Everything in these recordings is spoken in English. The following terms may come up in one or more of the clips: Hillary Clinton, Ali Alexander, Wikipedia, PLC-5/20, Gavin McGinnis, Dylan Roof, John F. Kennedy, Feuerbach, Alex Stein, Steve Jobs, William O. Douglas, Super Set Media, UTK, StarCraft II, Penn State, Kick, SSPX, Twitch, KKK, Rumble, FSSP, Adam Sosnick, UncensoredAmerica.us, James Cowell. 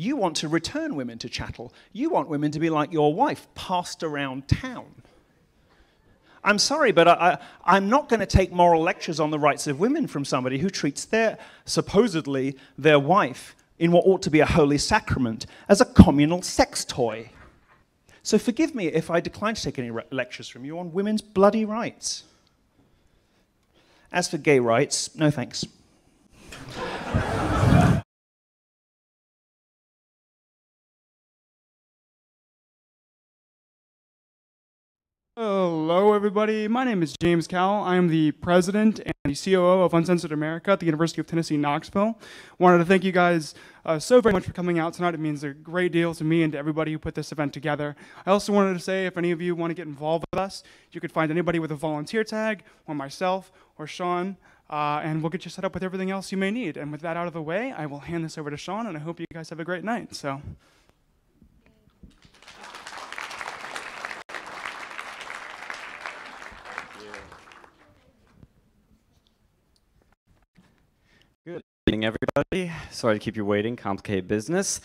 You want to return women to chattel. You want women to be like your wife, passed around town. I'm sorry, but I'm not going to take moral lectures on the rights of women from somebody who treats their, supposedly, their wife in what ought to be a holy sacrament as a communal sex toy. So forgive me if I decline to take any lectures from you on women's bloody rights. As for gay rights, no thanks. Hello, everybody. My name is James Cowell. I am the president and the COO of Uncensored America at the University of Tennessee, Knoxville. Wanted to thank you guys so very much for coming out tonight. It means a great deal to me and to everybody who put this event together. I also wanted to say, if any of you want to get involved with us, you could find anybody with a volunteer tag, or myself, or Sean, and we'll get you set up with everything else you may need. And with that out of the way, I will hand this over to Sean, and I hope you guys have a great night. So. Good evening, everybody. Sorry to keep you waiting, complicated business.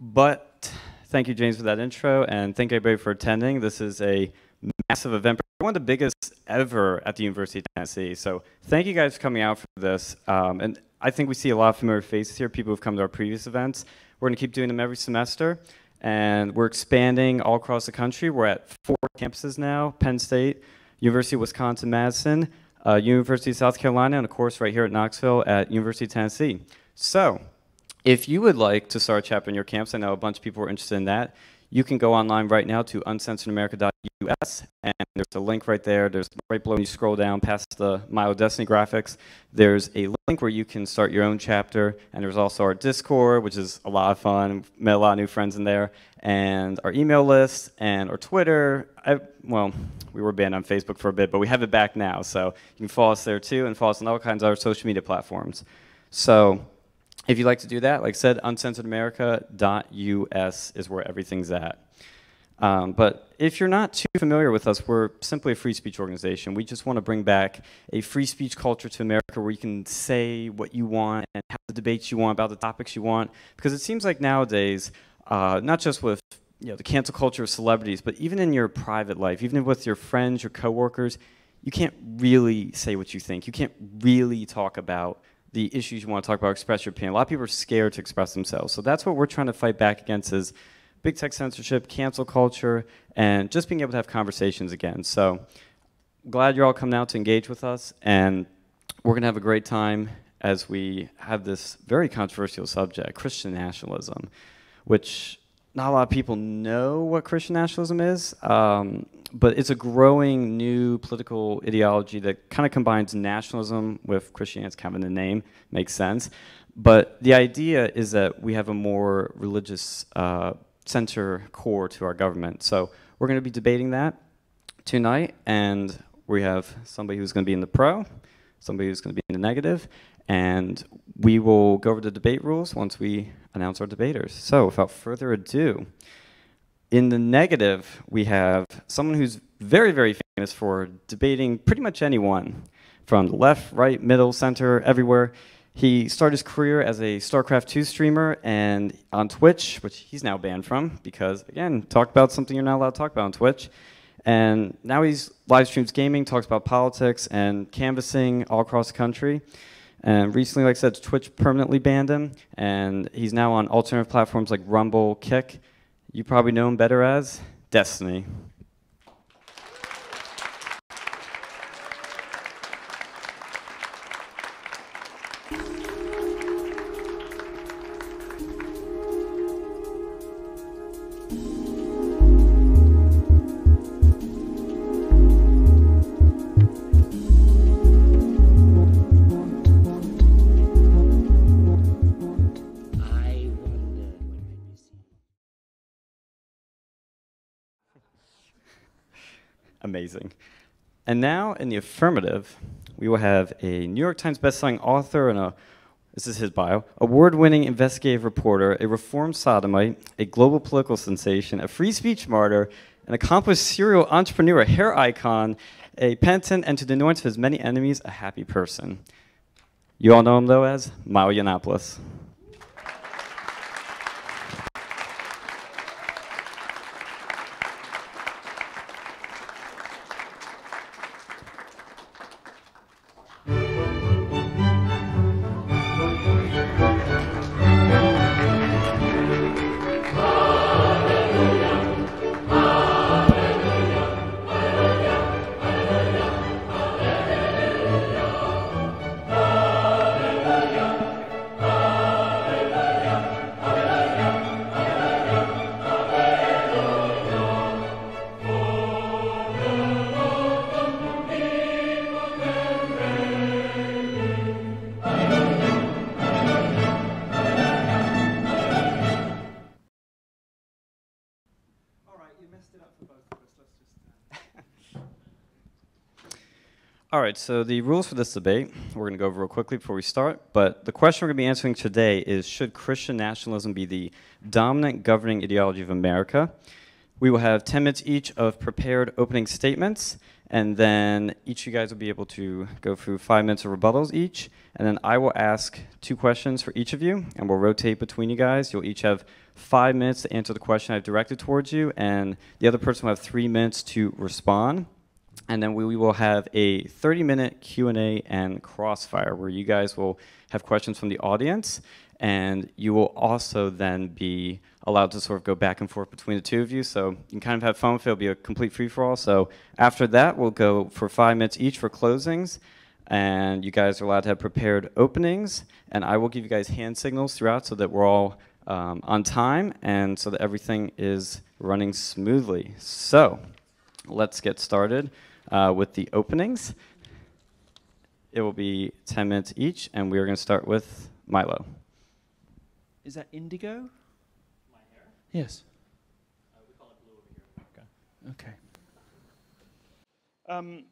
But thank you, James, for that intro, and thank everybody for attending. This is a massive event, one of the biggest ever at the University of Tennessee. So thank you guys for coming out for this. And I think we see a lot of familiar faces here, people who've come to our previous events. We're going to keep doing them every semester, and we're expanding all across the country. We're at 4 campuses now: Penn State, University of Wisconsin-Madison, University of South Carolina, and of course right here at Knoxville at University of Tennessee. So if you would like to start a chapter in your campus, I know a bunch of people are interested in that, you can go online right now to UncensoredAmerica.us, and there's a link right there. There's right below when you scroll down past the Milo Destiny graphics, there's a link where you can start your own chapter, and there's also our Discord, which is a lot of fun. Met a lot of new friends in there, and our email list, and our Twitter. Well, we were banned on Facebook for a bit, but we have it back now, so you can follow us there too, and follow us on all kinds of other social media platforms. So if you'd like to do that, like I said, UncensoredAmerica.us is where everything's at. But if you're not too familiar with us, we're simply a free speech organization. We just want to bring back a free speech culture to America where you can say what you want and have the debates you want about the topics you want. Because it seems like nowadays, not just with the cancel culture of celebrities, but even in your private life, even with your friends, your coworkers, you can't really say what you think. You can't really talk about the issues you want to talk about, express your opinion. A lot of people are scared to express themselves. So that's what we're trying to fight back against is big tech censorship, cancel culture, and just being able to have conversations again. So glad you're all coming out to engage with us, and we're going to have a great time as we have this very controversial subject, Christian nationalism, which not a lot of people know what Christian nationalism is, but it's a growing new political ideology that kind of combines nationalism with Christianity. It's kind of in the name, makes sense. But the idea is that we have a more religious center core to our government. So we're going to be debating that tonight, and we have somebody who's going to be in the pro, somebody who's going to be in the negative, and we will go over the debate rules once we announce our debaters. So without further ado, in the negative, we have someone who's very, very famous for debating pretty much anyone from the left, right, middle, center, everywhere. He started his career as a StarCraft II streamer and on Twitch, which he's now banned from because, again, talk about something you're not allowed to talk about on Twitch. And now he's live streams gaming, talks about politics, and canvassing all across the country. And recently, like I said, Twitch permanently banned him, and he's now on alternative platforms like Rumble, Kick. You probably know him better as Destiny. Amazing. And now, in the affirmative, we will have a New York Times bestselling author and a, this is his bio, award-winning investigative reporter, a reformed sodomite, a global political sensation, a free speech martyr, an accomplished serial entrepreneur, a hair icon, a penitent, and to the annoyance of his many enemies, a happy person. You all know him, though, as Milo Yiannopoulos. messed it up for both of us. Let's just... All right, so the rules for this debate, we're going to go over real quickly before we start, but the question we're going to be answering today is, should Christian nationalism be the dominant governing ideology of America? We will have 10 minutes each of prepared opening statements, and then each of you guys will be able to go through 5 minutes of rebuttals each, and then I will ask two questions for each of you, and we'll rotate between you guys. You'll each have 5 minutes to answer the question I've directed towards you, and the other person will have 3 minutes to respond. And then we will have a 30-minute Q&A and crossfire where you guys will have questions from the audience, and you will also then be allowed to sort of go back and forth between the two of you. So you can kind of have fun with it. It'll be a complete free-for-all. So after that, we'll go for 5 minutes each for closings, and you guys are allowed to have prepared openings. And I will give you guys hand signals throughout so that we're all on time and so that everything is running smoothly. So let's get started with the openings. It will be 10 minutes each, and we are going to start with Milo. Is that indigo? My hair? Yes. We call it blue over here. Okay. Okay.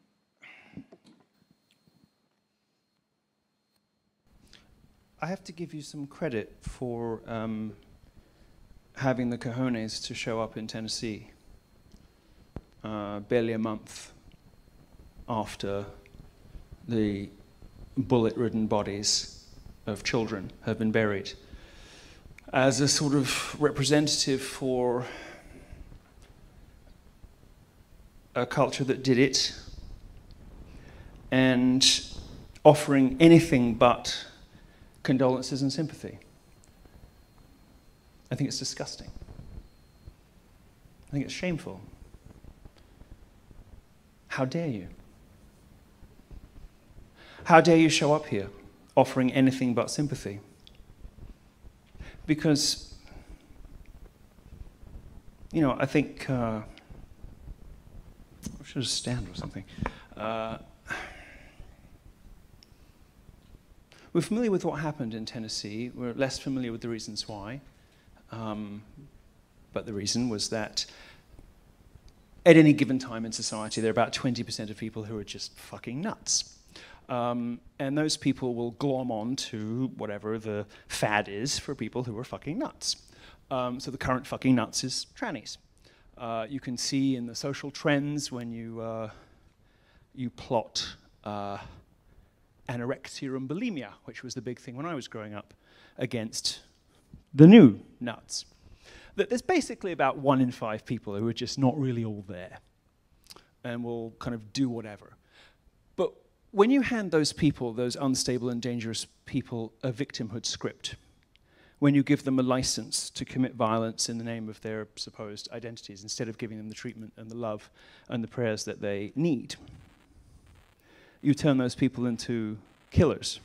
I have to give you some credit for having the cojones to show up in Tennessee barely a month after the bullet-ridden bodies of children have been buried, as a sort of representative for a culture that did it, and offering anything but condolences and sympathy. I think it's disgusting. I think it's shameful. How dare you? How dare you show up here offering anything but sympathy? Because, you know, I think I should stand or something. We're familiar with what happened in Tennessee. We're less familiar with the reasons why. But the reason was that at any given time in society, there are about 20% of people who are just fucking nuts. And those people will glom on to whatever the fad is for people who are fucking nuts. So the current fucking nuts is trannies. You can see in the social trends when you, you plot anorexia and bulimia, which was the big thing when I was growing up, against the new nuts. That there's basically about 1 in 5 people who are just not really all there and will kind of do whatever. When you hand those people, those unstable and dangerous people, a victimhood script, when you give them a license to commit violence in the name of their supposed identities, instead of giving them the treatment and the love and the prayers that they need, you turn those people into killers.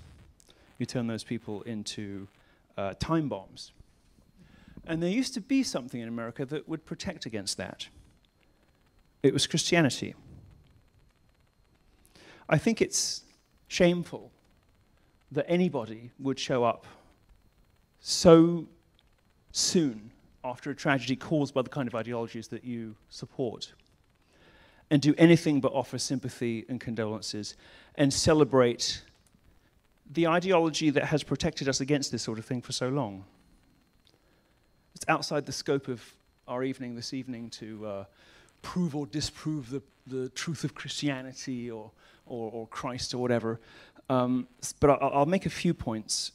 You turn those people into time bombs. And there used to be something in America that would protect against that. It was Christianity. I think it's shameful that anybody would show up so soon after a tragedy caused by the kind of ideologies that you support and do anything but offer sympathy and condolences and celebrate the ideology that has protected us against this sort of thing for so long. It's outside the scope of our evening this evening to prove or disprove the truth of Christianity or Christ or whatever. But I'll make a few points.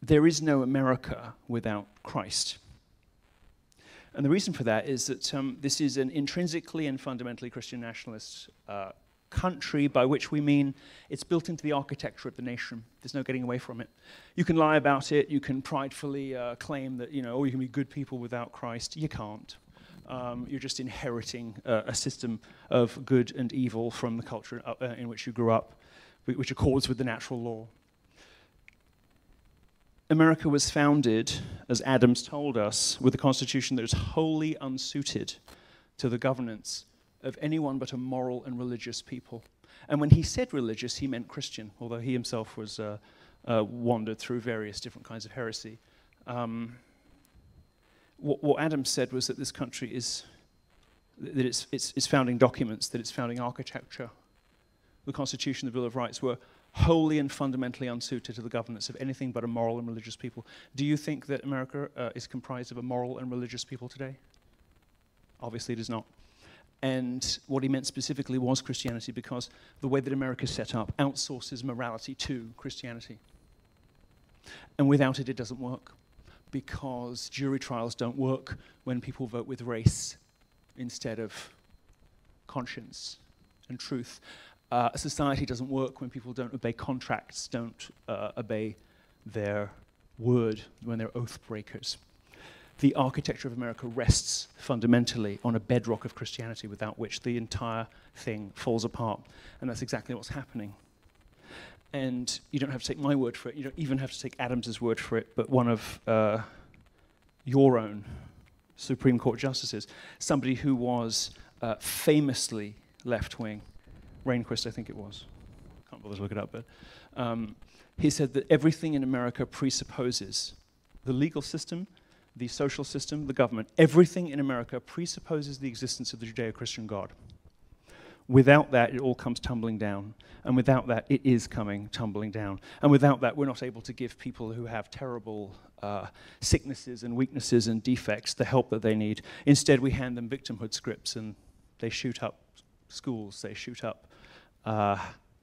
There is no America without Christ. And the reason for that is that this is an intrinsically and fundamentally Christian nationalist country, by which we mean it's built into the architecture of the nation. There's no getting away from it. You can lie about it. You can pridefully claim that, you know, oh, you can be good people without Christ. You can't. You're just inheriting a system of good and evil from the culture in which you grew up, which accords with the natural law. America was founded, as Adams told us, with a constitution that is wholly unsuited to the governance of anyone but a moral and religious people. And when he said religious, he meant Christian, although he himself was wandered through various different kinds of heresy. what Adam said was that this country is, that its founding documents, that its founding architecture, the Constitution, the Bill of Rights were wholly and fundamentally unsuited to the governance of anything but a moral and religious people. Do you think that America is comprised of a moral and religious people today? Obviously it is not. And what he meant specifically was Christianity, because the way that America is set up outsources morality to Christianity. And without it, it doesn't work, because jury trials don't work when people vote with race instead of conscience and truth. A society doesn't work when people don't obey contracts, don't obey their word, when they're oath breakers. The architecture of America rests fundamentally on a bedrock of Christianity, without which the entire thing falls apart. And that's exactly what's happening. And you don't have to take my word for it. You don't even have to take Adams' word for it, but one of your own Supreme Court justices, somebody who was famously left-wing, Rehnquist, I think it was. Can't bother to look it up, but he said that everything in America presupposes the legal system, the social system, the government. Everything in America presupposes the existence of the Judeo-Christian God. Without that, it all comes tumbling down. And without that, it is coming tumbling down. And without that, we're not able to give people who have terrible sicknesses and weaknesses and defects the help that they need. Instead, we hand them victimhood scripts, and they shoot up schools, they shoot up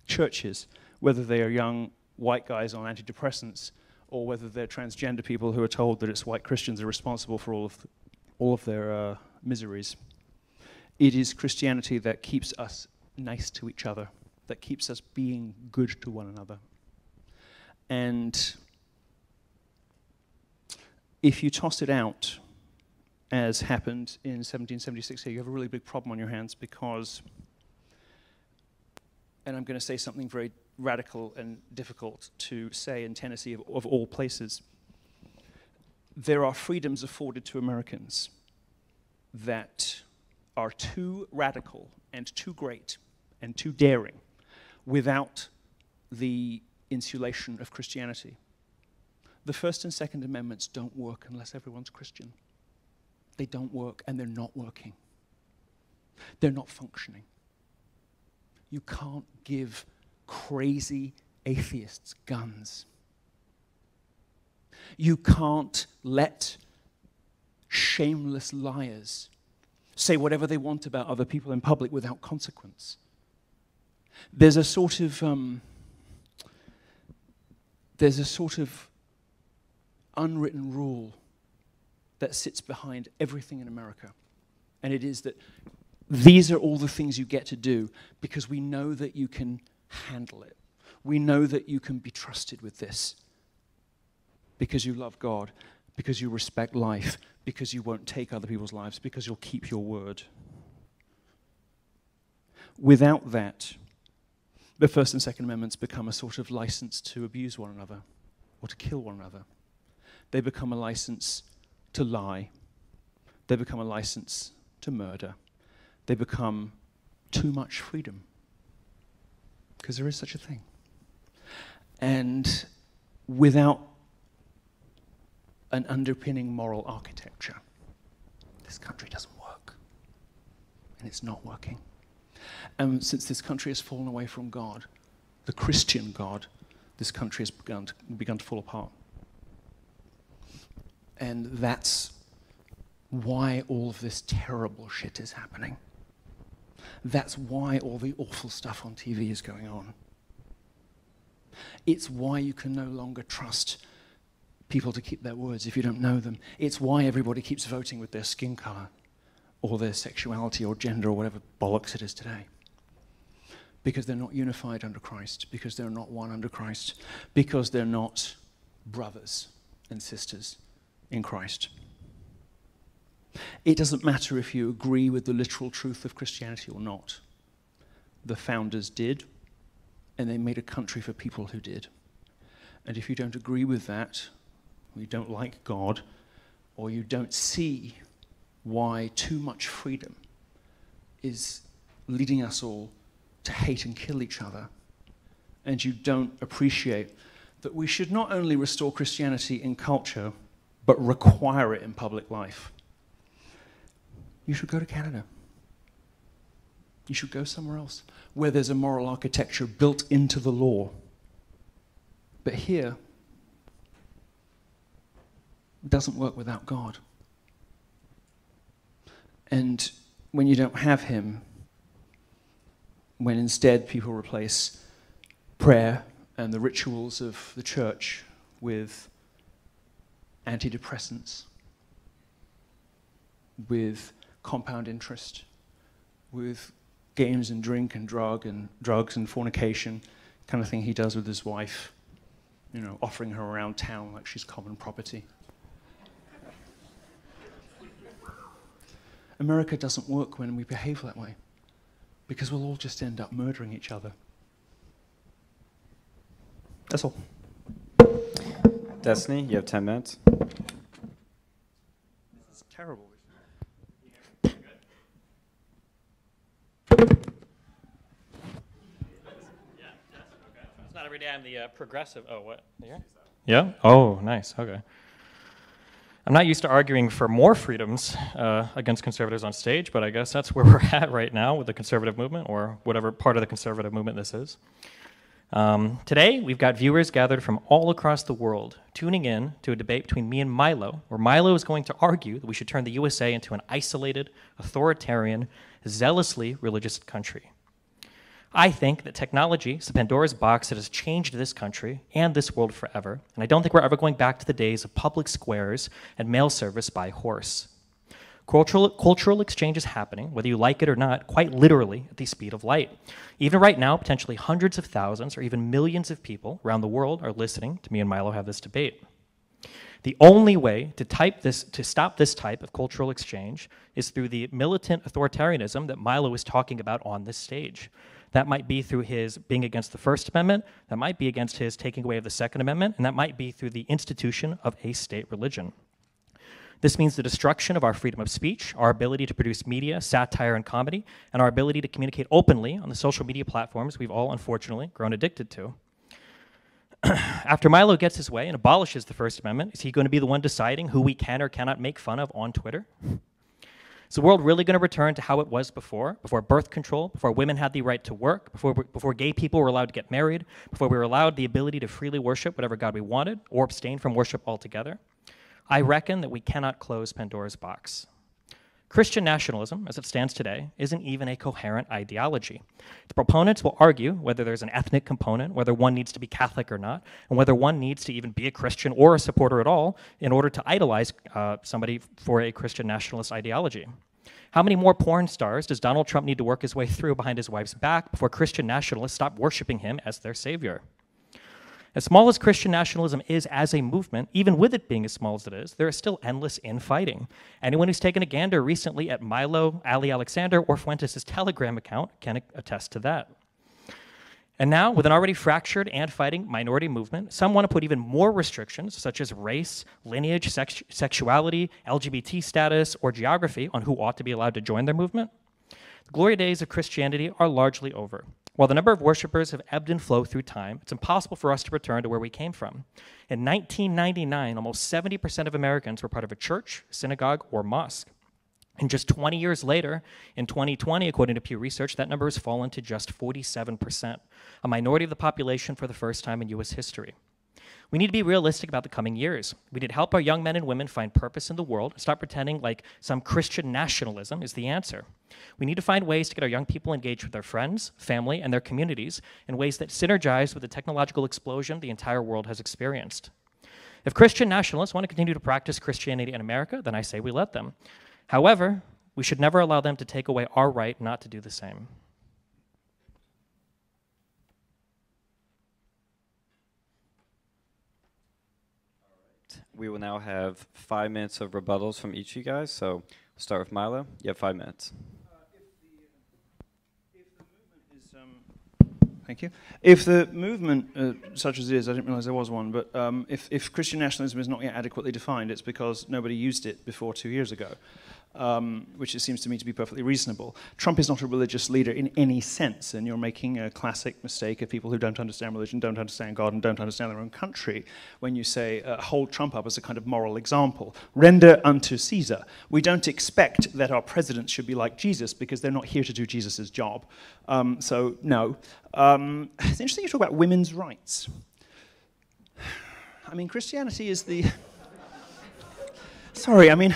churches, whether they are young white guys on antidepressants or whether they're transgender people who are told that it's white Christians are responsible for all of their miseries. It is Christianity that keeps us nice to each other, that keeps us being good to one another. And if you toss it out, as happened in 1776 here, you have a really big problem on your hands, because, and I'm going to say something very radical and difficult to say in Tennessee of all places, there are freedoms afforded to Americans that are too radical and too great and too daring without the insulation of Christianity. The First and Second Amendments don't work unless everyone's Christian. They don't work, and they're not working. They're not functioning. You can't give crazy atheists guns. You can't let shameless liars say whatever they want about other people in public without consequence. There's a sort of unwritten rule that sits behind everything in America. And it is that these are all the things you get to do because we know that you can handle it. We know that you can be trusted with this because you love God, because you respect life, because you won't take other people's lives, because you'll keep your word. Without that, the First and Second Amendments become a sort of license to abuse one another or to kill one another. They become a license to lie. They become a license to murder. They become too much freedom, because there is such a thing. And without an underpinning moral architecture, this country doesn't work. And it's not working. And since this country has fallen away from God, the Christian God, this country has begun to fall apart. And that's why all of this terrible shit is happening. That's why all the awful stuff on TV is going on. It's why you can no longer trust people to keep their words if you don't know them. It's why everybody keeps voting with their skin color or their sexuality or gender or whatever bollocks it is today. Because they're not unified under Christ, because they're not one under Christ, because they're not brothers and sisters in Christ. It doesn't matter if you agree with the literal truth of Christianity or not. The founders did, and they made a country for people who did. And if you don't agree with that, or you don't like God, or you don't see why too much freedom is leading us all to hate and kill each other, and you don't appreciate that we should not only restore Christianity in culture, but require it in public life. You should go to Canada. You should go somewhere else where there's a moral architecture built into the law. But here, it doesn't work without God. And when you don't have him, when instead people replace prayer and the rituals of the church with antidepressants, with compound interest, with games and drink and drugs and fornication, kind of thing he does with his wife, you know, offering her around town like she's common property. America doesn't work when we behave that way, because we'll all just end up murdering each other. That's all. Destiny, you have 10 minutes. This is terrible. Every day I'm the progressive. Oh, what? Yeah? Oh, nice. Okay. I'm not used to arguing for more freedoms against conservatives on stage, but I guess that's where we're at right now with the conservative movement, or whatever part of the conservative movement this is. Today, we've got viewers gathered from all across the world tuning in to a debate between me and Milo, where Milo is going to argue that we should turn the USA into an isolated, authoritarian, zealously religious country. I think that technology is the Pandora's box that has changed this country and this world forever, and I don't think we're ever going back to the days of public squares and mail service by horse. Cultural exchange is happening, whether you like it or not, quite literally at the speed of light. Even right now, potentially hundreds of thousands or even millions of people around the world are listening to me and Milo have this debate. The only way to stop this type of cultural exchange is through the militant authoritarianism that Milo is talking about on this stage. That might be through his being against the First Amendment, that might be against his taking away of the Second Amendment, and that might be through the institution of a state religion. This means the destruction of our freedom of speech, our ability to produce media, satire, and comedy, and our ability to communicate openly on the social media platforms we've all, unfortunately, grown addicted to. After Milo gets his way and abolishes the First Amendment, is he going to be the one deciding who we can or cannot make fun of on Twitter? Is the world really going to return to how it was before? Before birth control, before women had the right to work, before gay people were allowed to get married, before we were allowed the ability to freely worship whatever God we wanted or abstain from worship altogether? I reckon that we cannot close Pandora's box. Christian nationalism, as it stands today, isn't even a coherent ideology. The proponents will argue whether there's an ethnic component, whether one needs to be Catholic or not, and whether one needs to even be a Christian or a supporter at all in order to idolize somebody for a Christian nationalist ideology. How many more porn stars does Donald Trump need to work his way through behind his wife's back before Christian nationalists stop worshiping him as their savior? As small as Christian nationalism is as a movement, even with it being as small as it is, there is still endless infighting. Anyone who's taken a gander recently at Milo, Ali Alexander, or Fuentes' Telegram account can attest to that. And now, with an already fractured and fighting minority movement, some want to put even more restrictions, such as race, lineage, sexuality, LGBT status, or geography on who ought to be allowed to join their movement. The glory days of Christianity are largely over. While the number of worshipers have ebbed and flowed through time, it's impossible for us to return to where we came from. In 1999, almost 70% of Americans were part of a church, synagogue, or mosque. And just 20 years later, in 2020, according to Pew Research, that number has fallen to just 47%, a minority of the population for the first time in U.S. history. We need to be realistic about the coming years. We need to help our young men and women find purpose in the world and stop pretending like some Christian nationalism is the answer. We need to find ways to get our young people engaged with their friends, family, and their communities in ways that synergize with the technological explosion the entire world has experienced. If Christian nationalists want to continue to practice Christianity in America, then I say we let them. However, we should never allow them to take away our right not to do the same. We will now have 5 minutes of rebuttals from each of you guys, so we'll start with Milo. You have 5 minutes. If the movement, such as it is, I didn't realize there was one, but if Christian nationalism is not yet adequately defined, it's because nobody used it before 2 years ago. which it seems to me to be perfectly reasonable. Trump is not a religious leader in any sense, and you're making a classic mistake of people who don't understand religion, don't understand God, and don't understand their own country when you say, hold Trump up as a kind of moral example. Render unto Caesar. We don't expect that our presidents should be like Jesus because they're not here to do Jesus's job. So, no. It's interesting you talk about women's rights. I mean, Christianity is the... Sorry, I mean...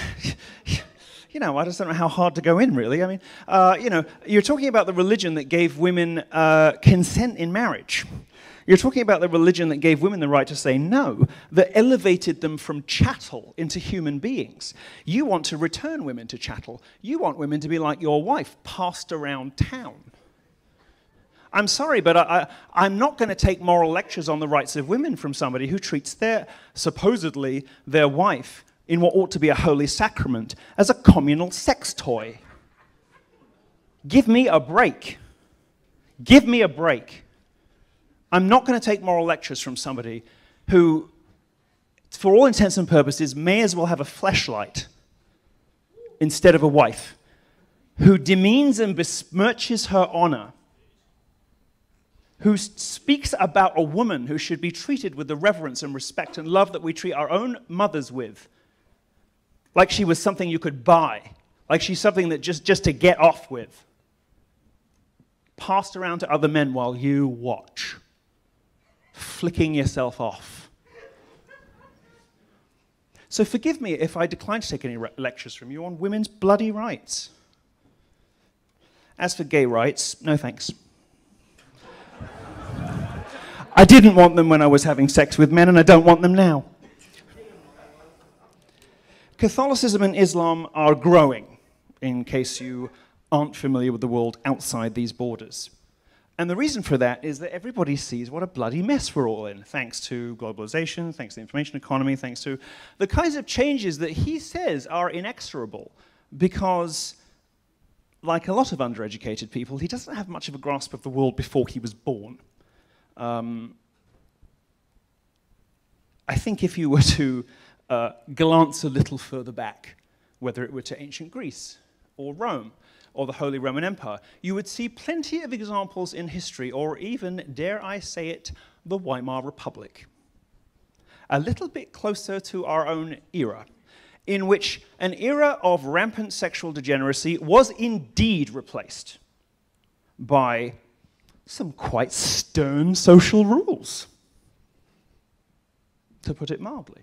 You know, I just don't know how hard to go in, really. I mean, you know, you're talking about the religion that gave women consent in marriage. You're talking about the religion that gave women the right to say no, that elevated them from chattel into human beings. You want to return women to chattel. You want women to be like your wife, passed around town. I'm sorry, but I'm not going to take moral lectures on the rights of women from somebody who treats their, supposedly, their wife in what ought to be a holy sacrament, as a communal sex toy. Give me a break. Give me a break. I'm not going to take moral lectures from somebody who, for all intents and purposes, may as well have a fleshlight instead of a wife, who demeans and besmirches her honor, who speaks about a woman who should be treated with the reverence and respect and love that we treat our own mothers with, like she was something you could buy, like she's something that just to get off with, passed around to other men while you watch, flicking yourself off. So forgive me if I decline to take any lectures from you on women's bloody rights. As for gay rights, no thanks. I didn't want them when I was having sex with men, and I don't want them now. Catholicism and Islam are growing, in case you aren't familiar with the world outside these borders. And the reason for that is that everybody sees what a bloody mess we're all in, thanks to globalization, thanks to the information economy, thanks to the kinds of changes that he says are inexorable, because, like a lot of undereducated people, he doesn't have much of a grasp of the world before he was born. I think if you were to glance a little further back, whether it were to ancient Greece or Rome or the Holy Roman Empire, you would see plenty of examples in history, or even, dare I say it, the Weimar Republic. A little bit closer to our own era, in which an era of rampant sexual degeneracy was indeed replaced by some quite stern social rules, to put it mildly.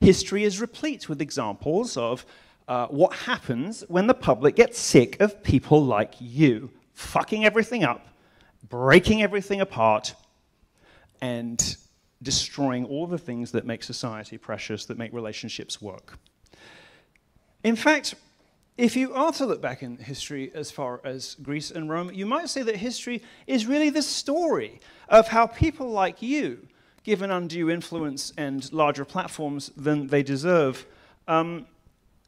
History is replete with examples of what happens when the public gets sick of people like you, fucking everything up, breaking everything apart, and destroying all the things that make society precious, that make relationships work. In fact, if you are to look back in history as far as Greece and Rome, you might say that history is really the story of how people like you, given undue influence and larger platforms than they deserve,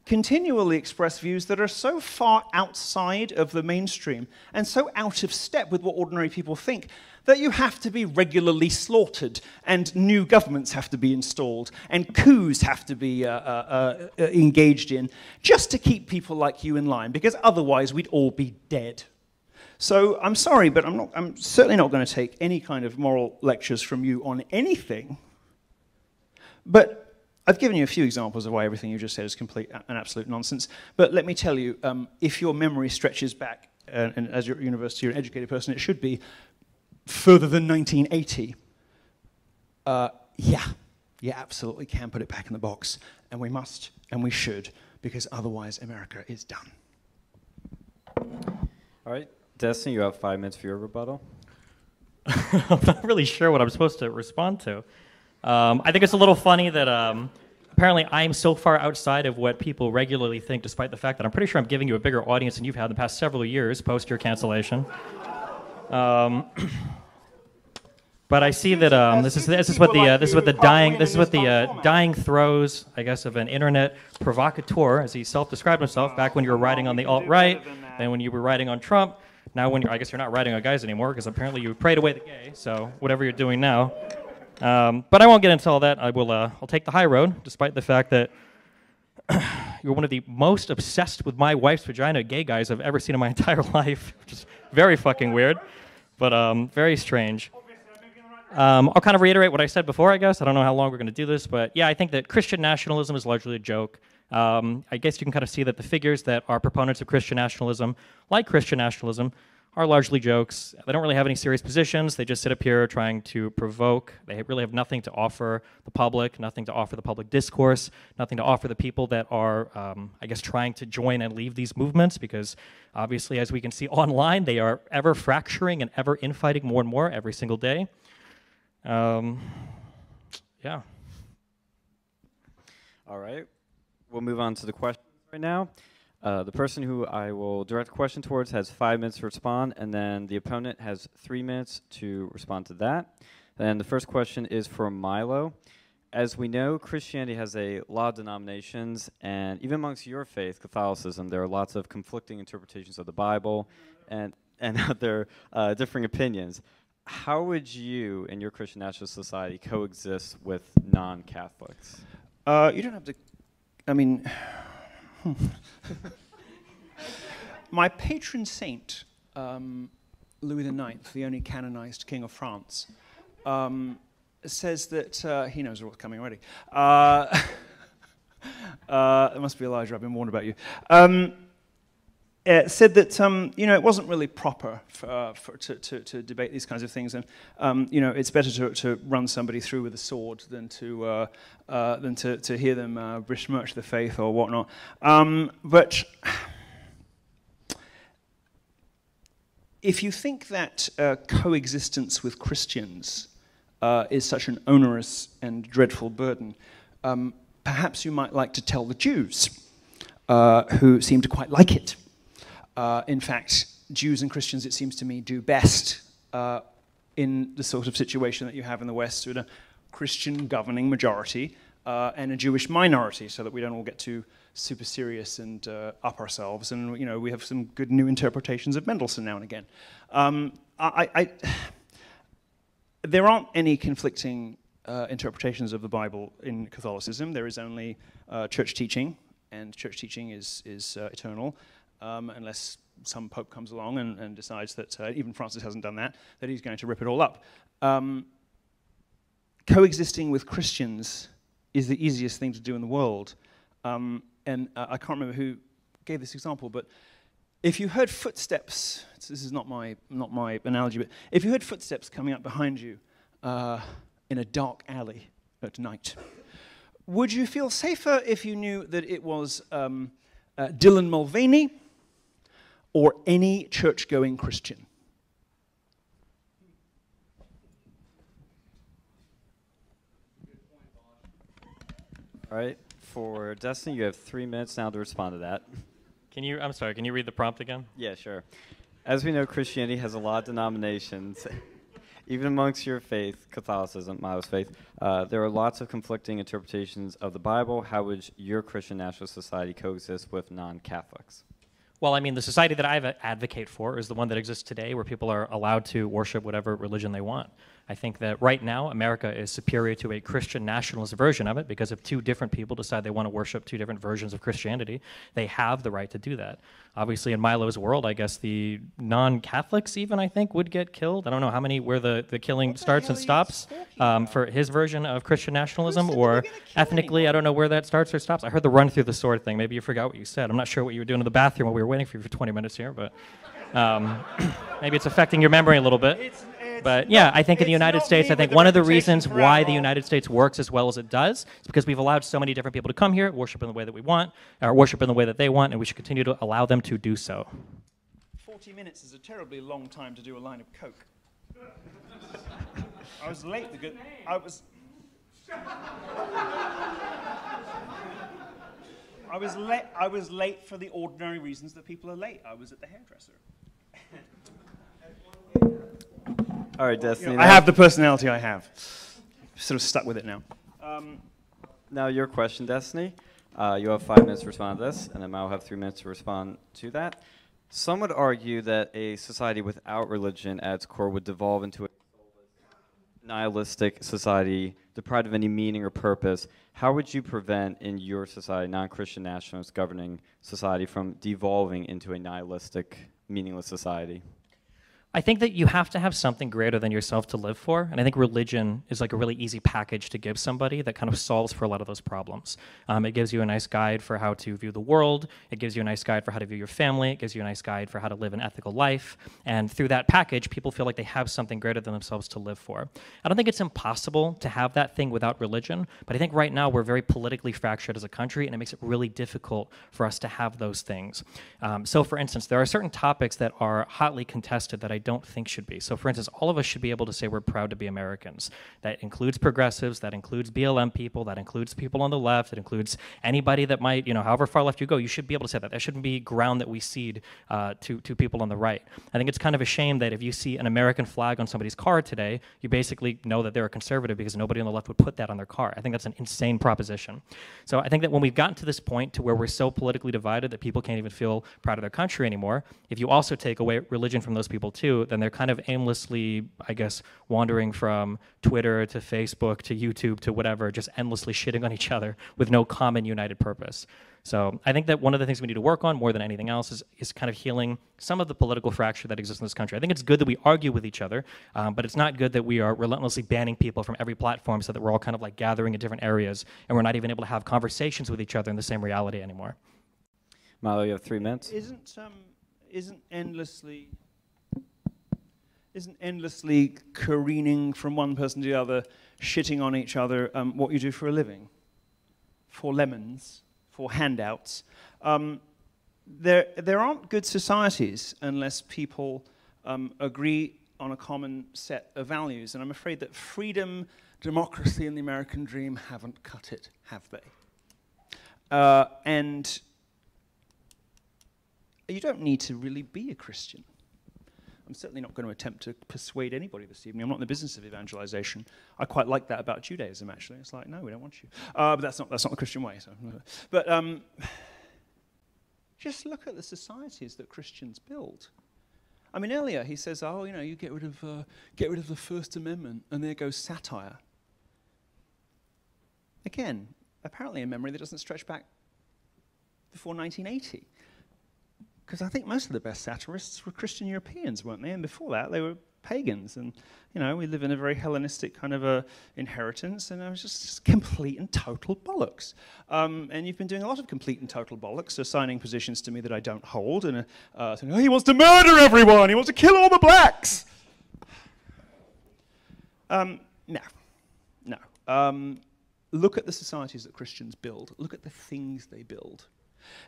continually express views that are so far outside of the mainstream and so out of step with what ordinary people think that you have to be regularly slaughtered, and new governments have to be installed, and coups have to be engaged in, just to keep people like you in line, because otherwise we'd all be dead. So I'm sorry, but I'm certainly not going to take any kind of moral lectures from you on anything, but I've given you a few examples of why everything you just said is complete and absolute nonsense, but let me tell you, if your memory stretches back, and as you're at university, you're an educated person, it should be further than 1980, yeah, you absolutely can put it back in the box, and we must, and we should, because otherwise America is done. All right, Destiny, you have 5 minutes for your rebuttal. I'm not really sure what I'm supposed to respond to. I think it's a little funny that apparently I'm so far outside of what people regularly think, despite the fact that I'm pretty sure I'm giving you a bigger audience than you've had in the past several years post your cancellation. But I see that this is what the dying throes, I guess, of an internet provocateur, as he self-described himself back when you were writing on the alt-right, then when you were writing on Trump. Now when you're, I guess you're not writing on guys anymore, because apparently you prayed away the gay. So whatever you're doing now. But I won't get into all that. I'll take the high road, despite the fact that You're one of the most obsessed with my wife's vagina gay guys I've ever seen in my entire life, which is very fucking weird, but very strange. I'll kind of reiterate what I said before, I guess. I don't know how long we're going to do this, but yeah, I think that Christian nationalism is largely a joke. I guess you can kind of see that the figures that are proponents of Christian nationalism, like Christian nationalism, are largely jokes. They don't really have any serious positions. They just sit up here trying to provoke. They really have nothing to offer the public, nothing to offer the public discourse, nothing to offer the people that are, I guess, trying to join and leave these movements, because obviously, as we can see online, they are ever fracturing and ever infighting more and more every single day. Yeah. All right. We'll move on to the questions right now. The person who I will direct a question towards has 5 minutes to respond, and then the opponent has 3 minutes to respond to that. Then the first question is from Milo. As we know, Christianity has a lot of denominations, and even amongst your faith, Catholicism, there are lots of conflicting interpretations of the Bible and other differing opinions. How would you, in your Christian nationalist society, coexist with non-Catholics? You don't have to, I mean... My patron saint, Louis the Ninth, the only canonized king of France, says that, he knows what's coming already. It must be Elijah, I've been warned about you. Said that, you know, it wasn't really proper to debate these kinds of things, and, you know, it's better to run somebody through with a sword than to hear them besmirch the faith or whatnot. But if you think that coexistence with Christians is such an onerous and dreadful burden, perhaps you might like to tell the Jews, who seem to quite like it. In fact, Jews and Christians, it seems to me, do best in the sort of situation that you have in the West, with a Christian governing majority and a Jewish minority, so that we don't all get too super serious and up ourselves. And you know, we have some good new interpretations of Mendelssohn now and again. There aren't any conflicting interpretations of the Bible in Catholicism. There is only church teaching, and church teaching is eternal. Unless some pope comes along and decides that, even Francis hasn't done that, that he's going to rip it all up. Coexisting with Christians is the easiest thing to do in the world. I can't remember who gave this example, but if you heard footsteps, this is not my analogy, but if you heard footsteps coming up behind you in a dark alley at night, would you feel safer if you knew that it was Dylan Mulvaney, or any church-going Christian? All right, for Destiny, you have 3 minutes now to respond to that. I'm sorry, can you read the prompt again? Yeah, sure. As we know, Christianity has a lot of denominations. Even amongst your faith, Catholicism, Milo's faith, there are lots of conflicting interpretations of the Bible. How would your Christian nationalist society coexist with non-Catholics? Well, I mean, the society that I advocate for is the one that exists today, where people are allowed to worship whatever religion they want. I think that right now, America is superior to a Christian nationalist version of it, because if two different people decide they want to worship two different versions of Christianity, they have the right to do that. Obviously, in Milo's world, I guess the non-Catholics even, I think, would get killed. I don't know how many, where the killing starts and stops for his version of Christian nationalism, or ethnically, I don't know where that starts or stops. I heard the run through the sword thing. Maybe you forgot what you said. I'm not sure what you were doing in the bathroom while we were waiting for you for 20 minutes here, but maybe it's affecting your memory a little bit. But yeah, I think in the United States, I think one of the reasons why the United States works as well as it does is because we've allowed so many different people to come here, worship in the way that we want, or worship in the way that they want, and we should continue to allow them to do so. 40 minutes is a terribly long time to do a line of coke. I was late. I was late for the ordinary reasons that people are late. I was at the hairdresser. All right, Destiny. You know, I have the personality I have. Sort of stuck with it now. Now your question, Destiny. You have 5 minutes to respond to this, and then I'll have 3 minutes to respond to that. Some would argue that a society without religion at its core would devolve into a nihilistic society deprived of any meaning or purpose, how would you prevent in your society non-Christian nationalists governing society from devolving into a nihilistic, meaningless society? I think that you have to have something greater than yourself to live for, and I think religion is like a really easy package to give somebody that kind of solves for a lot of those problems. It gives you a nice guide for how to view the world, it gives you a nice guide for how to view your family, it gives you a nice guide for how to live an ethical life, and through that package, people feel like they have something greater than themselves to live for. I don't think it's impossible to have that thing without religion, but I think right now we're very politically fractured as a country, and it makes it really difficult for us to have those things. So for instance, there are certain topics that are hotly contested that I don't think should be. So for instance, all of us should be able to say we're proud to be Americans. That includes progressives, that includes BLM people, that includes people on the left, that includes anybody that might, you know, however far left you go, you should be able to say that. That shouldn't be ground that we cede to people on the right. I think it's kind of a shame that if you see an American flag on somebody's car today, you basically know that they're a conservative because nobody on the left would put that on their car. I think that's an insane proposition. So I think that when we've gotten to this point to where we're so politically divided that people can't even feel proud of their country anymore, if you also take away religion from those people too, then they're kind of aimlessly, I guess, wandering from Twitter to Facebook to YouTube to whatever, just endlessly shitting on each other with no common united purpose. So I think that one of the things we need to work on more than anything else is kind of healing some of the political fracture that exists in this country. I think it's good that we argue with each other, but it's not good that we are relentlessly banning people from every platform so that we're all kind of like gathering in different areas and we're not even able to have conversations with each other in the same reality anymore. Milo, you have 3 minutes. Isn't endlessly careening from one person to the other, shitting on each other, what you do for a living, for lemons, for handouts? There aren't good societies unless people agree on a common set of values, and I'm afraid that freedom, democracy, and the American dream haven't cut it, have they? And you don't need to really be a Christian. I'm certainly not going to attempt to persuade anybody this evening. I'm not in the business of evangelization. I quite like that about Judaism, actually. It's like, no, we don't want you. But that's not the Christian way. So. But just look at the societies that Christians build. I mean, earlier he says, oh, you know, you get rid of the First Amendment, and there goes satire. Again, apparently a memory that doesn't stretch back before 1980. Because I think most of the best satirists were Christian Europeans, weren't they? And before that, they were pagans. And, you know, we live in a very Hellenistic kind of a inheritance, and it was just complete and total bollocks. And you've been doing a lot of complete and total bollocks, assigning positions to me that I don't hold, and saying, oh, he wants to murder everyone! He wants to kill all the blacks! No. Look at the societies that Christians build. Look at the things they build.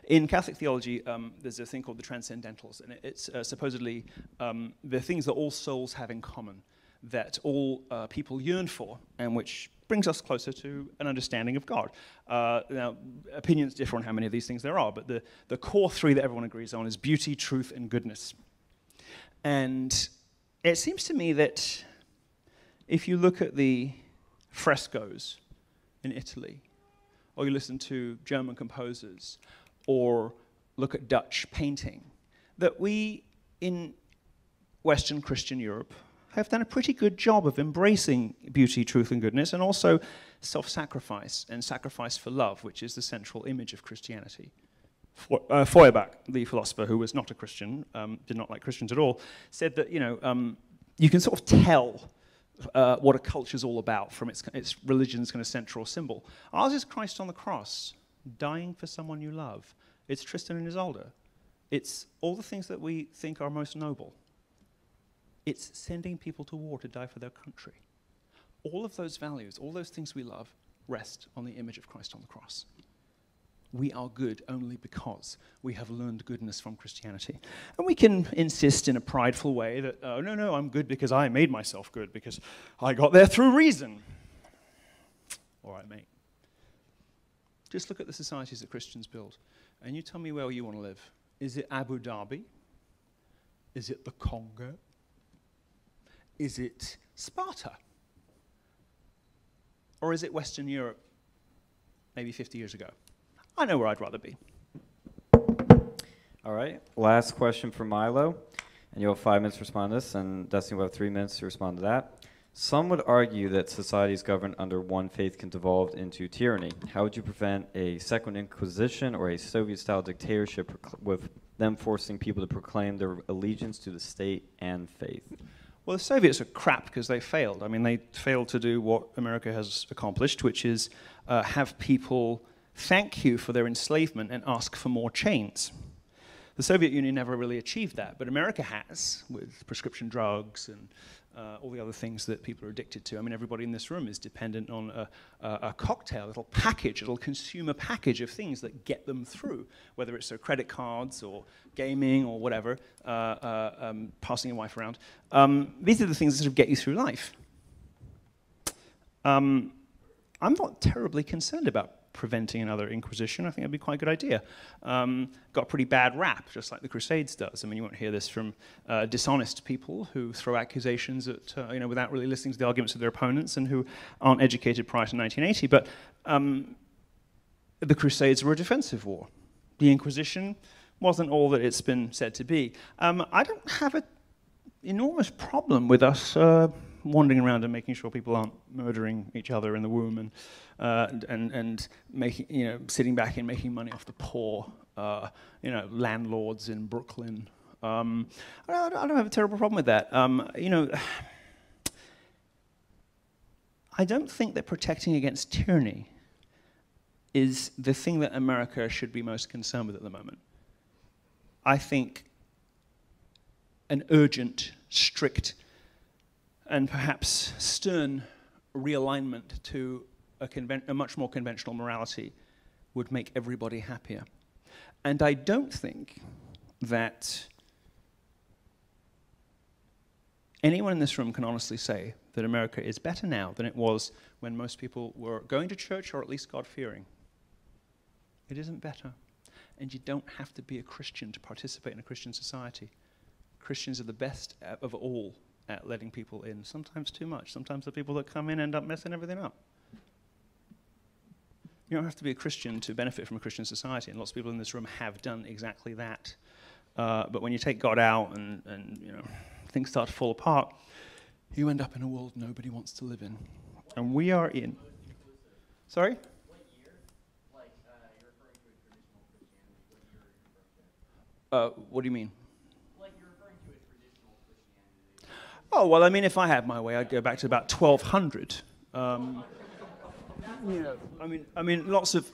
In Catholic theology, there's a thing called the transcendentals, and it's supposedly the things that all souls have in common, that all people yearn for, and which brings us closer to an understanding of God. Now, opinions differ on how many of these things there are, but the core three that everyone agrees on is beauty, truth, and goodness. And it seems to me that if you look at the frescoes in Italy, or you listen to German composers, or look at Dutch painting, that we in Western Christian Europe have done a pretty good job of embracing beauty, truth, and goodness, and also self-sacrifice and sacrifice for love, which is the central image of Christianity. Feuerbach, the philosopher who was not a Christian, did not like Christians at all, said that, you know, you can sort of tell what a culture is all about from its religion's kind of central symbol. Ours is Christ on the cross, dying for someone you love. It's Tristan and Isolde. It's all the things that we think are most noble. It's sending people to war to die for their country. All of those values, all those things we love, rest on the image of Christ on the cross. We are good only because we have learned goodness from Christianity. And we can insist in a prideful way that, oh, no, I'm good because I made myself good, because I got there through reason. All right, mate. Just look at the societies that Christians build, and you tell me where you want to live. Is it Abu Dhabi? Is it the Congo? Is it Sparta? Or is it Western Europe, maybe 50 years ago? I know where I'd rather be. All right, last question for Milo, and you'll have 5 minutes to respond to this, and Destiny will have 3 minutes to respond to that. Some would argue that societies governed under one faith can devolve into tyranny. How would you prevent a second inquisition or a Soviet-style dictatorship with them forcing people to proclaim their allegiance to the state and faith? Well, the Soviets are crap because they failed. I mean, they failed to do what America has accomplished, which is have people thank you for their enslavement and ask for more chains. The Soviet Union never really achieved that, but America has, with prescription drugs and all the other things that people are addicted to. I mean, everybody in this room is dependent on a cocktail, a little package, a little consumer package of things that get them through, whether it's credit cards or gaming or whatever, passing your wife around. These are the things that sort of get you through life. I'm not terribly concerned about preventing another inquisition. I think that'd be quite a good idea. Got a pretty bad rap, just like the Crusades does. I mean, you won't hear this from dishonest people who throw accusations at, you know, without really listening to the arguments of their opponents and who aren't educated prior to 1980. But the Crusades were a defensive war. The Inquisition wasn't all that it's been said to be. I don't have an enormous problem with us wandering around and making sure people aren't murdering each other in the womb, and making, you know, sitting back and making money off the poor, you know, landlords in Brooklyn. I don't have a terrible problem with that. You know, I don't think that protecting against tyranny is the thing that America should be most concerned with at the moment. I think an urgent, strict, and perhaps stern realignment to a much more conventional morality would make everybody happier. And I don't think that anyone in this room can honestly say that America is better now than it was when most people were going to church or at least God-fearing. It isn't better. And you don't have to be a Christian to participate in a Christian society. Christians are the best of all at letting people in, sometimes too much. Sometimes the people that come in end up messing everything up. You don't have to be a Christian to benefit from a Christian society, and lots of people in this room have done exactly that. But when you take God out and you know, things start to fall apart, you end up in a world nobody wants to live in. And we are in. Sorry? What year? Like, you're referring to a traditional Christianity. What year are you referring to? What do you mean? Oh, well, I mean, if I had my way, I'd go back to about 1200. You know, I mean, lots of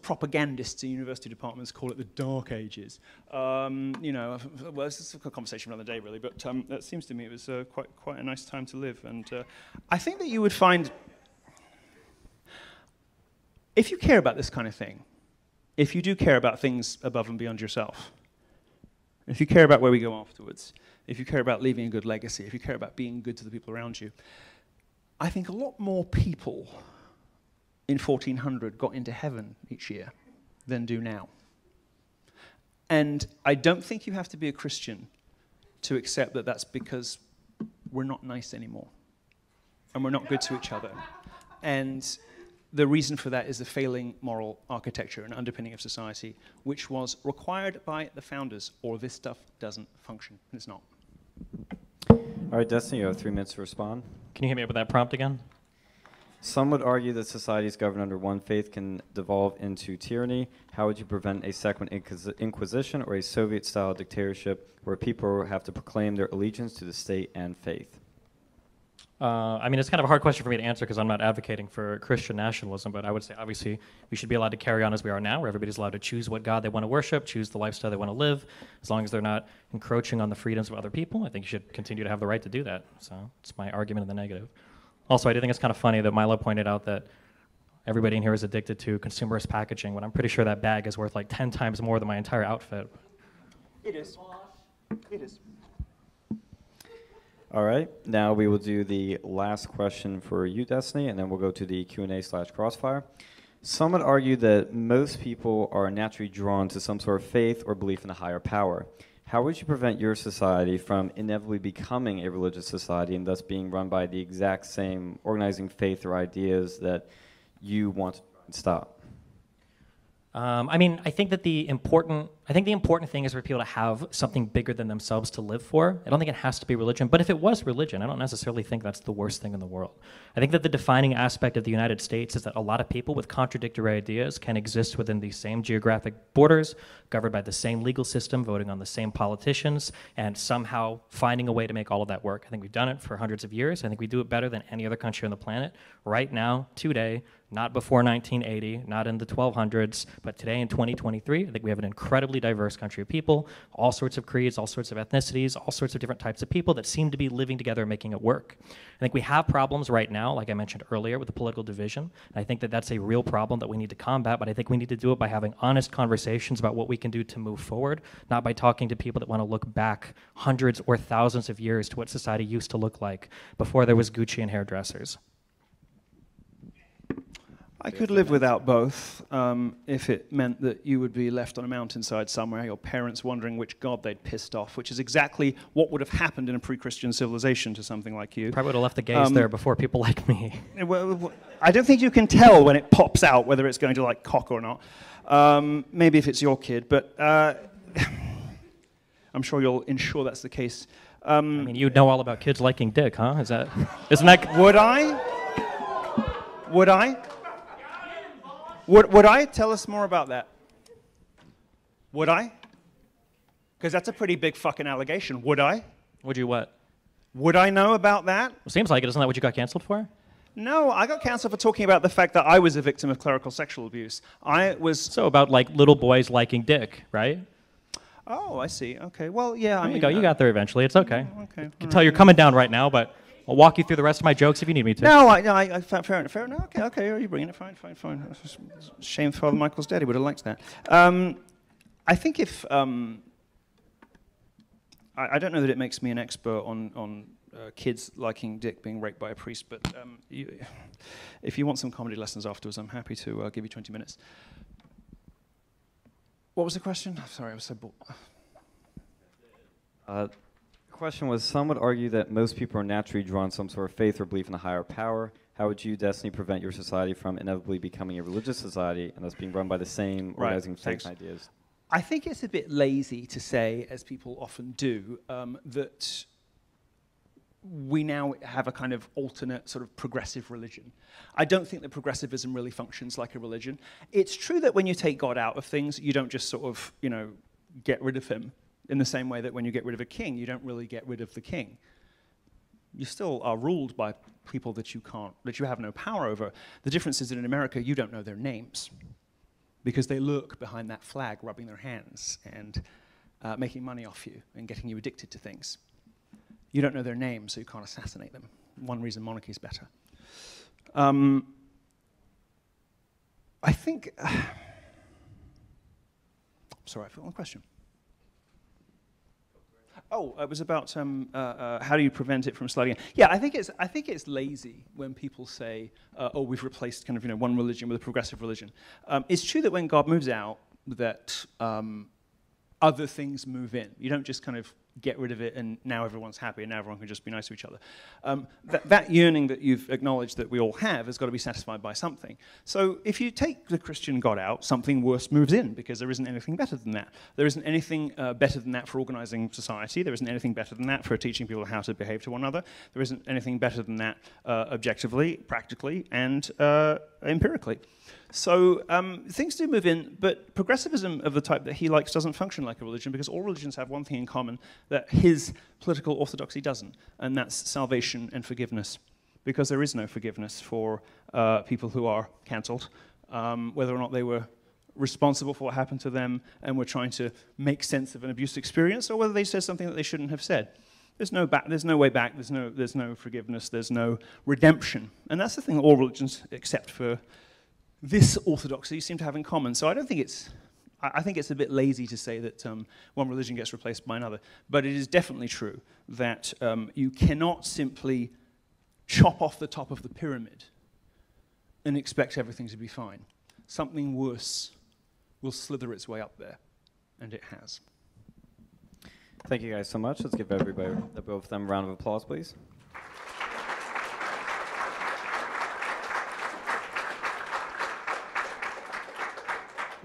propagandists in university departments call it the Dark Ages. You know, well, this is a conversation another day, really, but it seems to me it was quite a nice time to live. And I think that you would find, if you care about this kind of thing, if you do care about things above and beyond yourself, if you care about where we go afterwards, if you care about leaving a good legacy, if you care about being good to the people around you, I think a lot more people in 1400 got into heaven each year than do now. And I don't think you have to be a Christian to accept that that's because we're not nice anymore and we're not good to each other. And the reason for that is the failing moral architecture and underpinning of society, which was required by the founders, or this stuff doesn't function, and it's not. All right, Destiny, you have 3 minutes to respond. Can you hit me up with that prompt again? Some would argue that societies governed under one faith can devolve into tyranny. How would you prevent a second inquisition or a Soviet-style dictatorship where people have to proclaim their allegiance to the state and faith? I mean, it's kind of a hard question for me to answer because I'm not advocating for Christian nationalism, but I would say, obviously, we should be allowed to carry on as we are now, where everybody's allowed to choose what God they want to worship, choose the lifestyle they want to live, as long as they're not encroaching on the freedoms of other people. I think you should continue to have the right to do that. So it's my argument in the negative. Also, I do think it's kind of funny that Milo pointed out that everybody in here is addicted to consumerist packaging, when I'm pretty sure that bag is worth like 10 times more than my entire outfit. It is. It is. All right, now we will do the last question for you, Destiny, and then we'll go to the Q&A/Crossfire. Some would argue that most people are naturally drawn to some sort of faith or belief in a higher power. How would you prevent your society from inevitably becoming a religious society and thus being run by the exact same organizing faith or ideas that you want to stop? I mean, I think the important thing is for people to have something bigger than themselves to live for. I don't think it has to be religion, but if it was religion, I don't necessarily think that's the worst thing in the world. I think that the defining aspect of the United States is that a lot of people with contradictory ideas can exist within the same geographic borders, governed by the same legal system, voting on the same politicians, and somehow finding a way to make all of that work. I think we've done it for hundreds of years. I think we do it better than any other country on the planet right now, today. Not before 1980, not in the 1200s, but today in 2023, I think we have an incredibly diverse country of people, all sorts of creeds, all sorts of ethnicities, all sorts of different types of people that seem to be living together and making it work. I think we have problems right now, like I mentioned earlier, with the political division. And I think that that's a real problem that we need to combat, but I think we need to do it by having honest conversations about what we can do to move forward, not by talking to people that want to look back hundreds or thousands of years to what society used to look like before there was Gucci and hairdressers. I could live without both if it meant that you would be left on a mountainside somewhere, your parents wondering which god they'd pissed off, which is exactly what would have happened in a pre-Christian civilization to something like you. Probably would have left the gays there before people like me. Well, I don't think you can tell when it pops out whether it's going to like cock or not. Maybe if it's your kid, but I'm sure you'll ensure that's the case. I mean, you know all about kids liking dick, huh? Is that, isn't that... Would I? Would I? Would I? Tell us more about that. Would I? Because that's a pretty big fucking allegation. Would I? Would you what? Would I know about that? Well, seems like it. Isn't that what you got canceled for? No, I got canceled for talking about the fact that I was a victim of clerical sexual abuse. I was... So about, like, little boys liking dick, right? Oh, I see. Okay. Well, yeah, I mean... You got there eventually. It's okay. Okay. I can tell you're coming down right now, but... I'll walk you through the rest of my jokes if you need me to. No, fair enough. Okay, you're bringing it. Fine. Shame Father Michael's daddy would have liked that. I think if... I don't know that it makes me an expert on kids liking dick being raped by a priest, but if you want some comedy lessons afterwards, I'm happy to give you 20 minutes. What was the question? I'm sorry, I was so bored. The question was, some would argue that most people are naturally drawn to some sort of faith or belief in a higher power. How would you, Destiny, prevent your society from inevitably becoming a religious society and thus being run by the same organizing faith ideas? I think it's a bit lazy to say, as people often do, that we now have a kind of alternate sort of progressive religion. I don't think that progressivism really functions like a religion. It's true that when you take God out of things, you don't just sort of, you know, get rid of him. In the same way that when you get rid of a king, you don't really get rid of the king. You still are ruled by people that you have no power over. The difference is that in America, you don't know their names because they lurk behind that flag, rubbing their hands and making money off you and getting you addicted to things. You don't know their names, so you can't assassinate them. One reason monarchy is better. I think... Sorry, I forgot one question. Oh, it was about how do you prevent it from sliding in. Yeah, I think it's lazy when people say, oh, we've replaced kind of, you know, one religion with a progressive religion. It's true that when God moves out, that other things move in. You don't just kind of get rid of it and now everyone's happy and now everyone can just be nice to each other. That yearning that you've acknowledged that we all have has got to be satisfied by something. So if you take the Christian God out, something worse moves in because there isn't anything better than that. There isn't anything better than that for organizing society. There isn't anything better than that for teaching people how to behave to one another. There isn't anything better than that objectively, practically, and empirically. So things do move in, but progressivism of the type that he likes doesn't function like a religion because all religions have one thing in common that his political orthodoxy doesn't, and that's salvation and forgiveness, because there is no forgiveness for people who are cancelled, whether or not they were responsible for what happened to them and were trying to make sense of an abuse experience, or whether they said something that they shouldn't have said. There's no way back, there's no forgiveness, there's no redemption. And that's the thing that all religions, except for this orthodoxy, seem to have in common. So I think it's a bit lazy to say that one religion gets replaced by another. But it is definitely true that you cannot simply chop off the top of the pyramid and expect everything to be fine. Something worse will slither its way up there, and it has. Thank you guys so much. Let's give everybody, both of them, a round of applause, please.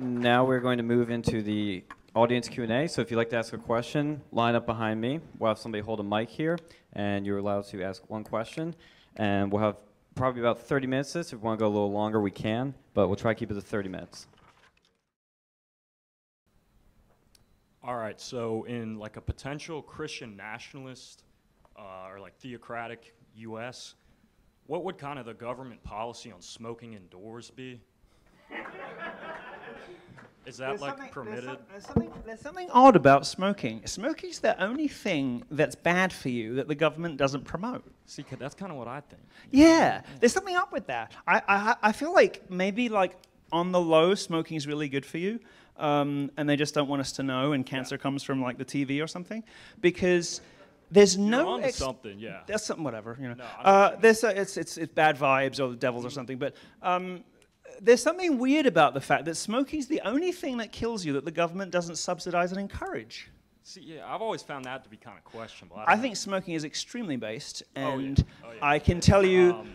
Now we're going to move into the audience Q&A. So if you'd like to ask a question, line up behind me. We'll have somebody hold a mic here, and you're allowed to ask one question. And we'll have probably about 30 minutes this. If we want to go a little longer, we can, but we'll try to keep it to 30 minutes. All right, so in like a potential Christian nationalist or like theocratic U.S., what would kind of the government policy on smoking indoors be? Is that like permitted? There's something odd about smoking. Smoking's the only thing that's bad for you that the government doesn't promote. See, that's kind of what I think. Yeah, there's something up with that. I feel like maybe like on the low, smoking's really good for you, and they just don't want us to know. And cancer comes from like the TV or something, because. There's no something, yeah. That's something, whatever, you know. No, it's bad vibes or the devils or something, but there's something weird about the fact that smoking's the only thing that kills you that the government doesn't subsidize and encourage. See, yeah, I've always found that to be kind of questionable. I think smoking is extremely based, and I can tell you,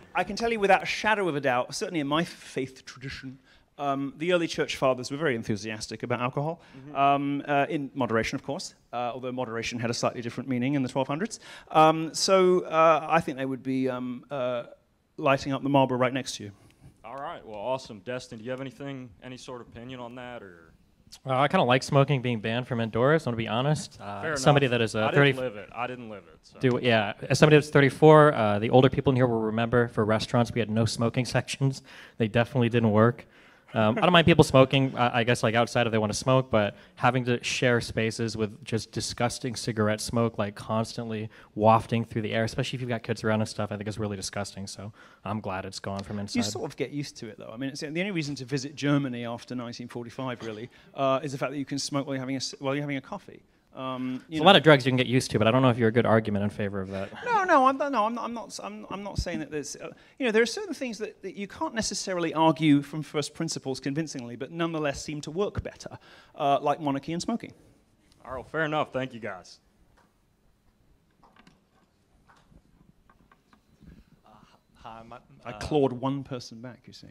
without a shadow of a doubt, certainly in my faith tradition. The early church fathers were very enthusiastic about alcohol, in moderation, of course, although moderation had a slightly different meaning in the 1200s. I think they would be lighting up the Marlboro right next to you. All right. Well, awesome. Destin, do you have anything, any sort of opinion on that? Or? Well, I kind of like smoking being banned from indoors, I want to be honest. Somebody that is 30... I didn't live it. So. As somebody that's 34, the older people in here will remember for restaurants we had no smoking sections. They definitely didn't work. I don't mind people smoking, I guess, like outside if they want to smoke, but having to share spaces with just disgusting cigarette smoke, like constantly wafting through the air, especially if you've got kids around and stuff, I think it's really disgusting. So I'm glad it's gone from inside. You sort of get used to it, though. I mean, it's the only reason to visit Germany after 1945, really, is the fact that you can smoke while you're having a coffee. There's a lot of drugs you can get used to, but I don't know if you're a good argument in favor of that. No, I'm not saying that there's, there are certain things that you can't necessarily argue from first principles convincingly, but nonetheless seem to work better, like monarchy and smoking. All right, well, fair enough. Thank you, guys. I clawed one person back, you see?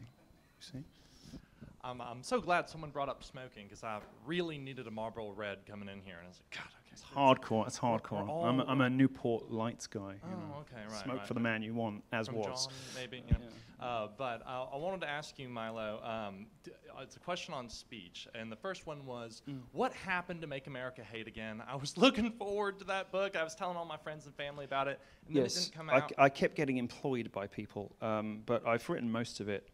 I'm so glad someone brought up smoking because I really needed a Marlboro Red coming in here, and I was like, God, okay. It's hardcore. It's hardcore. I'm a Newport Lights guy. Okay, right. Smoke right, for the man you want, as from was. John, maybe. You know. Yeah. But I wanted to ask you, Milo. It's a question on speech, and the first one was, what happened to Make America Hate Again? I was looking forward to that book. I was telling all my friends and family about it, and then it didn't come out. I kept getting employed by people, but I've written most of it.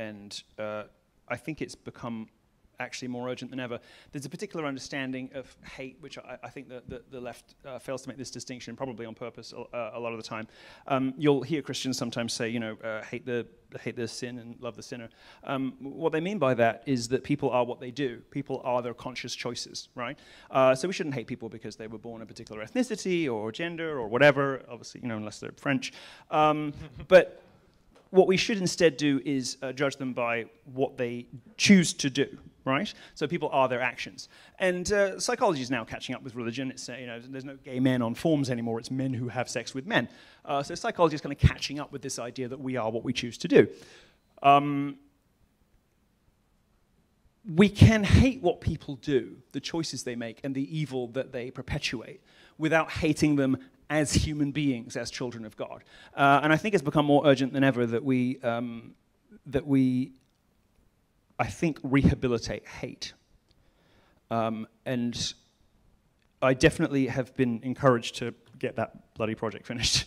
And I think it's become actually more urgent than ever. There's a particular understanding of hate, which I think the left fails to make this distinction, probably on purpose a lot of the time. You'll hear Christians sometimes say, hate the sin and love the sinner. What they mean by that is that people are what they do. People are their conscious choices, right? So we shouldn't hate people because they were born a particular ethnicity or gender or whatever, obviously, unless they're French. But what we should instead do is judge them by what they choose to do, right? So people are their actions. And psychology is now catching up with religion. It's there's no gay men on forms anymore. It's men who have sex with men. So psychology is kind of catching up with this idea that we are what we choose to do. We can hate what people do, the choices they make, and the evil that they perpetuate, without hating them as human beings, as children of God. And I think it's become more urgent than ever that we, I think, rehabilitate hate. And I definitely have been encouraged to get that bloody project finished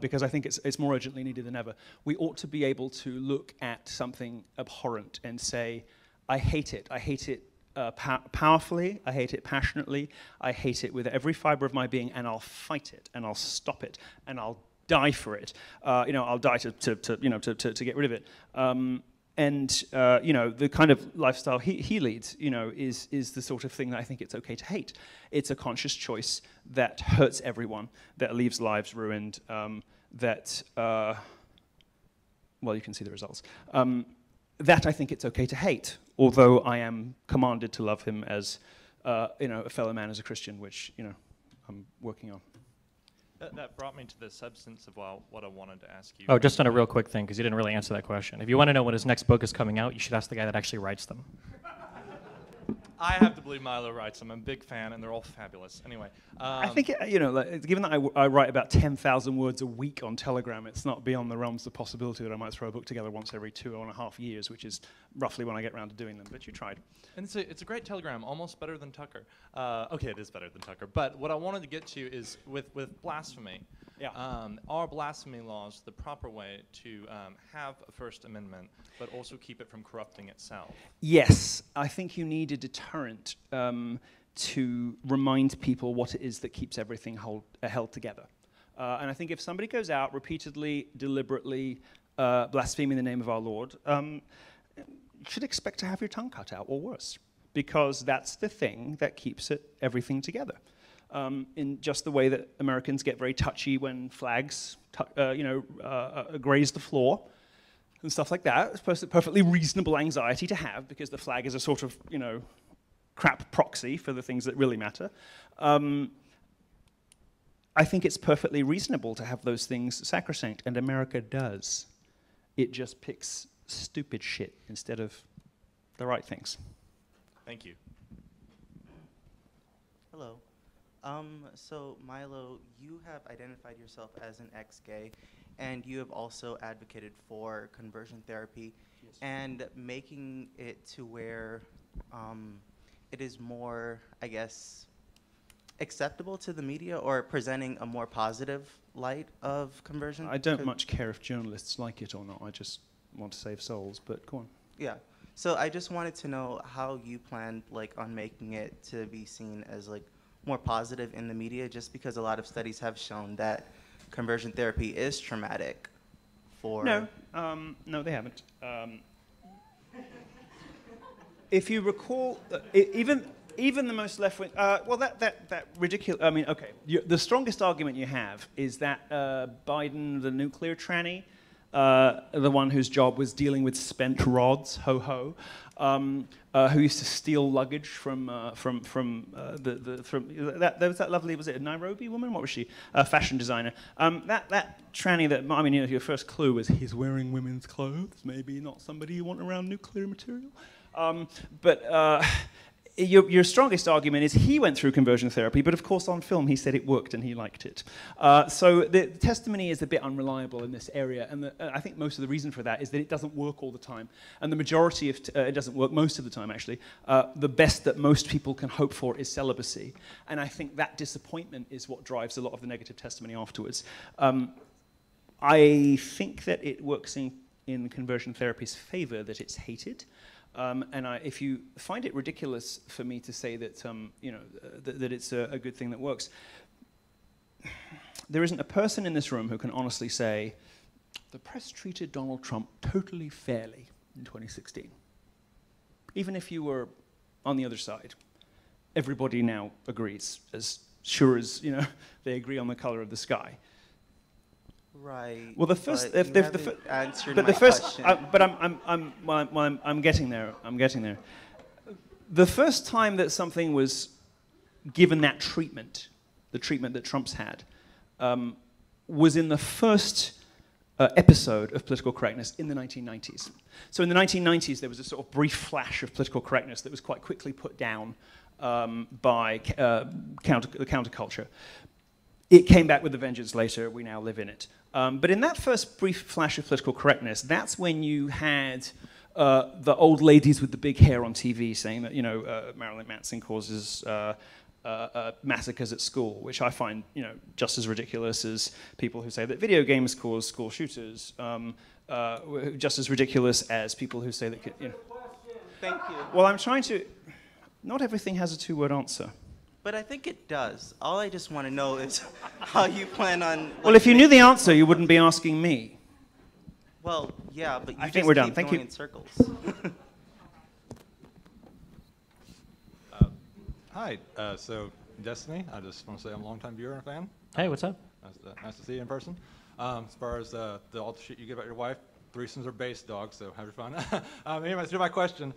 because I think it's more urgently needed than ever. We ought to be able to look at something abhorrent and say, I hate it. I hate it powerfully, I hate it passionately, I hate it with every fiber of my being, and I'll fight it, and I'll stop it, and I'll die for it. I'll die to get rid of it. The kind of lifestyle he leads, is the sort of thing that I think it's okay to hate. It's a conscious choice that hurts everyone, that leaves lives ruined, you can see the results. That I think it's okay to hate, although I am commanded to love him as, a fellow man, as a Christian, which, I'm working on. That brought me to the substance of what I wanted to ask you. Oh, just on a real quick thing, because you didn't really answer that question. If you want to know when his next book is coming out, you should ask the guy that actually writes them. I have to believe Milo writes them. I'm a big fan, and they're all fabulous. Anyway. I think, you know, like, given that I write about 10,000 words a week on Telegram, it's not beyond the realms of the possibility that I might throw a book together once every 2.5 years, which is roughly when I get around to doing them. But you tried. And it's a great Telegram, almost better than Tucker. Okay, it is better than Tucker. But what I wanted to get to is with blasphemy. Yeah. Are blasphemy laws the proper way to have a First Amendment, but also keep it from corrupting itself? Yes. I think you need a deterrent to remind people what it is that keeps everything held together. And I think if somebody goes out repeatedly, deliberately, blaspheming the name of our Lord, you should expect to have your tongue cut out or worse, because that's the thing that keeps everything together. In just the way that Americans get very touchy when flags, graze the floor and stuff like that. It's a perfectly reasonable anxiety to have because the flag is a sort of, you know, crap proxy for the things that really matter. I think it's perfectly reasonable to have those things sacrosanct, and America does. It just picks stupid shit instead of the right things. Thank you. Hello. So, Milo, you have identified yourself as an ex-gay, and you have also advocated for conversion therapy, yes, and making it to where it is more, I guess, acceptable to the media, or presenting a more positive light of conversion. I don't much care if journalists like it or not. I just want to save souls, but go on. Yeah. So I just wanted to know how you planned, like, on making it to be seen as, like, more positive in the media, just because a lot of studies have shown that conversion therapy is traumatic for... No, no, they haven't. If you recall, even the most left-wing... well, that ridiculous... I mean, okay, the strongest argument you have is that Biden, the nuclear tranny, the one whose job was dealing with spent rods, ho-ho, who used to steal luggage there was that lovely, was it a Nairobi woman? What was she? A fashion designer. That tranny that, I mean, you know, your first clue was he's wearing women's clothes, maybe not somebody you want around nuclear material. Your strongest argument is he went through conversion therapy, but of course on film he said it worked and he liked it. So the testimony is a bit unreliable in this area, and I think most of the reason for that is that it doesn't work all the time. And the majority of it doesn't work most of the time, actually. The best that most people can hope for is celibacy. And I think that disappointment is what drives a lot of the negative testimony afterwards. I think that it works in conversion therapy's favor that it's hated. If you find it ridiculous for me to say that, you know, that it's a good thing that works, there isn't a person in this room who can honestly say, the press treated Donald Trump totally fairly in 2016. Even if you were on the other side, everybody now agrees, as sure as, you know, they agree on the color of the sky. Right. Well, the first. But you haven't answered my question. I'm getting there. I'm getting there. The first time that something was given that treatment, the treatment that Trump's had, was in the first episode of political correctness in the 1990s. So in the 1990s, there was a sort of brief flash of political correctness that was quite quickly put down by the counterculture. It came back with a vengeance later. We now live in it. But in that first brief flash of political correctness, that's when you had the old ladies with the big hair on TV saying that, you know, Marilyn Manson causes massacres at school, which I find, you know, just as ridiculous as people who say that video games cause school shooters, just as ridiculous as people who say that, you know. Thank you. Well, I'm trying to... Not everything has a two-word answer. But I think it does. All I just want to know is how you plan on... Like, well, if you knew the answer, you wouldn't be asking me. Well, yeah, but you I just think we're keep done. Thank going you. In circles. Hi. So, Destiny, I just want to say I'm a long-time viewer and fan. Hey, what's up? Nice to see you in person. As far as all the shit you give about your wife, threesomes are base dogs, so have your fun. Anyways, here's my question.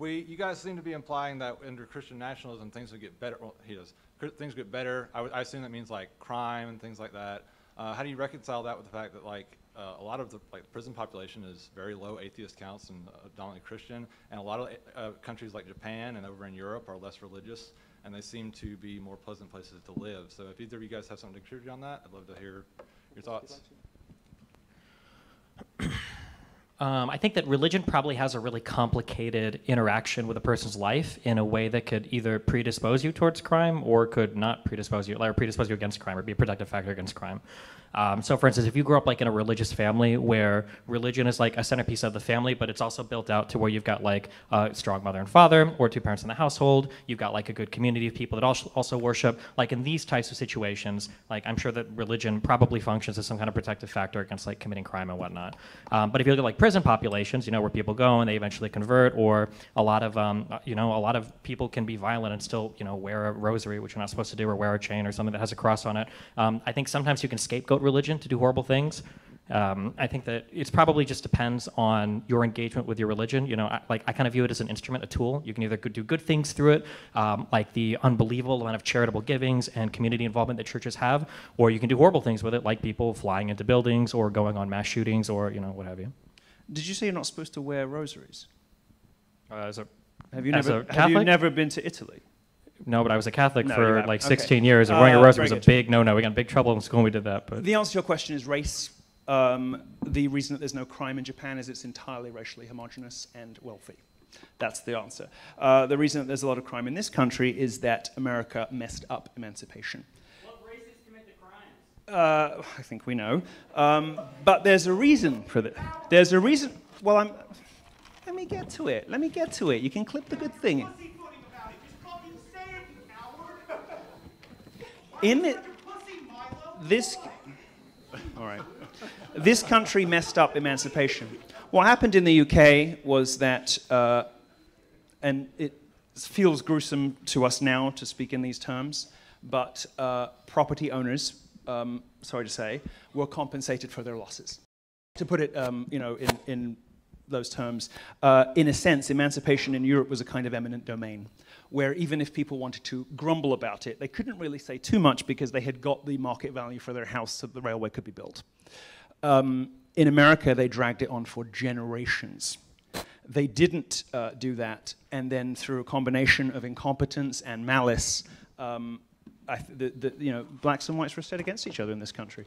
You guys seem to be implying that under Christian nationalism, things would get better. Well, he does. Things get better. I assume that means like crime and things like that. How do you reconcile that with the fact that like a lot of the prison population is very low atheist counts and dominantly Christian, and a lot of countries like Japan and over in Europe are less religious, and they seem to be more pleasant places to live. So if either of you guys have something to contribute on that, I'd love to hear your thoughts. I think that religion probably has a really complicated interaction with a person's life in a way that could either predispose you towards crime or could not predispose you, or predispose you against crime or be a protective factor against crime. So for instance, if you grow up like in a religious family where religion is like a centerpiece of the family, but it's also built out to where you've got like a strong mother and father or two parents in the household, you've got like a good community of people that also worship, like in these types of situations, like I'm sure that religion probably functions as some kind of protective factor against like committing crime and whatnot. But if you look at like prison populations, you know, where people go and they eventually convert, or a lot of, you know, a lot of people can be violent and still, you know, wear a rosary, which you're not supposed to do, or wear a chain or something that has a cross on it. I think sometimes you can scapegoat religion to do horrible things. I think that it's probably just depends on your engagement with your religion. You know, I kind of view it as an instrument, a tool. You can either do good things through it, like the unbelievable amount of charitable givings and community involvement that churches have, or you can do horrible things with it, like people flying into buildings or going on mass shootings or, you know, what have you. Did you say you're not supposed to wear rosaries? Have you never been to Italy? No, but I was a Catholic for like 16 years, and wearing a rosary was a big no-no. We got in big trouble in school when we did that. But the answer to your question is race. The reason that there's no crime in Japan is it's entirely racially homogenous and wealthy. That's the answer. The reason that there's a lot of crime in this country is that America messed up emancipation. What races commit the crimes? I think we know. But there's a reason for that. There's a reason. Well, let me get to it. Let me get to it. You can clip the good thing. This country messed up emancipation. What happened in the UK was that, and it feels gruesome to us now to speak in these terms, but property owners, sorry to say, were compensated for their losses. To put it, you know, in those terms, in a sense, emancipation in Europe was a kind of eminent domain, where even if people wanted to grumble about it, they couldn't really say too much because they had got the market value for their house so that the railway could be built. In America, they dragged it on for generations. They didn't do that, and then through a combination of incompetence and malice, you know, blacks and whites were set against each other in this country,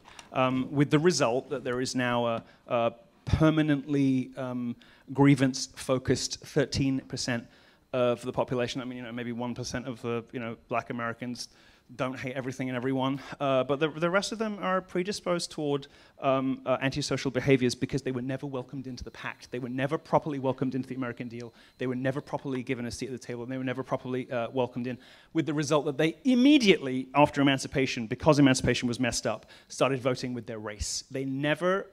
with the result that there is now a permanently grievance-focused 13% of the population. I mean, you know, maybe 1% of the, you know, black Americans don't hate everything and everyone, but the rest of them are predisposed toward antisocial behaviors because they were never welcomed into the pact. They were never properly welcomed into the American deal. They were never properly given a seat at the table, and they were never properly welcomed in, with the result that they immediately, after emancipation, because emancipation was messed up, started voting with their race. They never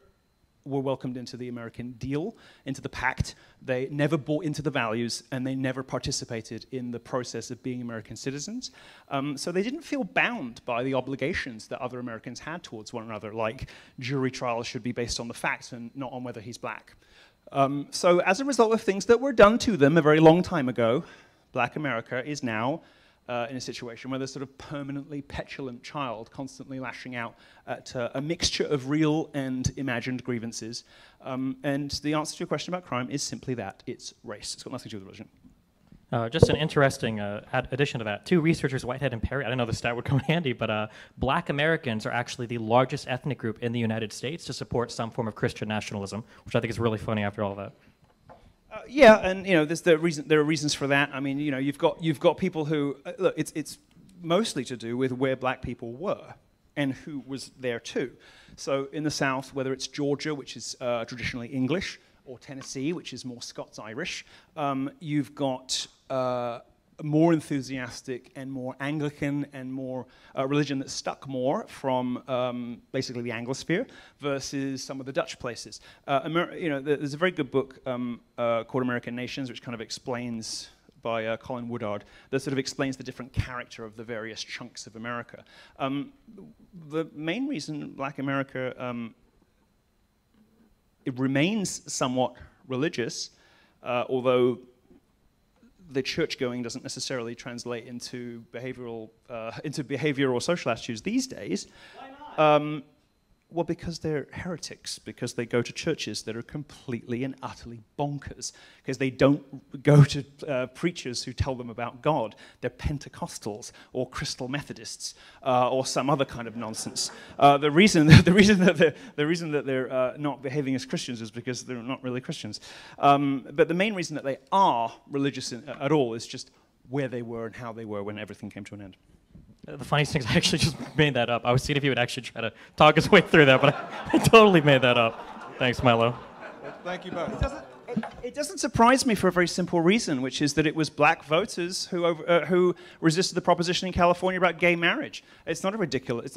were welcomed into the American deal, into the pact. They never bought into the values, and they never participated in the process of being American citizens. So they didn't feel bound by the obligations that other Americans had towards one another, like jury trials should be based on the facts and not on whether he's black. So as a result of things that were done to them a very long time ago, black America is now in a situation where there's sort of permanently petulant child constantly lashing out at a mixture of real and imagined grievances. And the answer to your question about crime is simply that. It's race. It's got nothing to do with religion. Just an interesting addition to that. Two researchers, Whitehead and Perry, I didn't know the stat would come in handy, but black Americans are actually the largest ethnic group in the United States to support some form of Christian nationalism, which I think is really funny after all that. Yeah, and you know, there are reasons for that. I mean, you know, you've got people who look. It's mostly to do with where black people were and who was there too. So in the South, whether it's Georgia, which is traditionally English, or Tennessee, which is more Scots-Irish, you've got more enthusiastic and more Anglican and more religion that stuck more from basically the Anglosphere versus some of the Dutch places. You know, there's a very good book called American Nations, which kind of explains, by Colin Woodard, that sort of explains the different character of the various chunks of America. The main reason black America it remains somewhat religious, although the church going doesn't necessarily translate into behavioral or social attitudes these days. Why not? Well, because they're heretics, because they go to churches that are completely and utterly bonkers, because they don't go to preachers who tell them about God. They're Pentecostals or Crystal Methodists or some other kind of nonsense. The reason that they're not behaving as Christians is because they're not really Christians. But the main reason that they are religious at all is just where they were and how they were when everything came to an end. The funniest thing is I actually just made that up. I was seeing if he would actually try to talk his way through that, but I totally made that up. Thanks, Milo. Well, thank you both. It doesn't surprise me for a very simple reason, which is that it was black voters who resisted the proposition in California about gay marriage. It's not a ridiculous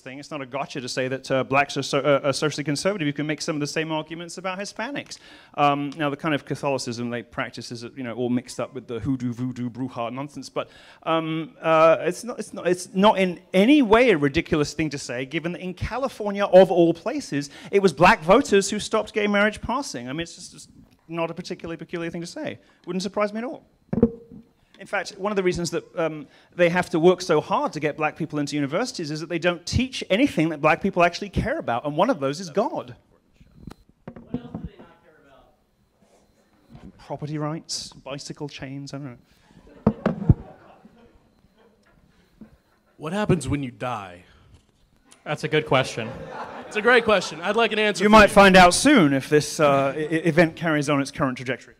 thing. It's not a gotcha to say that blacks are socially conservative. You can make some of the same arguments about Hispanics. Now, the kind of Catholicism they practice is, you know, all mixed up with the hoodoo, voodoo, bruja nonsense. But it's not in any way a ridiculous thing to say, given that in California, of all places, it was black voters who stopped gay marriage passing. I mean, it's just not a particularly peculiar thing to say. Wouldn't surprise me at all. In fact, one of the reasons that they have to work so hard to get black people into universities is that they don't teach anything that black people actually care about, and one of those is God. What else do they not care about? Property rights, bicycle chains, I don't know. What happens when you die? That's a good question. It's a great question. I'd like an answer. You might find out soon if this event carries on its current trajectory.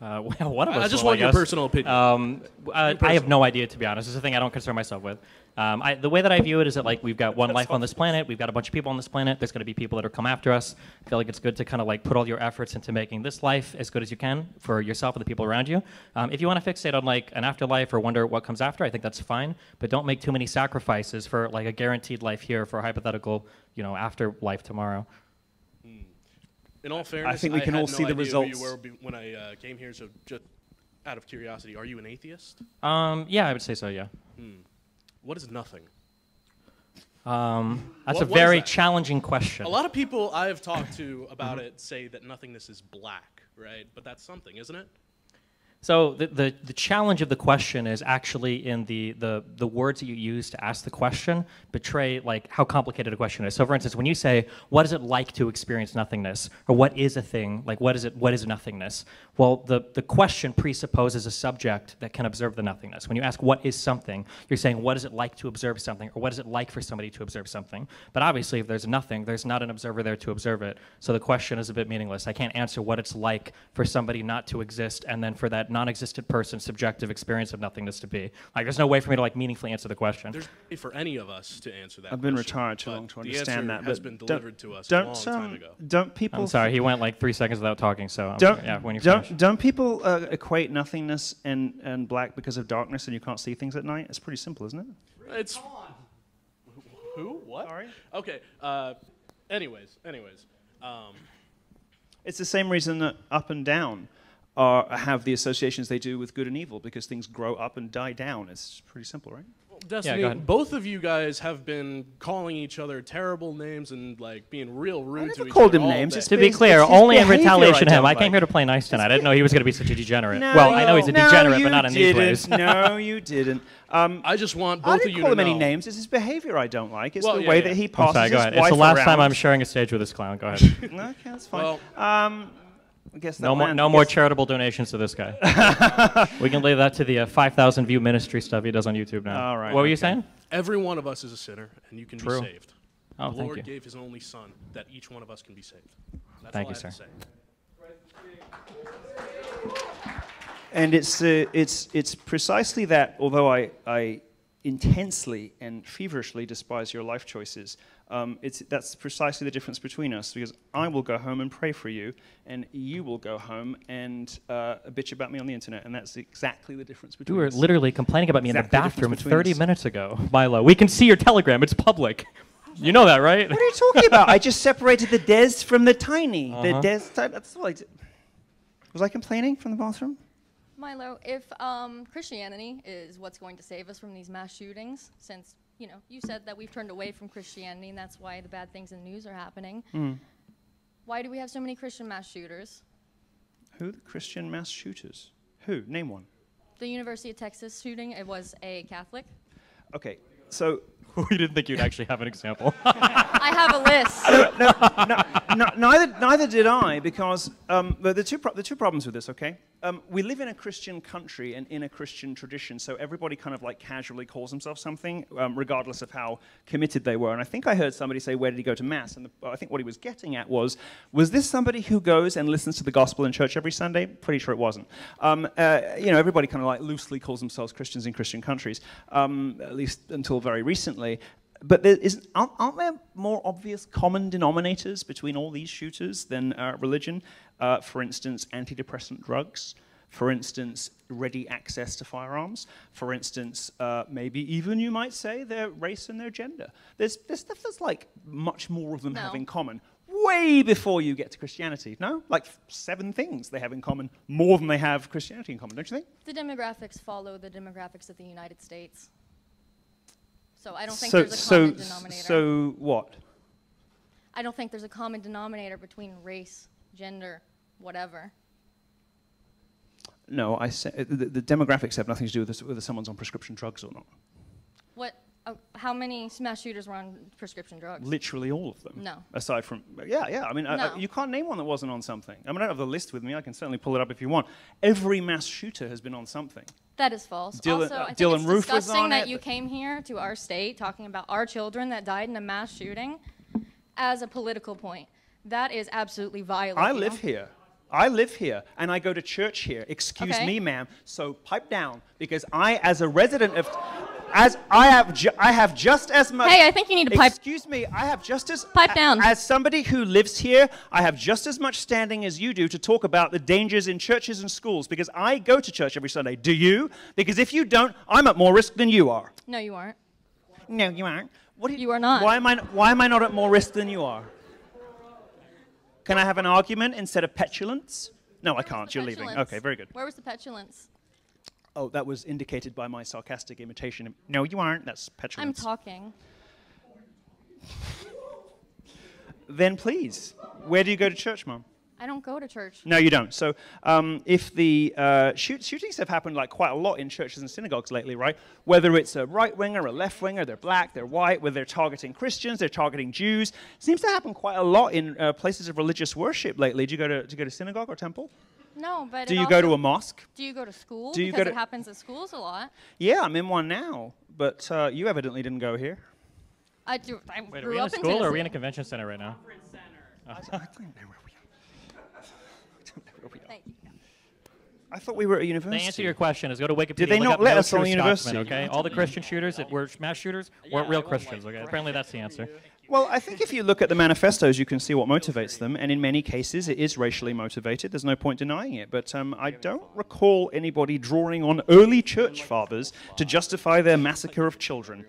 Well, one of us. I just want your personal opinion. I have no idea, to be honest. It's a thing I don't concern myself with. The way that I view it is that, like, we've got one life on this planet. We've got a bunch of people on this planet. There's going to be people that are come after us. I feel like it's good to kind of like put all your efforts into making this life as good as you can for yourself and the people around you. If you want to fixate on like an afterlife or wonder what comes after, I think that's fine. But don't make too many sacrifices for like a guaranteed life here for a hypothetical, you know, afterlife tomorrow. In all fairness, I think we can all see the results. When I came here, so just out of curiosity, are you an atheist? Yeah, I would say so. Yeah. What is nothing? That's a very challenging question. A lot of people I have talked to about it say that nothingness is black, right? But that's something, isn't it? So the challenge of the question is actually in the words that you use to ask the question betray like how complicated a question is. So for instance, when you say, what is it like to experience nothingness? Or what is a thing? Like what is nothingness? Well, the question presupposes a subject that can observe the nothingness. When you ask what is something, you're saying what is it like to observe something, or what is it like for somebody to observe something? But obviously if there's nothing, there's not an observer there to observe it. So the question is a bit meaningless. I can't answer what it's like for somebody not to exist and then for that non-existent person's subjective experience of nothingness to be. Like, there's no way for me to like meaningfully answer the question. There's no way for any of us to answer that. I've been retired too long to understand that. The answer has been delivered to us a long time ago. Don't people? I'm sorry, he went like 3 seconds without talking. So don't people equate nothingness and black because of darkness and you can't see things at night? It's pretty simple, isn't it? It's who? What? Sorry. Okay. Anyways, it's the same reason that up and down have the associations they do with good and evil, because things grow up and die down. It's pretty simple, right? Well, Destiny, yeah, both of you guys have been calling each other terrible names and like being real rude to each other. I called him names. To be clear, only in retaliation to him. I came here to play nice tonight. I didn't know he was going to be such a degenerate. I know he's a degenerate, but not in these ways. No, you didn't. I just want both of you to know. I didn't call him any names. It's his behavior I don't like. It's the way that he passes his wife around. It's the last time I'm sharing a stage with this clown. Go ahead. No, okay, that's fine. No more charitable donations to this guy. We can leave that to the 5,000 view ministry stuff he does on YouTube now. All right. What were you saying? Every one of us is a sinner, and you can be saved. Oh, the Lord gave His only Son that each one of us can be saved. That's all I have to say. And it's precisely that. Although I intensely and feverishly despise your life choices, that's precisely the difference between us, because I will go home and pray for you, and you will go home and bitch about me on the internet, and that's exactly the difference between us. You were literally complaining about me in the bathroom 30 minutes ago, Milo. We can see your Telegram. It's public. You know that, right? What are you talking about? I just separated the des from the tiny. That's all I did. Was I complaining from the bathroom? Milo, if Christianity is what's going to save us from these mass shootings, since you said that we've turned away from Christianity, and that's why the bad things in the news are happening. Mm. Why do we have so many Christian mass shooters? Who? The Christian mass shooters? Who? Name one. The University of Texas shooting. It was a Catholic. Okay. So we didn't think you'd actually have an example. I have a list. Neither did I, because the two problems with this, okay? We live in a Christian country and in a Christian tradition, so everybody kind of like casually calls themselves something, regardless of how committed they were. And I think I heard somebody say, where did he go to Mass? And I think what he was getting at was this somebody who goes and listens to the gospel in church every Sunday? Pretty sure it wasn't. You know, everybody kind of like loosely calls themselves Christians in Christian countries, at least until very recently. But there isn't, aren't there more obvious common denominators between all these shooters than religion? For instance, antidepressant drugs. For instance, ready access to firearms. For instance, maybe even you might say their race and their gender. There's stuff that's like much more of them have in common. Way before you get to Christianity, no? Like 7 things they have in common, more than they have Christianity in common, don't you think? The demographics follow the demographics of the United States. So I don't think there's a common denominator. So what? I don't think there's a common denominator between race, gender, whatever. No, I say the demographics have nothing to do with this, whether someone's on prescription drugs or not. What? How many mass shooters were on prescription drugs? Literally all of them. No. Aside from, yeah. I mean, you can't name one that wasn't on something. I mean, I don't have the list with me. I can certainly pull it up if you want. Every mass shooter has been on something. That is false. Dylan Roof was on it. It's disgusting that you came here to our state talking about our children that died in a mass shooting as a political point. That is absolutely violent. I live here. I live here, and I go to church here. Excuse me, ma'am. So pipe down, because I, as a resident of... As I have just as much. Hey, I think you need to pipe. Excuse me, I have just as pipe down. As somebody who lives here, I have just as much standing as you do to talk about the dangers in churches and schools, because I go to church every Sunday. Do you? Because if you don't, I'm at more risk than you are. No, you aren't. No, you aren't. What do you are not. Why am I not at more risk than you are? Can I have an argument instead of petulance? No, I can't. You're leaving. Okay, very good. Where was the petulance? Oh, that was indicated by my sarcastic imitation. No, you aren't. That's petulance. I'm talking. Then please, where do you go to church, Mom? I don't go to church. No, you don't. So if the shootings have happened like quite a lot in churches and synagogues lately, right? Whether it's a right-winger, a left-winger, they're black, they're white, whether they're targeting Christians, they're targeting Jews. Seems to happen quite a lot in places of religious worship lately. Do you go to synagogue or temple? No, but do you go to a mosque? Do you go to school? Because it happens at schools a lot. Yeah, I'm in one now, but you evidently didn't go here. I do. I Wait, grew up in Tennessee. Are we in a school or are we in a convention center right now? Conference center. I don't know where we are. Thank you. I thought we were at a university. The answer to your question is go to Wikipedia. Did they not let us on the university? Okay, all the Christian shooters that were mass shooters weren't real Christians. Okay, apparently that's the answer. Well, I think if you look at the manifestos, you can see what motivates them, and in many cases, it is racially motivated. There's no point denying it, but I don't recall anybody drawing on early church fathers to justify their massacre of children.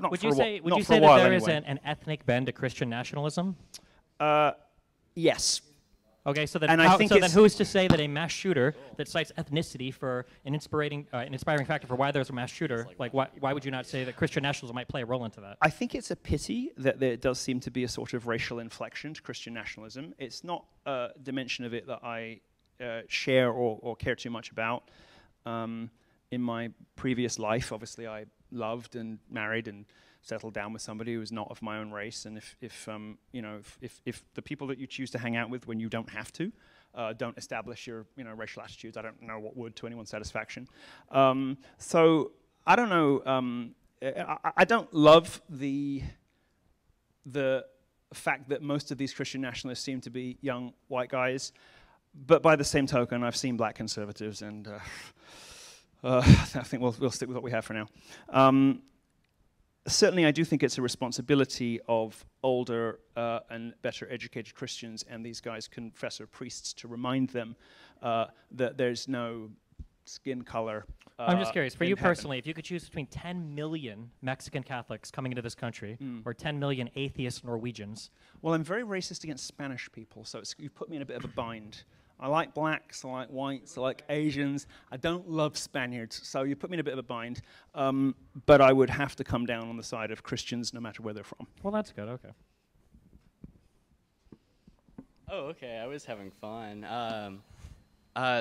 Would you say that there is an ethnic bend to Christian nationalism? Yes. Okay, so then who's to say that a mass shooter that cites ethnicity for an inspiring factor for why there's a mass shooter, like why would you not say that Christian nationalism might play a role into that? I think it's a pity that there does seem to be a sort of racial inflection to Christian nationalism. It's not a dimension of it that I share or care too much about. In my previous life, obviously, I loved and married and settled down with somebody who is not of my own race, and if the people that you choose to hang out with when you don't have to don't establish your racial attitudes, I don't know what would, to anyone's satisfaction. So I don't know. I don't love the fact that most of these Christian nationalists seem to be young white guys, but by the same token, I've seen black conservatives, and I think we'll stick with what we have for now. Certainly, I do think it's a responsibility of older and better educated Christians and these guys, confessor priests, to remind them that there's no skin color. I'm just curious, for you personally, if you could choose between 10 million Mexican Catholics coming into this country or 10 million atheist Norwegians. Well, I'm very racist against Spanish people, so you put me in a bit of a bind. I like blacks, I like whites, I like Asians. I don't love Spaniards, so you put me in a bit of a bind. But I would have to come down on the side of Christians no matter where they're from. Well, that's good, okay. Oh, okay, I was having fun.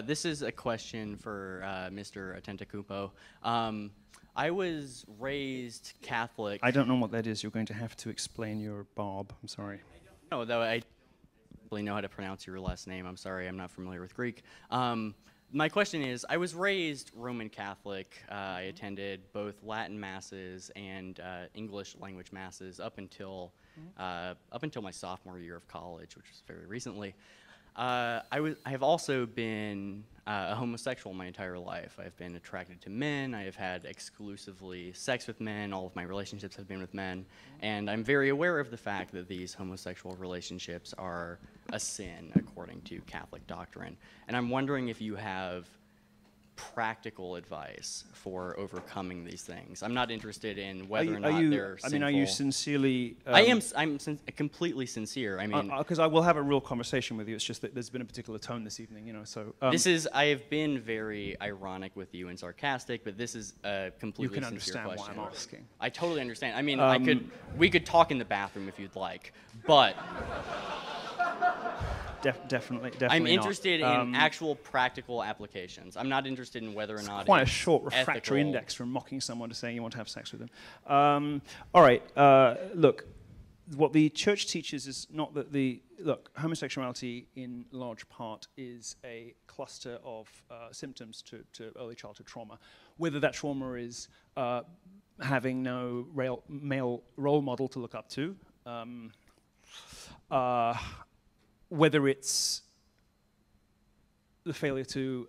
This is a question for Mr. Atentacumpo. I was raised Catholic. I don't know what that is. You're going to have to explain your barb. I'm sorry. No, though I don't know how to pronounce your last name. I'm sorry, I'm not familiar with Greek. My question is, I was raised Roman Catholic. I attended both Latin masses and English language masses up until my sophomore year of college, which was very recently. I have also been a homosexual my entire life. I've been attracted to men. I have had exclusively sex with men. All of my relationships have been with men. And I'm very aware of the fact that these homosexual relationships are a sin according to Catholic doctrine. And I'm wondering if you have practical advice for overcoming these things. I'm not interested in whether or not they're sinful. I mean, are you sincerely... I'm completely sincere. I mean... Because I will have a real conversation with you. It's just that there's been a particular tone this evening, you know, so... this is... I have been very ironic with you and sarcastic, but this is a completely sincere question. You can understand why I'm asking. I totally understand. I mean, we could talk in the bathroom if you'd like, but... Definitely I'm interested in actual practical applications. I'm not interested in whether or not it's quite a short refractory index from mocking someone to saying you want to have sex with them. All right, look, what the church teaches is not that the... Look, homosexuality in large part is a cluster of symptoms to early childhood trauma. Whether that trauma is having no male role model to look up to, whether it's the failure to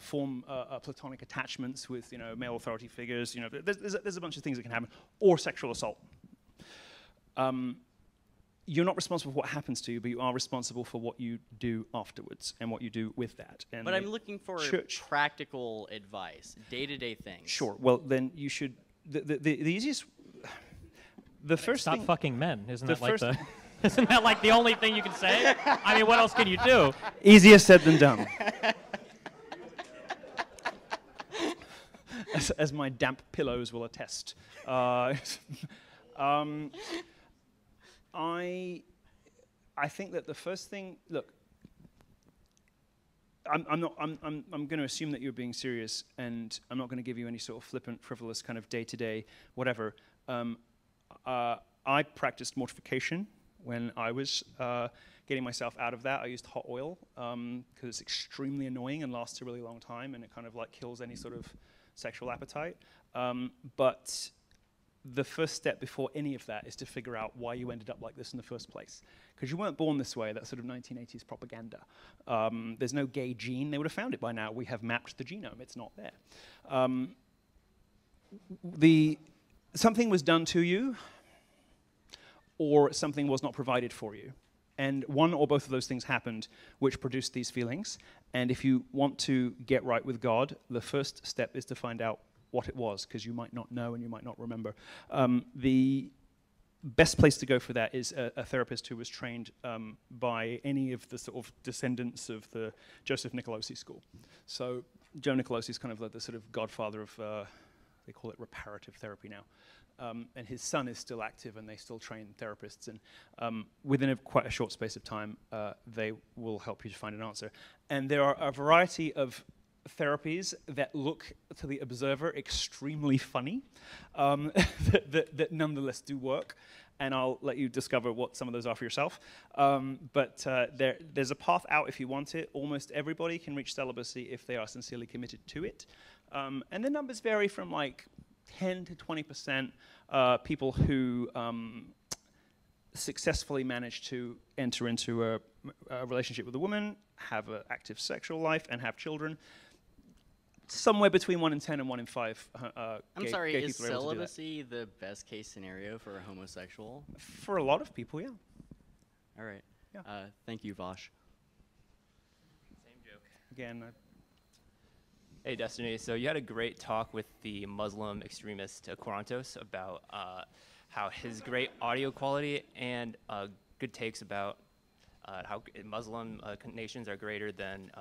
form platonic attachments with, you know, male authority figures, you know, there's a bunch of things that can happen, or sexual assault. You're not responsible for what happens to you, but you are responsible for what you do afterwards and what you do with that. And but I'm looking for practical advice, day-to-day things. Sure. Well, then you should. The easiest. The first. Stop thing, fucking men, isn't that like the? Isn't that like the only thing you can say? I mean, what else can you do? Easier said than done. as my damp pillows will attest. I think that the first thing, look, I'm going to assume that you're being serious, and I'm not going to give you any sort of flippant, frivolous kind of day-to-day whatever. I practiced mortification. When I was getting myself out of that, I used hot oil because it's extremely annoying and lasts a really long time, and it kind of like kills any sort of sexual appetite. But the first step before any of that is to figure out why you ended up like this in the first place. Because you weren't born this way. That's sort of 1980s propaganda. There's no gay gene. They would have found it by now. We have mapped the genome. It's not there. Something was done to you, or something was not provided for you. And one or both of those things happened, which produced these feelings. And if you want to get right with God, the first step is to find out what it was, because you might not know and you might not remember. The best place to go for that is a therapist who was trained by any of the sort of descendants of the Joseph Nicolosi school. So Joe Nicolosi is kind of like the sort of godfather of, they call it reparative therapy now. And his son is still active, and they still train therapists. And within quite a short space of time, they will help you to find an answer. And there are a variety of therapies that look to the observer extremely funny, that nonetheless do work. And I'll let you discover what some of those are for yourself. But there's a path out if you want it. Almost everybody can reach celibacy if they are sincerely committed to it. And the numbers vary from like 10 to 20% people who successfully manage to enter into a relationship with a woman, have an active sexual life, and have children. Somewhere between 1 in 10 and 1 in 5. I'm sorry, is celibacy the best case scenario for a homosexual? For a lot of people, yeah. All right. Yeah. Thank you, Vosh. Same joke. Again. Hey, Destiny, so you had a great talk with the Muslim extremist Quarantos about how his great audio quality and good takes about how Muslim nations are greater than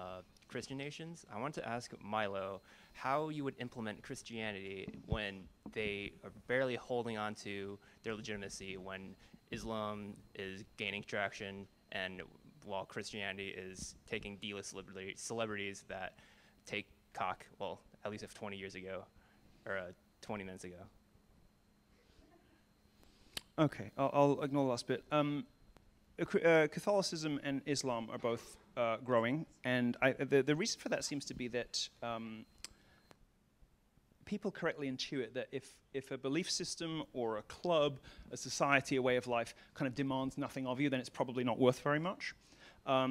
Christian nations. I wanted to ask Milo how you would implement Christianity when they are barely holding on to their legitimacy, when Islam is gaining traction and while Christianity is taking D-list celebrities that take cock, well, at least if 20 years ago, or 20 minutes ago. Okay, I'll ignore the last bit. Catholicism and Islam are both growing, and the reason for that seems to be that people correctly intuit that if a belief system or a club, a society, a way of life kind of demands nothing of you, then it's probably not worth very much.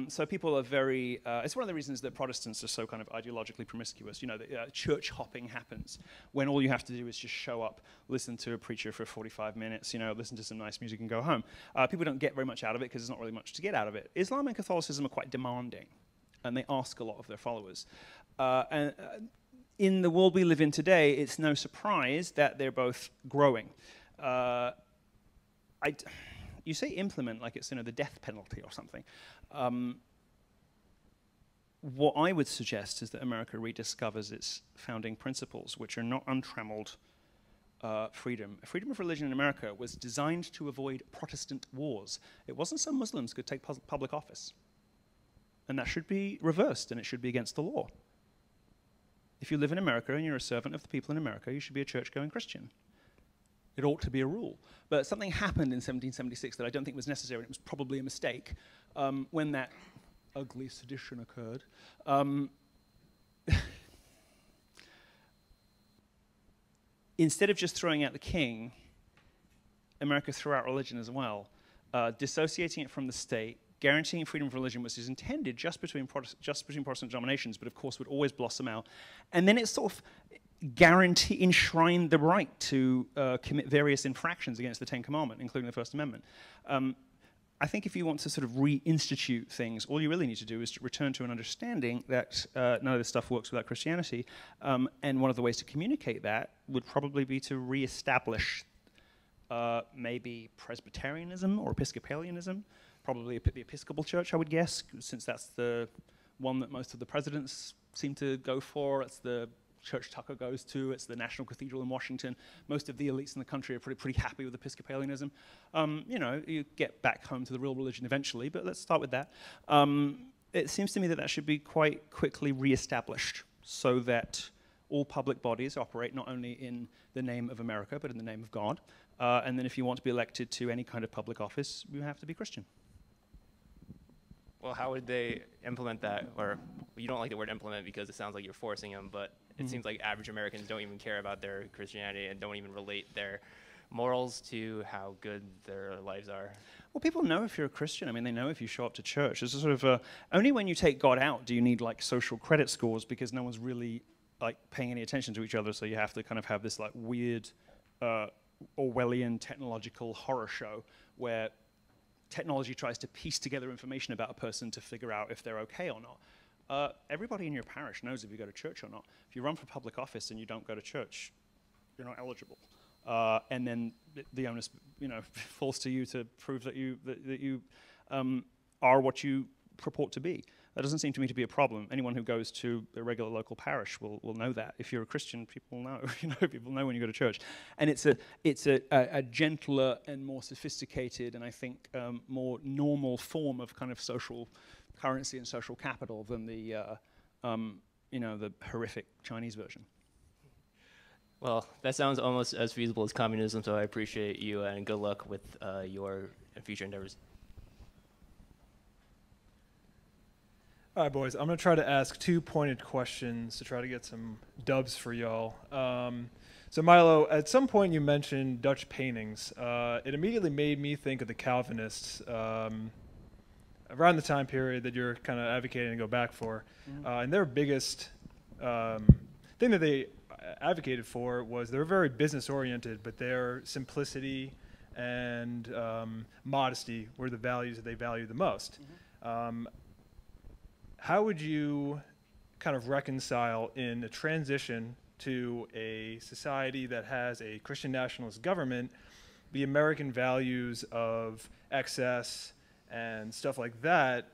So people are very, it's one of the reasons that Protestants are so kind of ideologically promiscuous. You know, the, church hopping happens when all you have to do is just show up, listen to a preacher for 45 minutes, you know, listen to some nice music and go home. People don't get very much out of it because there's not really much to get out of it. Islam and Catholicism are quite demanding, and they ask a lot of their followers. In the world we live in today, it's no surprise that they're both growing. You say implement like it's, you know, the death penalty or something. What I would suggest is that America rediscovers its founding principles, which are not untrammeled freedom. Freedom of religion in America was designed to avoid Protestant wars. It wasn't so Muslims could take public office. And that should be reversed, and it should be against the law. If you live in America and you're a servant of the people in America, you should be a church-going Christian. It ought to be a rule. But something happened in 1776 that I don't think was necessary. It was probably a mistake when that ugly sedition occurred. Instead of just throwing out the king, America threw out religion as well, dissociating it from the state, guaranteeing freedom of religion, which is intended just between Protestant denominations, but of course would always blossom out. And then it sort of enshrined the right to commit various infractions against the Ten Commandments, including the First Amendment. I think if you want to sort of reinstitute things, all you really need to do is to return to an understanding that none of this stuff works without Christianity, and one of the ways to communicate that would probably be to reestablish maybe Presbyterianism or Episcopalianism, probably the Episcopal Church, I would guess, since that's the one that most of the presidents seem to go for. It's the church Tucker goes to, it's the National Cathedral in Washington. Most of the elites in the country are pretty happy with Episcopalianism. You know, you get back home to the real religion eventually, but let's start with that. It seems to me that that should be quite quickly reestablished so that all public bodies operate not only in the name of America, but in the name of God. And then if you want to be elected to any kind of public office, you have to be Christian. Well, how would they implement that? Or you don't like the word implement because it sounds like you're forcing them, but it seems like average Americans don't even care about their Christianity and don't even relate their morals to how good their lives are. Well, people know if you're a Christian. I mean, they know if you show up to church. It's a sort of a, only when you take God out do you need like social credit scores, because no one's really like paying any attention to each other. So you have to kind of have this like weird Orwellian technological horror show where technology tries to piece together information about a person to figure out if they're okay or not. Everybody in your parish knows if you go to church or not. If you run for public office and you don't go to church, you're not eligible. And then the onus, you know, falls to you to prove that you are what you purport to be. That doesn't seem to me to be a problem. Anyone who goes to a regular local parish will know that. If you're a Christian, people know. You know, people know when you go to church. And it's a gentler and more sophisticated and I think more normal form of kind of social currency and social capital than the, you know, the horrific Chinese version. Well, that sounds almost as feasible as communism, so I appreciate you and good luck with your future endeavors. All right, boys, I'm going to try to ask two pointed questions to try to get some dubs for y'all. So Milo, at some point you mentioned Dutch paintings. It immediately made me think of the Calvinists. Around the time period that you're kind of advocating to go back for. And their biggest thing that they advocated for was they were very business-oriented, but their simplicity and modesty were the values that they valued the most. How would you kind of reconcile in a transition to a society that has a Christian nationalist government the American values of excess and stuff like that,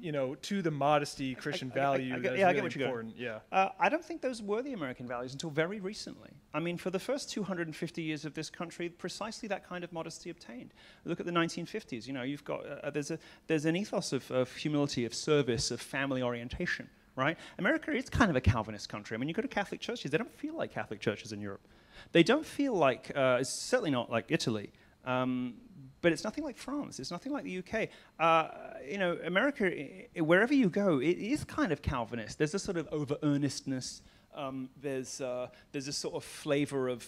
you know, to the modesty Christian value that's really important. Yeah. I don't think those were the American values until very recently. I mean, for the first 250 years of this country, precisely that kind of modesty obtained. Look at the 1950s. You know, you've got there's an ethos of humility, of service, of family orientation. right? America is kind of a Calvinist country. I mean, you go to Catholic churches, they don't feel like Catholic churches in Europe. They don't feel like, it's certainly not like Italy, but it's nothing like France. It's nothing like the UK. You know, America, wherever you go, it is kind of Calvinist. There's this sort of over-earnestness. There's a sort of flavor of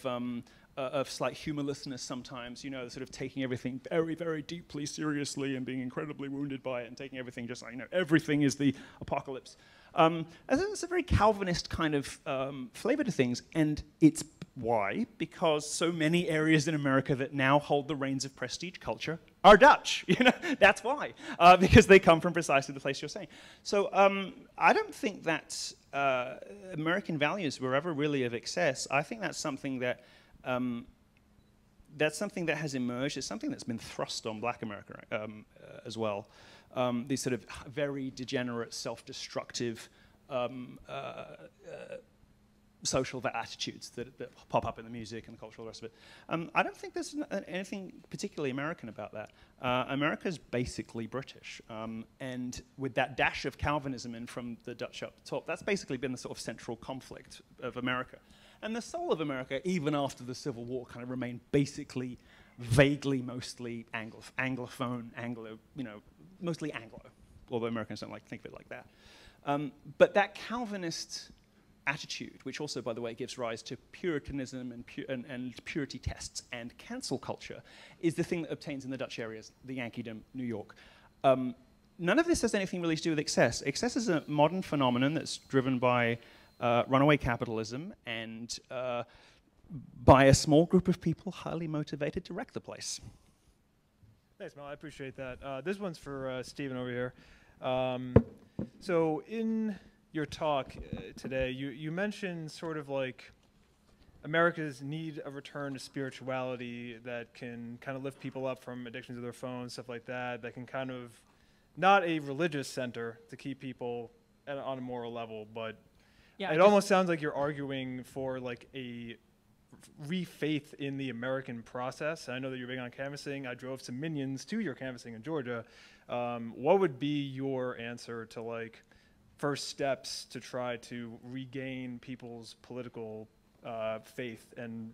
slight humorlessness sometimes, you know, sort of taking everything very, very deeply seriously and being incredibly wounded by it and taking everything just like, you know, everything is the apocalypse. And it's a very Calvinist kind of flavor to things, and it's why? Because so many areas in America that now hold the reins of prestige culture are Dutch. You know, that's why, because they come from precisely the place you're saying. So I don't think that American values were ever really of excess. I think that's something that has emerged. It's something that's been thrust on Black America as well. These sort of very degenerate, self-destructive social attitudes that pop up in the music and the cultural rest of it. I don't think there's anything particularly American about that. America's basically British. And with that dash of Calvinism in from the Dutch up top, that's basically been the sort of central conflict of America. And the soul of America, even after the Civil War, kind of remained basically, vaguely, mostly Anglophone, Anglo, you know, mostly Anglo, although Americans don't like to think of it like that. But that Calvinist attitude, which also, by the way, gives rise to Puritanism and purity tests and cancel culture, is the thing that obtains in the Dutch areas, the Yankeedom, New York. None of this has anything really to do with excess. Excess is a modern phenomenon that's driven by runaway capitalism and by a small group of people highly motivated to wreck the place. Thanks, Mel. I appreciate that. This one's for Stephen over here. So in your talk today, you mentioned sort of like America's need of return to spirituality that can kind of lift people up from addictions to their phones, stuff like that, that can kind of, not a religious center to keep people at, on a moral level, but yeah, it almost sounds like you're arguing for like a re-faith in the American process. I know that you're big on canvassing. I drove some minions to your canvassing in Georgia. What would be your answer to like, first steps to try to regain people's political faith and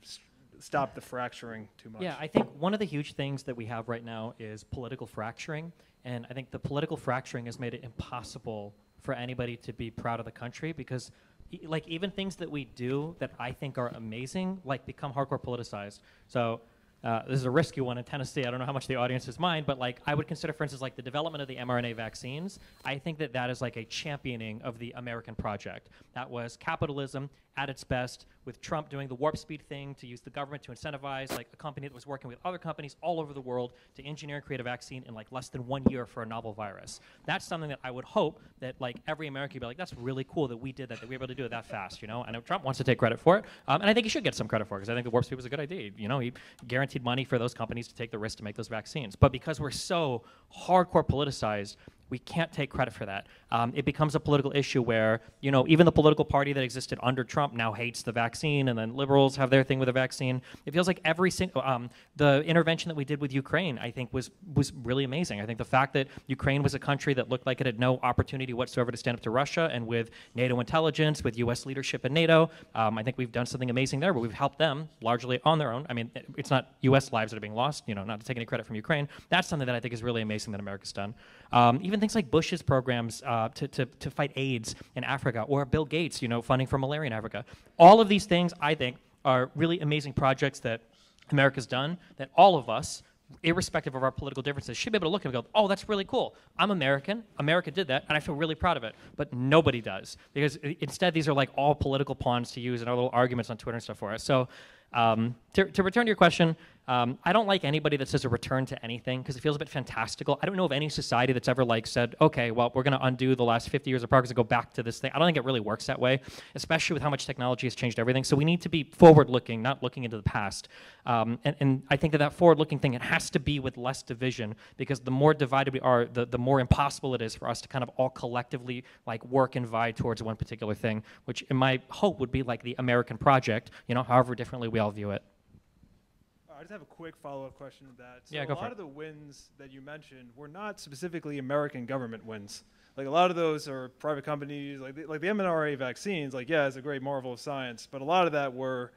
stop the fracturing too much? Yeah, I think one of the huge things that we have right now is political fracturing, and I think the political fracturing has made it impossible for anybody to be proud of the country because, like, even things that we do that I think are amazing, like, become hardcore politicized. So this is a risky one in Tennessee. I don't know how much the audience is mine, but like I would consider, for instance, like the development of the mRNA vaccines. I think that that is like a championing of the American project. That was capitalism at its best, with Trump doing the warp speed thing to use the government to incentivize like a company that was working with other companies all over the world to engineer and create a vaccine in like less than 1 year for a novel virus. That's something that I would hope that like every American would be like, that's really cool that we did that we were able to do it that fast, you know? I know Trump wants to take credit for it, and I think he should get some credit for it because I think the warp speed was a good idea. You know, he guaranteed money for those companies to take the risk to make those vaccines. But because we're so hardcore politicized, we can't take credit for that. It becomes a political issue where, you know, even the political party that existed under Trump now hates the vaccine, and then liberals have their thing with the vaccine. It feels like every single, the intervention that we did with Ukraine, I think, was really amazing. I think the fact that Ukraine was a country that looked like it had no opportunity whatsoever to stand up to Russia, and with NATO intelligence, with U.S. leadership in NATO, I think we've done something amazing there, but we've helped them largely on their own. I mean, it's not U.S. lives that are being lost, you know, not to take any credit from Ukraine. That's something that I think is really amazing that America's done. Even things like Bush's programs to fight AIDS in Africa, or Bill Gates, you know, funding for malaria in Africa. All of these things, I think, are really amazing projects that America's done, that all of us, irrespective of our political differences, should be able to look and go, oh, that's really cool. I'm American. America did that, and I feel really proud of it. But nobody does, because instead these are like all political pawns to use and our little arguments on Twitter and stuff for us. So to return to your question, I don't like anybody that says a return to anything because it feels a bit fantastical. I don't know of any society that's ever like said, okay, well, we're going to undo the last 50 years of progress and go back to this thing. I don't think it really works that way, especially with how much technology has changed everything. So we need to be forward-looking, not looking into the past. And I think that that forward-looking thing, it has to be with less division, because the more divided we are, the more impossible it is for us to kind of all collectively like work and vie towards one particular thing, which in my hope would be like the American project, you know, however differently we all view it. I just have a quick follow-up question to that. So yeah, go for it. A lot of the wins that you mentioned were not specifically American government wins. Like a lot of those are private companies, like the mRNA vaccines, like, yeah, it's a great marvel of science, but a lot of that were,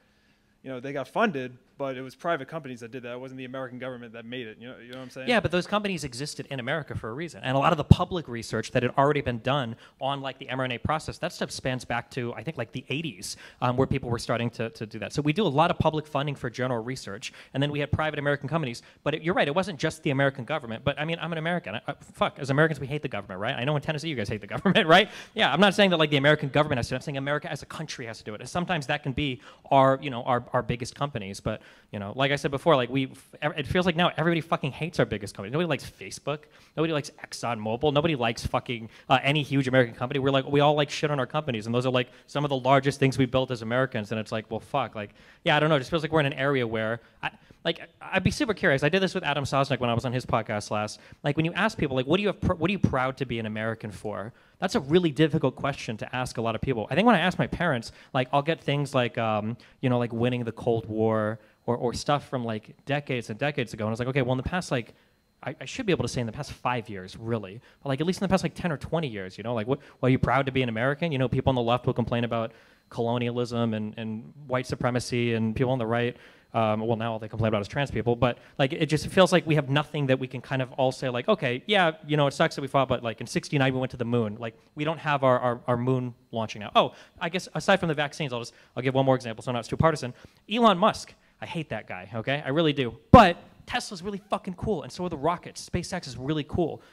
you know, they got funded, but it was private companies that did that. It wasn't the American government that made it, you know what I'm saying? Yeah, but those companies existed in America for a reason. And a lot of the public research that had already been done on like the mRNA process, that stuff spans back to, I think, like the 80s, where people were starting to do that. So we do a lot of public funding for general research, and then we had private American companies. But you're right, it wasn't just the American government, but I mean, I'm an American. Fuck, as Americans, we hate the government, right? I know in Tennessee you guys hate the government, right? Yeah, I'm not saying that like the American government has to do it. I'm saying America as a country has to do it. And sometimes that can be our, you know, our biggest companies, but you know, like I said before, like it feels like now everybody fucking hates our biggest company. Nobody likes Facebook. Nobody likes ExxonMobil. Nobody likes fucking any huge American company. We're like, we all like shit on our companies, and those are like some of the largest things we built as Americans. And it's like, well, fuck, like, yeah, I don't know. It just feels like we're in an area where, I'd be super curious. I did this with Adam Sosnick when I was on his podcast last. Like, when you ask people, like, what are you proud to be an American for? That's a really difficult question to ask a lot of people. I think when I ask my parents, like, I'll get things like, you know, like winning the Cold War, or stuff from like decades and decades ago. And I was like, okay, well in the past like, I should be able to say in the past 5 years, really. But like at least in the past like 10 or 20 years, you know, like well, are you proud to be an American? You know, people on the left will complain about colonialism and white supremacy, and people on the right, well now all they complain about is trans people, but like it just feels like we have nothing that we can kind of all say like, okay, yeah, you know, it sucks that we fought, but like in '69 we went to the moon. Like we don't have our moon launching now. Oh, I guess aside from the vaccines, I'll give one more example so I'm not too partisan. Elon Musk. I hate that guy, okay? I really do. But Tesla's really fucking cool, and so are the rockets. SpaceX is really cool.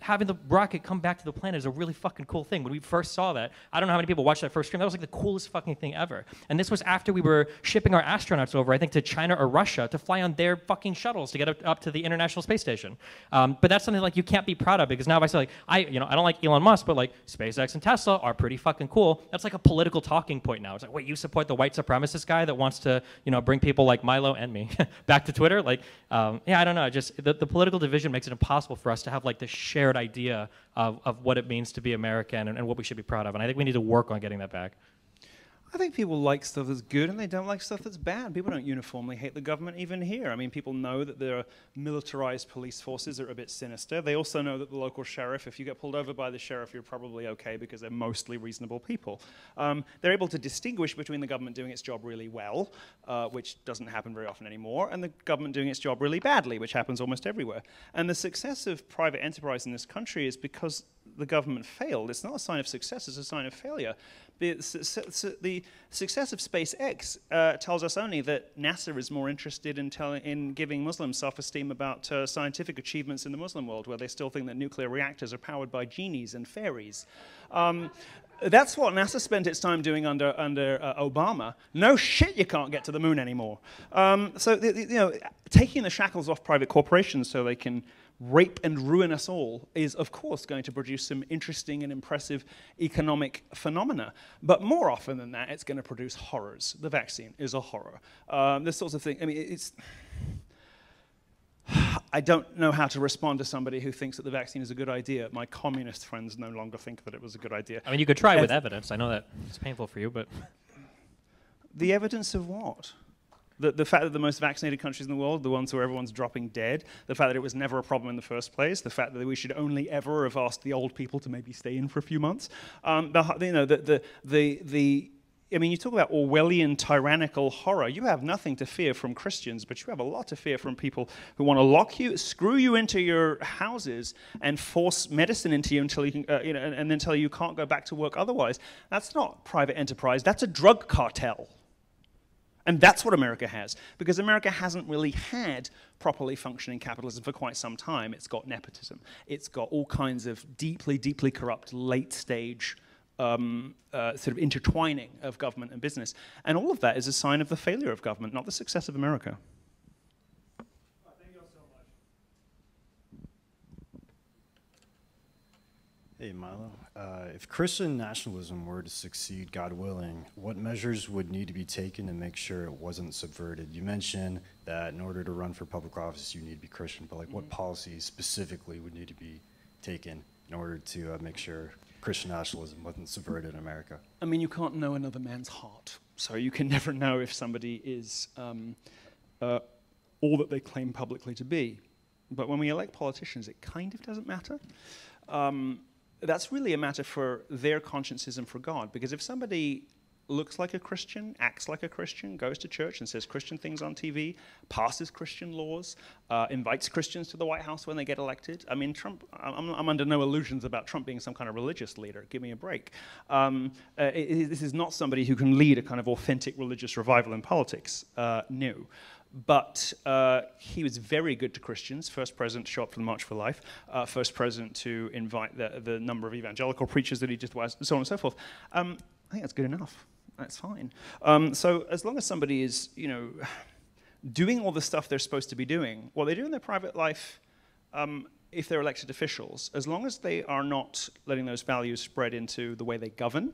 Having the rocket come back to the planet is a really fucking cool thing. When we first saw that, I don't know how many people watched that first stream. That was like the coolest fucking thing ever. And this was after we were shipping our astronauts over, I think, to China or Russia to fly on their fucking shuttles to get up to the International Space Station. But that's something like you can't be proud of, because now if I say like, I don't like Elon Musk, but like SpaceX and Tesla are pretty fucking cool. That's like a political talking point now. It's like, wait, you support the white supremacist guy that wants to, you know, bring people like Milo and me back to Twitter? Like, yeah, I don't know. Just the political division makes it impossible for us to have like the shared idea of what it means to be American and what we should be proud of. And I think we need to work on getting that back. I think people like stuff that's good and they don't like stuff that's bad. People don't uniformly hate the government, even here. I mean, people know that there are militarized police forces that are a bit sinister. They also know that the local sheriff, if you get pulled over by the sheriff, you're probably okay because they're mostly reasonable people. They're able to distinguish between the government doing its job really well, which doesn't happen very often anymore, and the government doing its job really badly, which happens almost everywhere. And the success of private enterprise in this country is because the government failed. It's not a sign of success, it's a sign of failure. The success of SpaceX tells us only that NASA is more interested in giving Muslims self-esteem about scientific achievements in the Muslim world, where they still think that nuclear reactors are powered by genies and fairies. That's what NASA spent its time doing under Obama. No shit, you can't get to the moon anymore. So taking the shackles off private corporations so they can rape and ruin us all is, of course, going to produce some interesting and impressive economic phenomena. But more often than that, it's going to produce horrors. The vaccine is a horror. This sort of thing, I mean, it's... I don't know how to respond to somebody who thinks that the vaccine is a good idea. My communist friends no longer think that it was a good idea. I mean, you could try with evidence. I know that it's painful for you, but... The evidence of what? The fact that the most vaccinated countries in the world, the ones where everyone's dropping dead, the fact that it was never a problem in the first place, the fact that we should only ever have asked the old people to maybe stay in for a few months. I mean, you talk about Orwellian tyrannical horror. You have nothing to fear from Christians, but you have a lot to fear from people who want to lock you, screw you into your houses, and force medicine into you until you can, and then tell you can't go back to work otherwise. That's not private enterprise. That's a drug cartel. And that's what America has, because America hasn't really had properly functioning capitalism for quite some time. It's got nepotism. It's got all kinds of deeply, deeply corrupt late-stage sort of intertwining of government and business. And all of that is a sign of the failure of government, not the success of America. Thank you all so much. Hey, Milo. If Christian nationalism were to succeed, God willing, what measures would need to be taken to make sure it wasn't subverted? You mentioned that in order to run for public office, you need to be Christian, but like what policies specifically would need to be taken in order to make sure Christian nationalism wasn't subverted in America? I mean, you can't know another man's heart, so you can never know if somebody is all that they claim publicly to be. But when we elect politicians, it kind of doesn't matter. That's really a matter for their consciences and for God, because if somebody looks like a Christian, acts like a Christian, goes to church and says Christian things on TV, passes Christian laws, invites Christians to the White House when they get elected. I mean, Trump, I'm under no illusions about Trump being some kind of religious leader. Give me a break. This is not somebody who can lead a kind of authentic religious revival in politics, no. But he was very good to Christians, first president to show up for the March for Life, first president to invite the number of evangelical preachers that he just was, and so on and so forth. I think that's good enough. That's fine. So as long as somebody is, you know, doing all the stuff they're supposed to be doing, what they do in their private life, if they're elected officials, as long as they are not letting those values spread into the way they govern,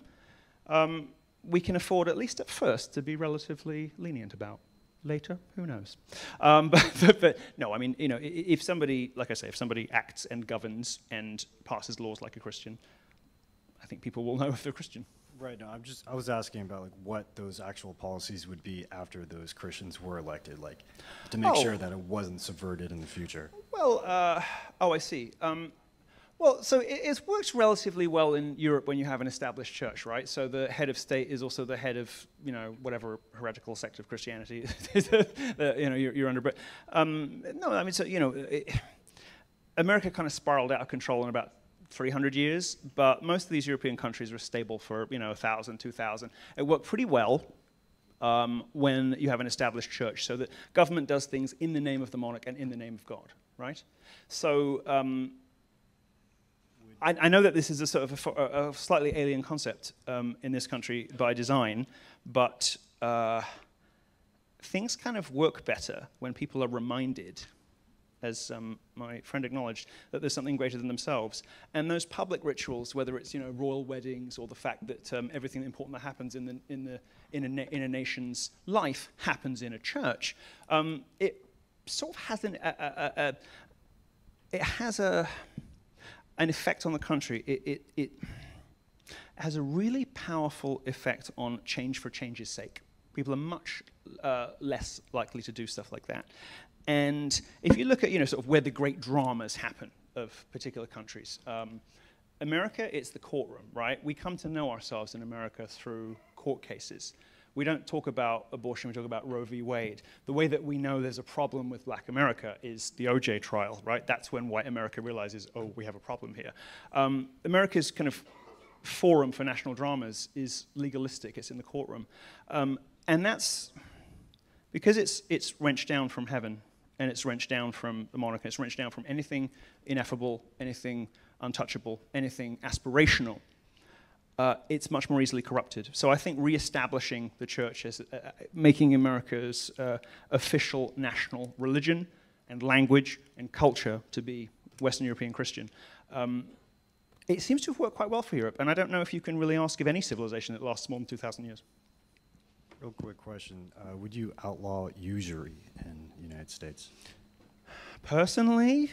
we can afford, at least at first, to be relatively lenient about. Later, who knows? But no, I mean, you know, if somebody, like I say, if somebody acts and governs and passes laws like a Christian, I think people will know if they're Christian. Right. No, I was asking about like what those actual policies would be after those Christians were elected, like to make sure that it wasn't subverted in the future. Well, I see. Well, so it's worked relatively well in Europe when you have an established church, right? So the head of state is also the head of, you know, whatever heretical sect of Christianity, you know, you're under. But no, I mean, so, you know, America kind of spiraled out of control in about 300 years, but most of these European countries were stable for, you know, 1,000, 2,000. It worked pretty well when you have an established church, so that government does things in the name of the monarch and in the name of God, right? So I know that this is a sort of a slightly alien concept in this country by design, but things kind of work better when people are reminded, as my friend acknowledged, that there's something greater than themselves. And those public rituals, whether it's, you know, royal weddings or the fact that everything important that happens in a nation's life happens in a church, it sort of has an effect on the country. It has a really powerful effect on change for change's sake. People are much less likely to do stuff like that. And if you look at, you know, sort of where the great dramas happen of particular countries, America, it's the courtroom, right? We come to know ourselves in America through court cases. We don't talk about abortion, we talk about Roe v. Wade. The way that we know there's a problem with black America is the OJ trial, right? That's when white America realizes, oh, we have a problem here. America's kind of forum for national dramas is legalistic, it's in the courtroom. And that's because it's wrenched down from heaven, and it's wrenched down from the monarch, and it's wrenched down from anything ineffable, anything untouchable, anything aspirational. It's much more easily corrupted. So I think reestablishing the church as making America's official national religion and language and culture to be Western European Christian, it seems to have worked quite well for Europe, and I don't know if you can really ask of any civilization that lasts more than 2,000 years. Real quick question, would you outlaw usury in the United States? Personally,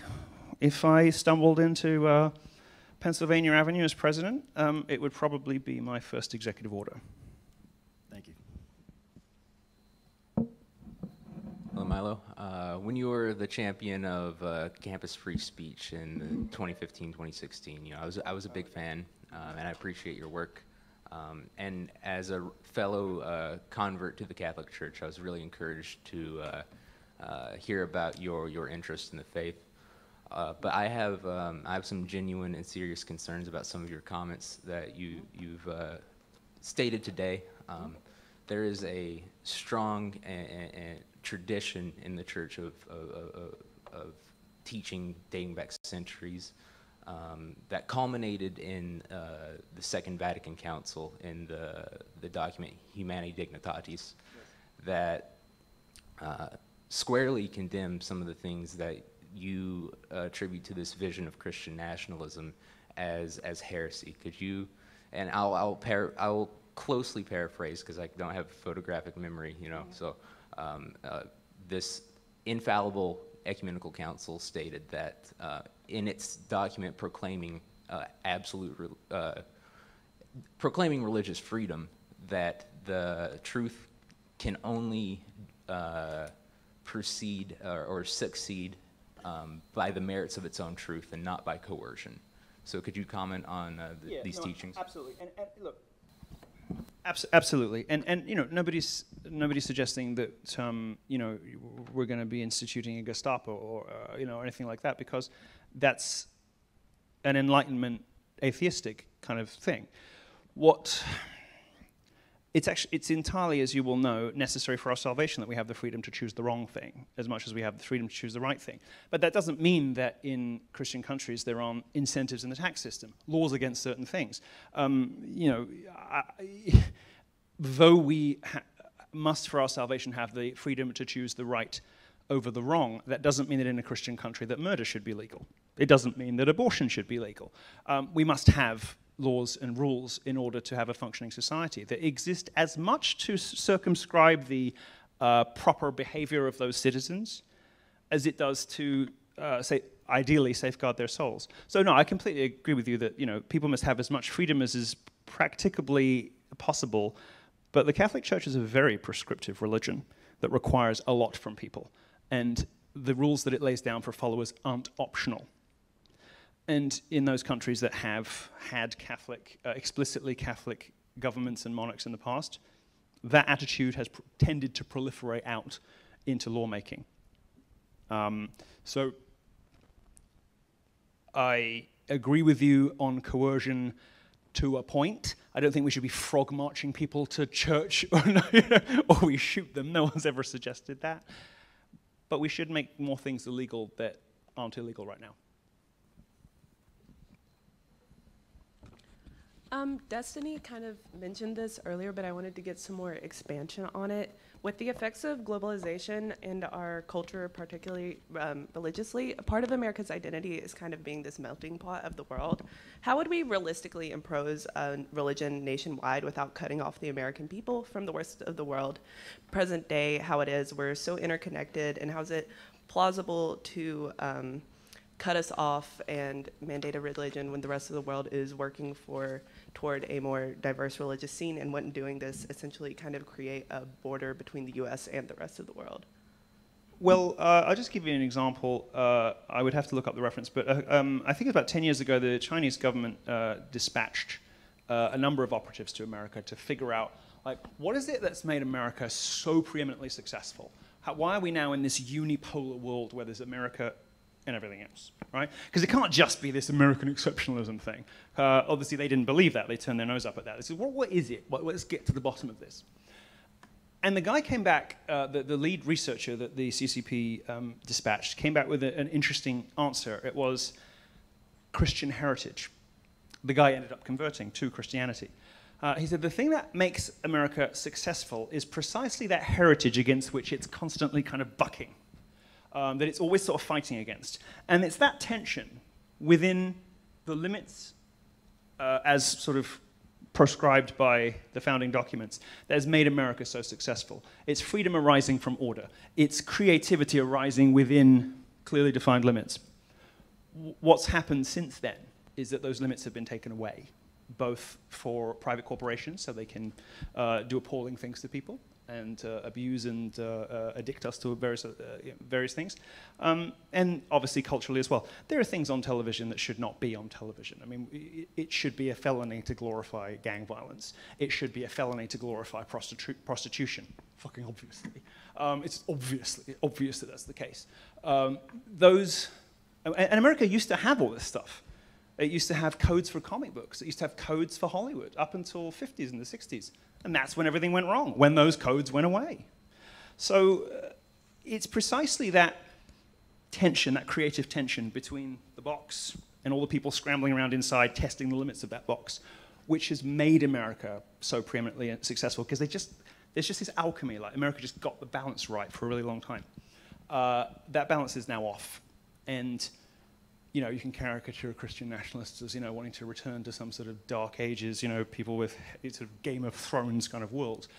if I stumbled into Pennsylvania Avenue as president, it would probably be my first executive order. Thank you. Hello, Milo. When you were the champion of campus free speech in 2015-2016, you know, I was a big fan, and I appreciate your work. And as a fellow convert to the Catholic Church, I was really encouraged to hear about your interest in the faith. But I have some genuine and serious concerns about some of your comments that you've stated today. There is a strong tradition in the Church of teaching dating back centuries that culminated in the Second Vatican Council in the document Humanae Dignitatis, yes, that squarely condemned some of the things that you attribute to this vision of Christian nationalism as heresy. Could you, and I'll closely paraphrase because I don't have photographic memory, you know. So this infallible ecumenical council stated that in its document proclaiming proclaiming religious freedom, that the truth can only proceed or succeed by the merits of its own truth and not by coercion. So could you comment on these teachings? Absolutely. And look, absolutely. And you know, nobody's suggesting that you know, we're going to be instituting a Gestapo or you know, anything like that, because that's an Enlightenment atheistic kind of thing. What it's actually, it's entirely, as you will know, necessary for our salvation that we have the freedom to choose the wrong thing as much as we have the freedom to choose the right thing. But that doesn't mean that in Christian countries there aren't incentives in the tax system, laws against certain things. You know, though we must for our salvation have the freedom to choose the right over the wrong, that doesn't mean that in a Christian country that murder should be legal. It doesn't mean that abortion should be legal. We must have laws and rules in order to have a functioning society that exist as much to circumscribe the proper behavior of those citizens as it does to, say, ideally safeguard their souls. So no, I completely agree with you that, you know, people must have as much freedom as is practicably possible, but the Catholic Church is a very prescriptive religion that requires a lot from people, and the rules that it lays down for followers aren't optional. And in those countries that have had Catholic, explicitly Catholic governments and monarchs in the past, that attitude has tended to proliferate out into lawmaking. So I agree with you on coercion to a point. I don't think we should be frog marching people to church or we shoot them. No one's ever suggested that. But we should make more things illegal that aren't illegal right now. Destiny kind of mentioned this earlier, but I wanted to get some more expansion on it. With the effects of globalization and our culture, particularly religiously, part of America's identity is kind of being this melting pot of the world. How would we realistically impose religion nationwide without cutting off the American people from the worst of the world? Present day, how it is, we're so interconnected, and how is it plausible to cut us off and mandate a religion when the rest of the world is working toward a more diverse religious scene, and wouldn't doing this essentially kind of create a border between the US and the rest of the world? Well, I'll just give you an example. I would have to look up the reference, but I think about 10 years ago, the Chinese government dispatched a number of operatives to America to figure out, like, what is it that's made America so preeminently successful? Why are we now in this unipolar world where there's America and everything else, right? Because it can't just be this American exceptionalism thing. Obviously, they didn't believe that. They turned their nose up at that. They said, well, what is it? Let's get to the bottom of this. And the guy came back, the lead researcher that the CCP dispatched, came back with an interesting answer. It was Christian heritage. The guy ended up converting to Christianity. He said, the thing that makes America successful is precisely that heritage against which it's constantly kind of bucking. That it's always sort of fighting against. And it's that tension within the limits as sort of prescribed by the founding documents that has made America so successful. It's freedom arising from order. It's creativity arising within clearly defined limits. What's happened since then is that those limits have been taken away, both for private corporations, so they can do appalling things to people, and abuse and addict us to various things. And obviously culturally as well. There are things on television that should not be on television. I mean, it should be a felony to glorify gang violence. It should be a felony to glorify prostitution, fucking obviously. It's obvious that that's the case. And America used to have all this stuff. It used to have codes for comic books. It used to have codes for Hollywood up until the 50s and the 60s. And that's when everything went wrong, when those codes went away. So it's precisely that tension, that creative tension between the box and all the people scrambling around inside testing the limits of that box, which has made America so preeminently successful, because there's just this alchemy, like America just got the balance right for a really long time. That balance is now off. And you know, you can caricature Christian nationalists as, you know, wanting to return to some sort of dark ages, you know, people with sort of Game of Thrones kind of world.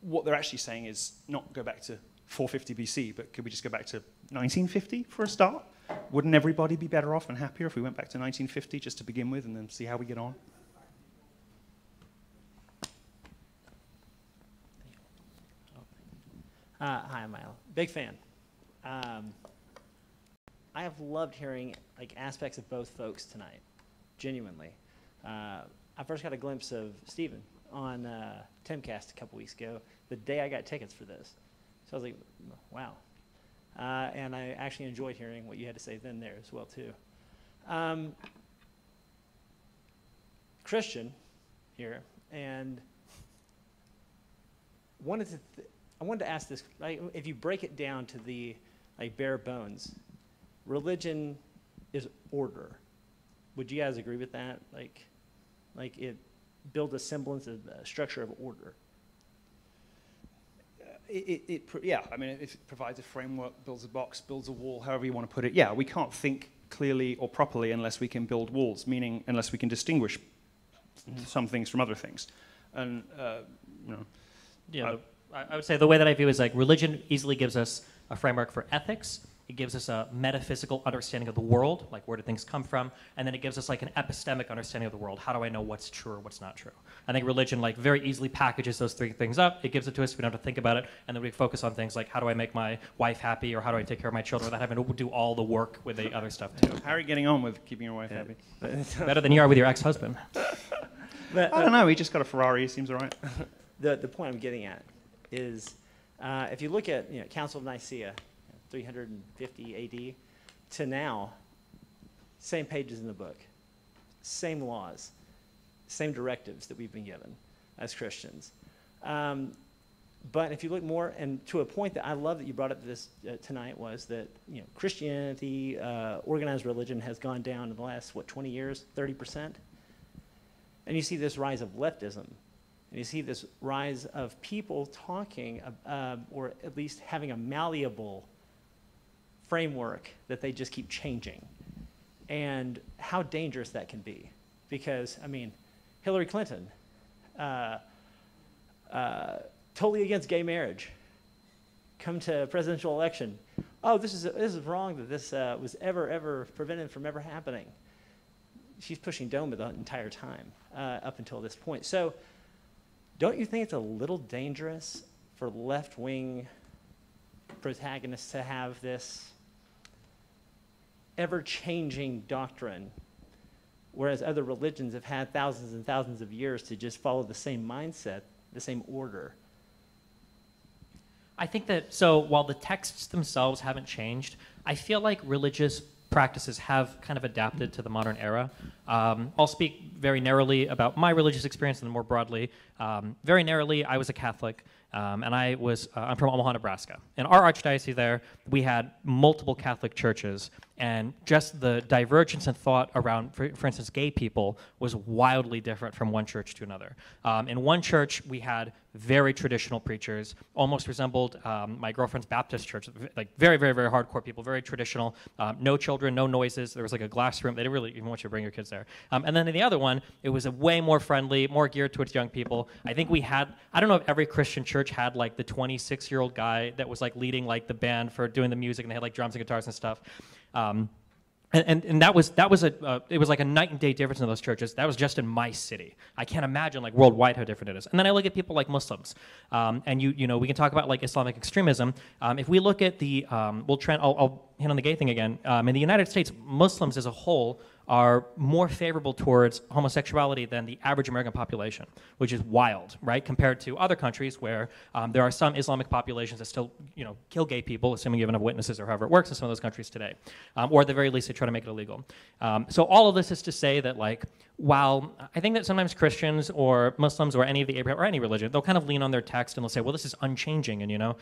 What they're actually saying is not go back to 450 BC, but could we just go back to 1950 for a start? Wouldn't everybody be better off and happier if we went back to 1950 just to begin with and then see how we get on? Hi, I'm Milo. Big fan. I have loved hearing like aspects of both folks tonight, genuinely. I first got a glimpse of Stephen on Timcast a couple weeks ago, the day I got tickets for this. So I was like, wow. And I actually enjoyed hearing what you had to say then there as well, too. Christian here, and I wanted to ask this, like, if you break it down to the like bare bones, religion is order. Would you guys agree with that? Like it builds a semblance of a structure of order. Yeah, I mean, it provides a framework, builds a box, builds a wall, however you want to put it. Yeah, we can't think clearly or properly unless we can build walls, meaning unless we can distinguish some things from other things. And, you know, yeah, I would say the way that I view it is like religion easily gives us a framework for ethics. It gives us a metaphysical understanding of the world, like where do things come from, and then it gives us like an epistemic understanding of the world. How do I know what's true or what's not true? I think religion like very easily packages those three things up. It gives it to us, we don't have to think about it, and then we focus on things like how do I make my wife happy or how do I take care of my children without having to do all the work with the other stuff too. How are you getting on with keeping your wife happy? Better than you are with your ex-husband. I don't know, he just got a Ferrari, he seems all right. The point I'm getting at is if you look at Council of Nicaea, 350 AD to now, same pages in the book, same laws, same directives that we've been given as Christians. But if you look more, and to a point that I love that you brought up this tonight was that Christianity, organized religion has gone down in the last, what, 20 years, 30%? And you see this rise of leftism. And you see this rise of people talking, or at least having a malleable framework that they just keep changing, and how dangerous that can be. Because, I mean, Hillary Clinton, totally against gay marriage, come to presidential election, oh, this is wrong that this was ever prevented from ever happening. She's pushing DOMA the entire time up until this point. So don't you think it's a little dangerous for left-wing protagonists to have this ever-changing doctrine, whereas other religions have had thousands and thousands of years to just follow the same mindset, the same order? I think that, so while the texts themselves haven't changed, I feel like religious practices have kind of adapted to the modern era. I'll speak very narrowly about my religious experience and then more broadly. Very narrowly, I was a Catholic, and I'm from Omaha, Nebraska. In our archdiocese there, we had multiple Catholic churches, and just the divergence in thought around, for instance, gay people was wildly different from one church to another. In one church, we had very traditional preachers, almost resembled my girlfriend's Baptist church, like very hardcore people, very traditional, no children, no noises. There was like a glass room. They didn't really even want you to bring your kids there. And then in the other one, it was a way more friendly, more geared towards young people. I think we had, I don't know if every Christian church had like the 26-year-old guy that was like leading like the band for doing the music, and they had like drums and guitars and stuff. And that was it was like a night and day difference in those churches. That was just in my city. I can't imagine like worldwide how different it is. And then I look at people like Muslims, and you know we can talk about like Islamic extremism. If we look at the I'll hit on the gay thing again. In the United States, Muslims as a whole are more favorable towards homosexuality than the average American population, which is wild, right? Compared to other countries where there are some Islamic populations that still, kill gay people, assuming you have enough witnesses or however it works in some of those countries today, or at the very least they try to make it illegal. So all of this is to say that, like, while I think that sometimes Christians or Muslims or any of the Abraham or any religion, they'll kind of lean on their text and they'll say, well, this is unchanging, and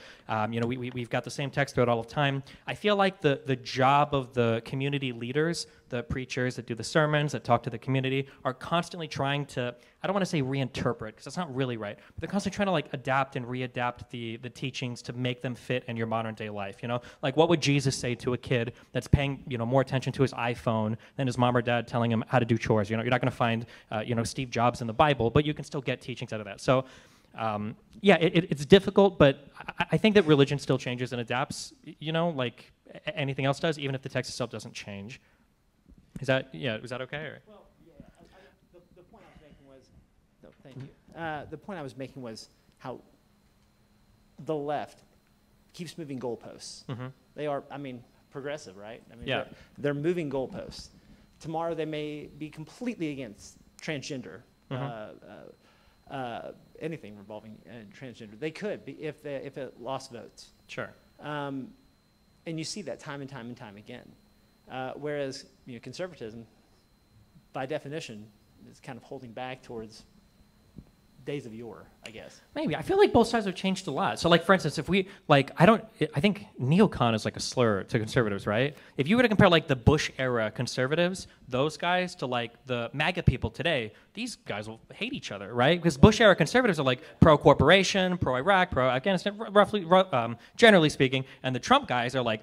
we've got the same text throughout all of time. I feel like the job of the community leaders, the preachers that do the sermons, that talk to the community, are constantly trying to, I don't want to say reinterpret, because that's not really right, but they're constantly trying to like adapt and readapt the teachings to make them fit in your modern day life, Like, what would Jesus say to a kid that's paying, more attention to his iPhone than his mom or dad telling him how to do chores? You're not going to find, Steve Jobs in the Bible, but you can still get teachings out of that. So, yeah, it's difficult, but I think that religion still changes and adapts, like anything else does, even if the text itself doesn't change. Was that okay? Or? Well, yeah, the point I was making was, no, thank you. The point I was making was how the left keeps moving goalposts. Mm-hmm. They are, I mean, progressive, right? I mean, yeah. They're moving goalposts. Tomorrow they may be completely against transgender, mm-hmm. Anything revolving transgender. They could be if it lost votes. Sure. And you see that time and time and time again. Whereas conservatism, by definition, is kind of holding back towards days of yore, I guess. Maybe. I feel like both sides have changed a lot. So, like, for instance, if we, like, I think neocon is like a slur to conservatives, right? If you were to compare, like, the Bush era conservatives, those guys, to, like, the MAGA people today, these guys will hate each other, right? Because Bush era conservatives are, like, pro-corporation, pro-Iraq, pro-Afghanistan, roughly, generally speaking, and the Trump guys are like,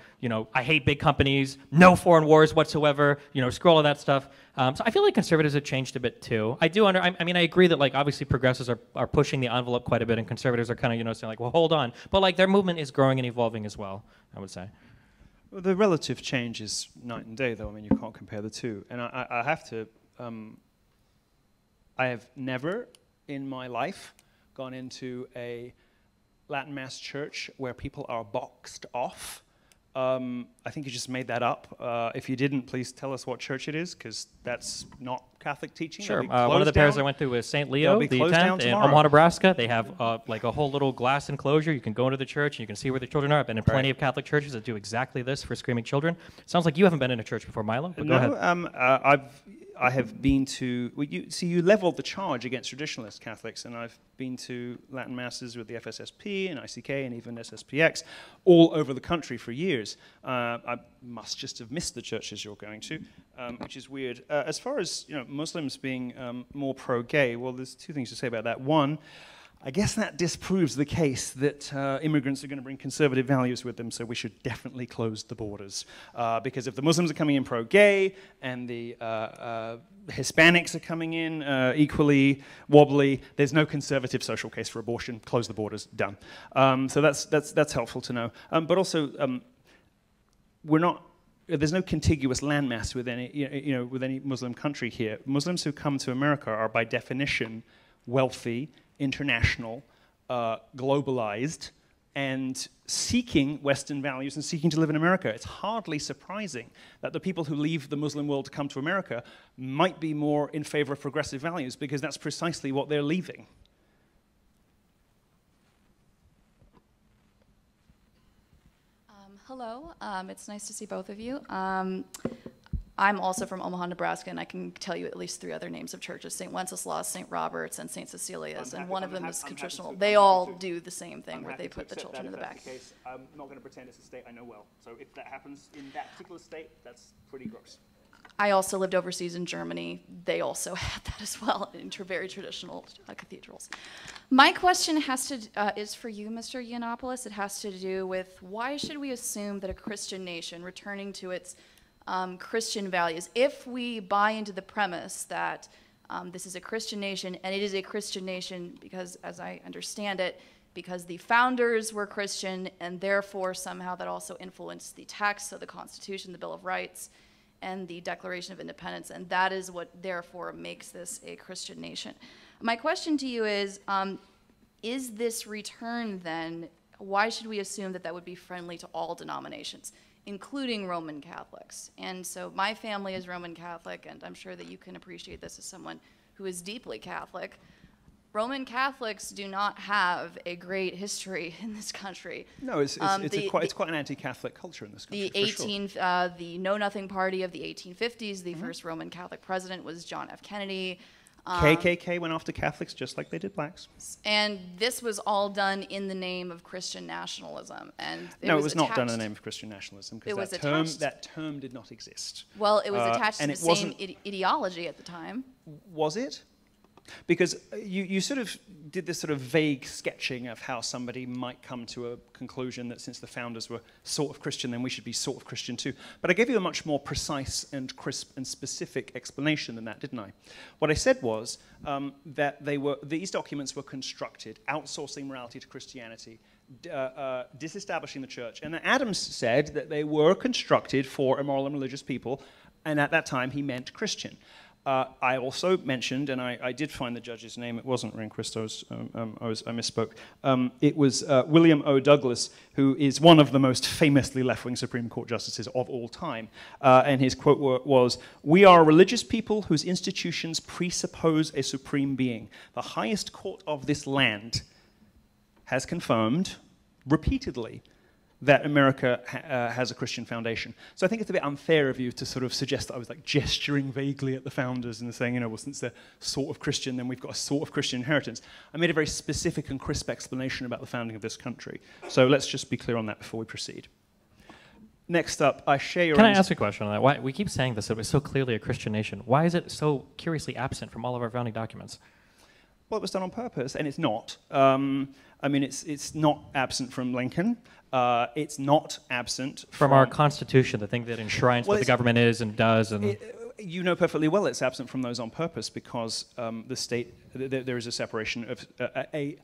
I hate big companies, no foreign wars whatsoever, screw all of that stuff. So I feel like conservatives have changed a bit too. I mean, I agree that, like, obviously progressives are pushing the envelope quite a bit, and conservatives are kind of, saying, like, well, hold on. But, like, their movement is growing and evolving as well, I would say. Well, the relative change is night and day, though. I mean, you can't compare the two. And I have to, I have never in my life gone into a Latin Mass church where people are boxed off. I think you just made that up. If you didn't, please tell us what church it is, because that's not Catholic teaching. Sure. One of the pairs I went through was St. Leo the X in Omaha, Nebraska. They have like a whole little glass enclosure. You can go into the church and you can see where the children are. I've been in plenty of Catholic churches that do exactly this for screaming children. Sounds like you haven't been in a church before, Milo. But no, go ahead. I have been to. Well, you leveled the charge against traditionalist Catholics, and I've been to Latin masses with the FSSP and ICK and even SSPX all over the country for years. I must just have missed the churches you're going to, which is weird. As far as Muslims being more pro-gay, well, there's two things to say about that. One, I guess that disproves the case that immigrants are going to bring conservative values with them, so we should definitely close the borders. Because if the Muslims are coming in pro-gay and the Hispanics are coming in equally wobbly, there's no conservative social case for abortion. Close the borders. Done. So that's helpful to know. But also, we're not. There's no contiguous landmass with any with any Muslim country here. Muslims who come to America are by definition wealthy, international, globalized, and seeking Western values and seeking to live in America. It's hardly surprising that the people who leave the Muslim world to come to America might be more in favor of progressive values, because that's precisely what they're leaving. Hello, it's nice to see both of you. I'm also from Omaha, Nebraska, and I can tell you at least three other names of churches: St. Wenceslaus, St. Robert's, and St. Cecilia's. And one of them is contritional. They all do the same thing where they put the children in the back. I'm not going to pretend it's a state I know well. So if that happens in that particular state, that's pretty gross. I also lived overseas in Germany. They also had that as well, in very traditional cathedrals. My question is for you, Mr. Yiannopoulos. It has to do with, why should we assume that a Christian nation returning to its Christian values, if we buy into the premise that this is a Christian nation, and it is a Christian nation because, as I understand it, because the founders were Christian, and therefore somehow that also influenced the text, so the Constitution, the Bill of Rights, and the Declaration of Independence, and that is what therefore makes this a Christian nation. My question to you is this return then, why should we assume that that would be friendly to all denominations, including Roman Catholics? And so my family is Roman Catholic, and I'm sure that you can appreciate this as someone who is deeply Catholic. Roman Catholics do not have a great history in this country. No, it's quite an anti-Catholic culture in this country. The Know Nothing Party of the 1850s, the first Roman Catholic president was John F. Kennedy. KKK went after Catholics just like they did blacks. And this was all done in the name of Christian nationalism. And it was not done in the name of Christian nationalism, because that term did not exist. Well, it was attached to the same ideology at the time. Was it? Because you sort of did this sort of vague sketching of how somebody might come to a conclusion that since the founders were sort of Christian, then we should be sort of Christian too. But I gave you a much more precise and crisp and specific explanation than that, didn't I? What I said was that these documents were constructed, outsourcing morality to Christianity, disestablishing the church. And Adams said that they were constructed for immoral and religious people, and at that time he meant Christian. I also mentioned, and I did find the judge's name, it wasn't Rehnquist, I misspoke. It was William O. Douglas, who is one of the most famously left-wing Supreme Court justices of all time. And his quote was, "We are a religious people whose institutions presuppose a supreme being. The highest court of this land has confirmed repeatedly that America has a Christian foundation." So I think it's a bit unfair of you to sort of suggest that I was like gesturing vaguely at the founders and saying, you know, well, since they're sort of Christian, then we've got a sort of Christian inheritance. I made a very specific and crisp explanation about the founding of this country. So let's just be clear on that before we proceed. Next up, I share your... Can I ask a question on that? Why, we keep saying this, it was so clearly a Christian nation. Why is it so curiously absent from all of our founding documents? Well, it was done on purpose, and it's not. I mean, it's not absent from Lincoln. It's not absent from our Constitution, the thing that enshrines what the government is and does. And you know perfectly well it's absent from those on purpose because the state, there is a separation of a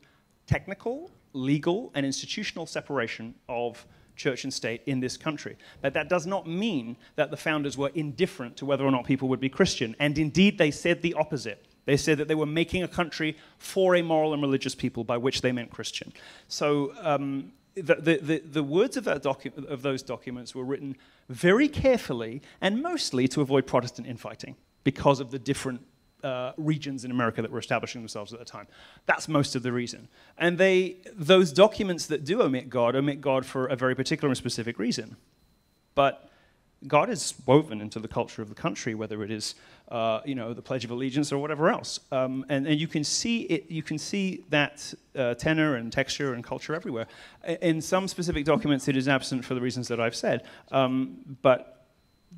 technical, legal, and institutional separation of church and state in this country. But that does not mean that the founders were indifferent to whether or not people would be Christian. And indeed, they said the opposite. They said that they were making a country for a moral and religious people, by which they meant Christian. So the words of, those documents were written very carefully and mostly to avoid Protestant infighting because of the different regions in America that were establishing themselves at the time. That's most of the reason. And those documents that do omit God for a very particular and specific reason. But God is woven into the culture of the country, whether it is, you know, the Pledge of Allegiance or whatever else, and you can see it. You can see that tenor and texture and culture everywhere. In some specific documents, it is absent for the reasons that I've said. But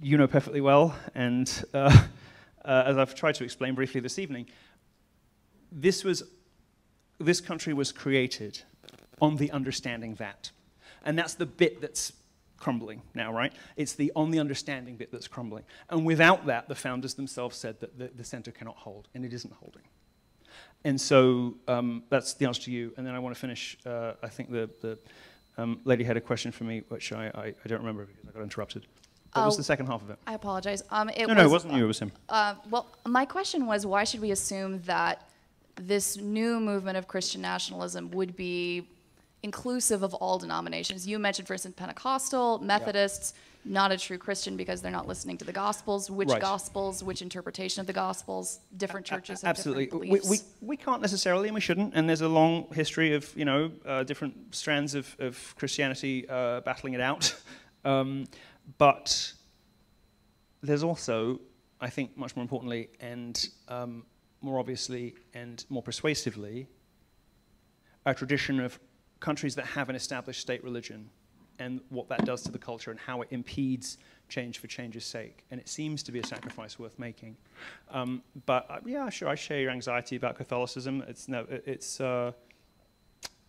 you know perfectly well, and as I've tried to explain briefly this evening, this country was created on the understanding that, and that's the bit that's crumbling now, right? It's the on the understanding bit that's crumbling. And without that, the founders themselves said that the center cannot hold, and it isn't holding. And so that's the answer to you. And then I want to finish, I think the lady had a question for me, which I don't remember because I got interrupted. What was the second half of it? I apologize. No, it wasn't you, it was him. Well, my question was, why should we assume that this new movement of Christian nationalism would be inclusive of all denominations? You mentioned, for instance, Pentecostal, Methodists, yep. Not a true Christian because they're not listening to the Gospels. Which right. Gospels, which interpretation of the Gospels, different churches have absolutely. Different beliefs. We can't necessarily, and we shouldn't, and there's a long history of, you know, different strands of Christianity battling it out. But there's also, I think much more importantly, and more obviously, and more persuasively, a tradition of countries that have an established state religion and what that does to the culture and how it impedes change for change's sake. And it seems to be a sacrifice worth making. But yeah, sure, I share your anxiety about Catholicism.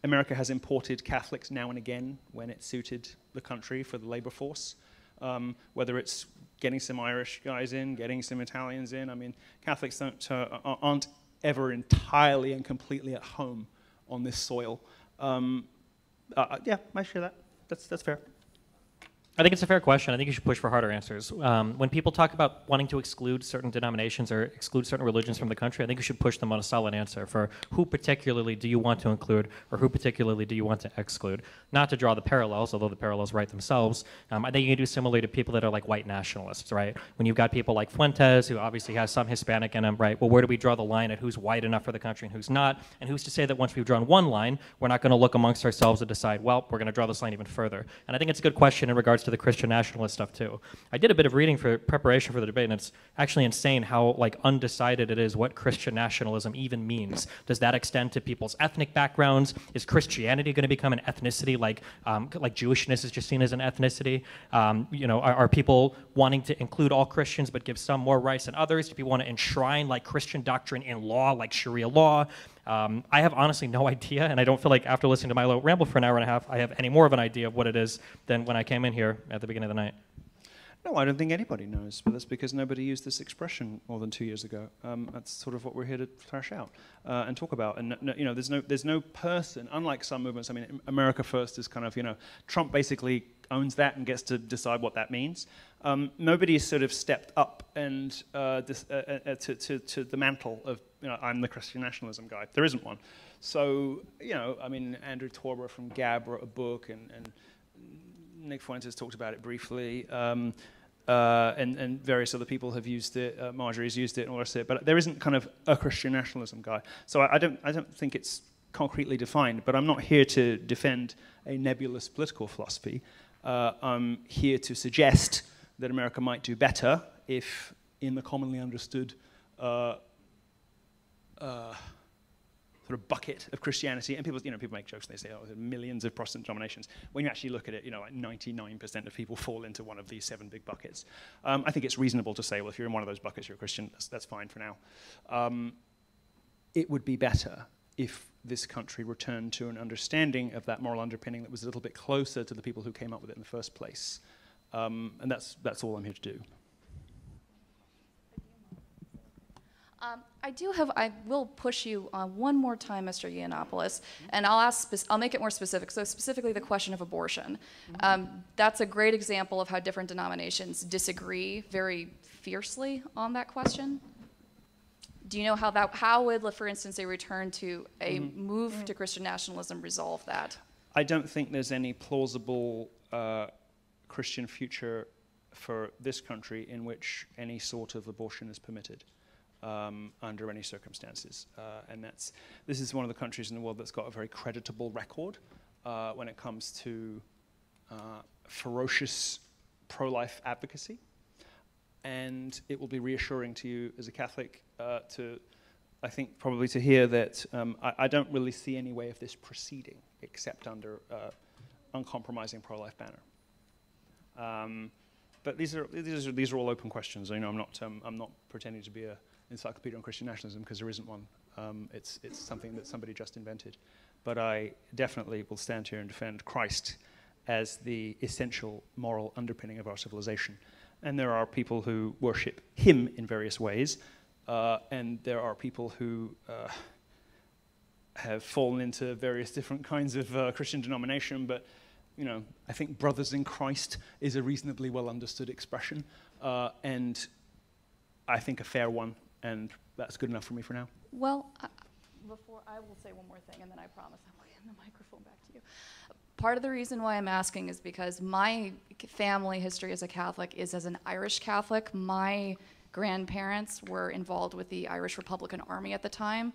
America has imported Catholics now and again when it suited the country for the labor force, whether it's getting some Irish guys in, getting some Italians in. I mean, Catholics aren't ever entirely and completely at home on this soil. Yeah, I share that. That's fair. I think it's a fair question. I think you should push for harder answers. When people talk about wanting to exclude certain denominations or exclude certain religions from the country, I think you should push them on a solid answer for who particularly do you want to include or who particularly do you want to exclude. Not to draw the parallels, although the parallels write themselves. I think you can do similar to people that are like white nationalists, right? When you've got people like Fuentes, who obviously has some Hispanic in him, right? Well, where do we draw the line at who's white enough for the country and who's not? And who's to say that once we've drawn one line, we're not going to look amongst ourselves and decide, well, we're going to draw this line even further. And I think it's a good question in regards to the Christian nationalist stuff too. I did a bit of reading for preparation for the debate, and it's actually insane how like undecided it is what Christian nationalism even means. Does that extend to people's ethnic backgrounds? Is Christianity going to become an ethnicity like Jewishness is just seen as an ethnicity? You know, are people wanting to include all Christians but give some more rights than others? Do people want to enshrine like Christian doctrine in law, like Sharia law? I have honestly no idea, and I don't feel like after listening to Milo ramble for an hour and a half, I have any more of an idea of what it is than when I came in here at the beginning of the night. No, I don't think anybody knows, but that's because nobody used this expression more than 2 years ago. That's sort of what we're here to thrash out and talk about. And you know, there's no person, unlike some movements. I mean, America First is kind of, you know, Trump basically owns that and gets to decide what that means. Nobody has sort of stepped up and to the mantle of, you know, I'm the Christian nationalism guy. There isn't one. So, you know, I mean, Andrew Torber from Gab wrote a book, and Nick Fuentes talked about it briefly, and various other people have used it. Marjorie's used it, and all the rest of it. But there isn't kind of a Christian nationalism guy. So I don't think it's concretely defined. But I'm not here to defend a nebulous political philosophy. I'm here to suggest that America might do better if, in the commonly understood sort of bucket of Christianity, and people, you know, people make jokes and they say, oh, there are millions of Protestant denominations. When you actually look at it, you know, like 99% of people fall into one of these 7 big buckets. I think it's reasonable to say, well, if you're in one of those buckets, you're a Christian. That's fine for now. It would be better if this country returned to an understanding of that moral underpinning that was a little bit closer to the people who came up with it in the first place. And that's all I'm here to do. I will push you one more time, Mr. Yiannopoulos, and I'll make it more specific. So specifically the question of abortion. That's a great example of how different denominations disagree very fiercely on that question. Do you know how that, how would, for instance, a return to a move to Christian nationalism resolve that? I don't think there's any plausible Christian future for this country in which any sort of abortion is permitted under any circumstances. And this is one of the countries in the world that's got a very creditable record when it comes to ferocious pro-life advocacy. And it will be reassuring to you as a Catholic I think, probably to hear that I don't really see any way of this proceeding except under uncompromising pro-life banner. But these are all open questions. You know, I'm not pretending to be an encyclopedia on Christian nationalism because there isn't one. It's something that somebody just invented. But I definitely will stand here and defend Christ as the essential moral underpinning of our civilization. And there are people who worship him in various ways, and there are people who have fallen into various different kinds of Christian denomination. But, you know, I think brothers in Christ is a reasonably well understood expression, and I think a fair one, and that's good enough for me for now. Well, before I will say one more thing, and then I promise I'll hand the microphone back to you. Part of the reason why I'm asking is because my family history as a Catholic is as an Irish Catholic. My grandparents were involved with the Irish Republican Army at the time.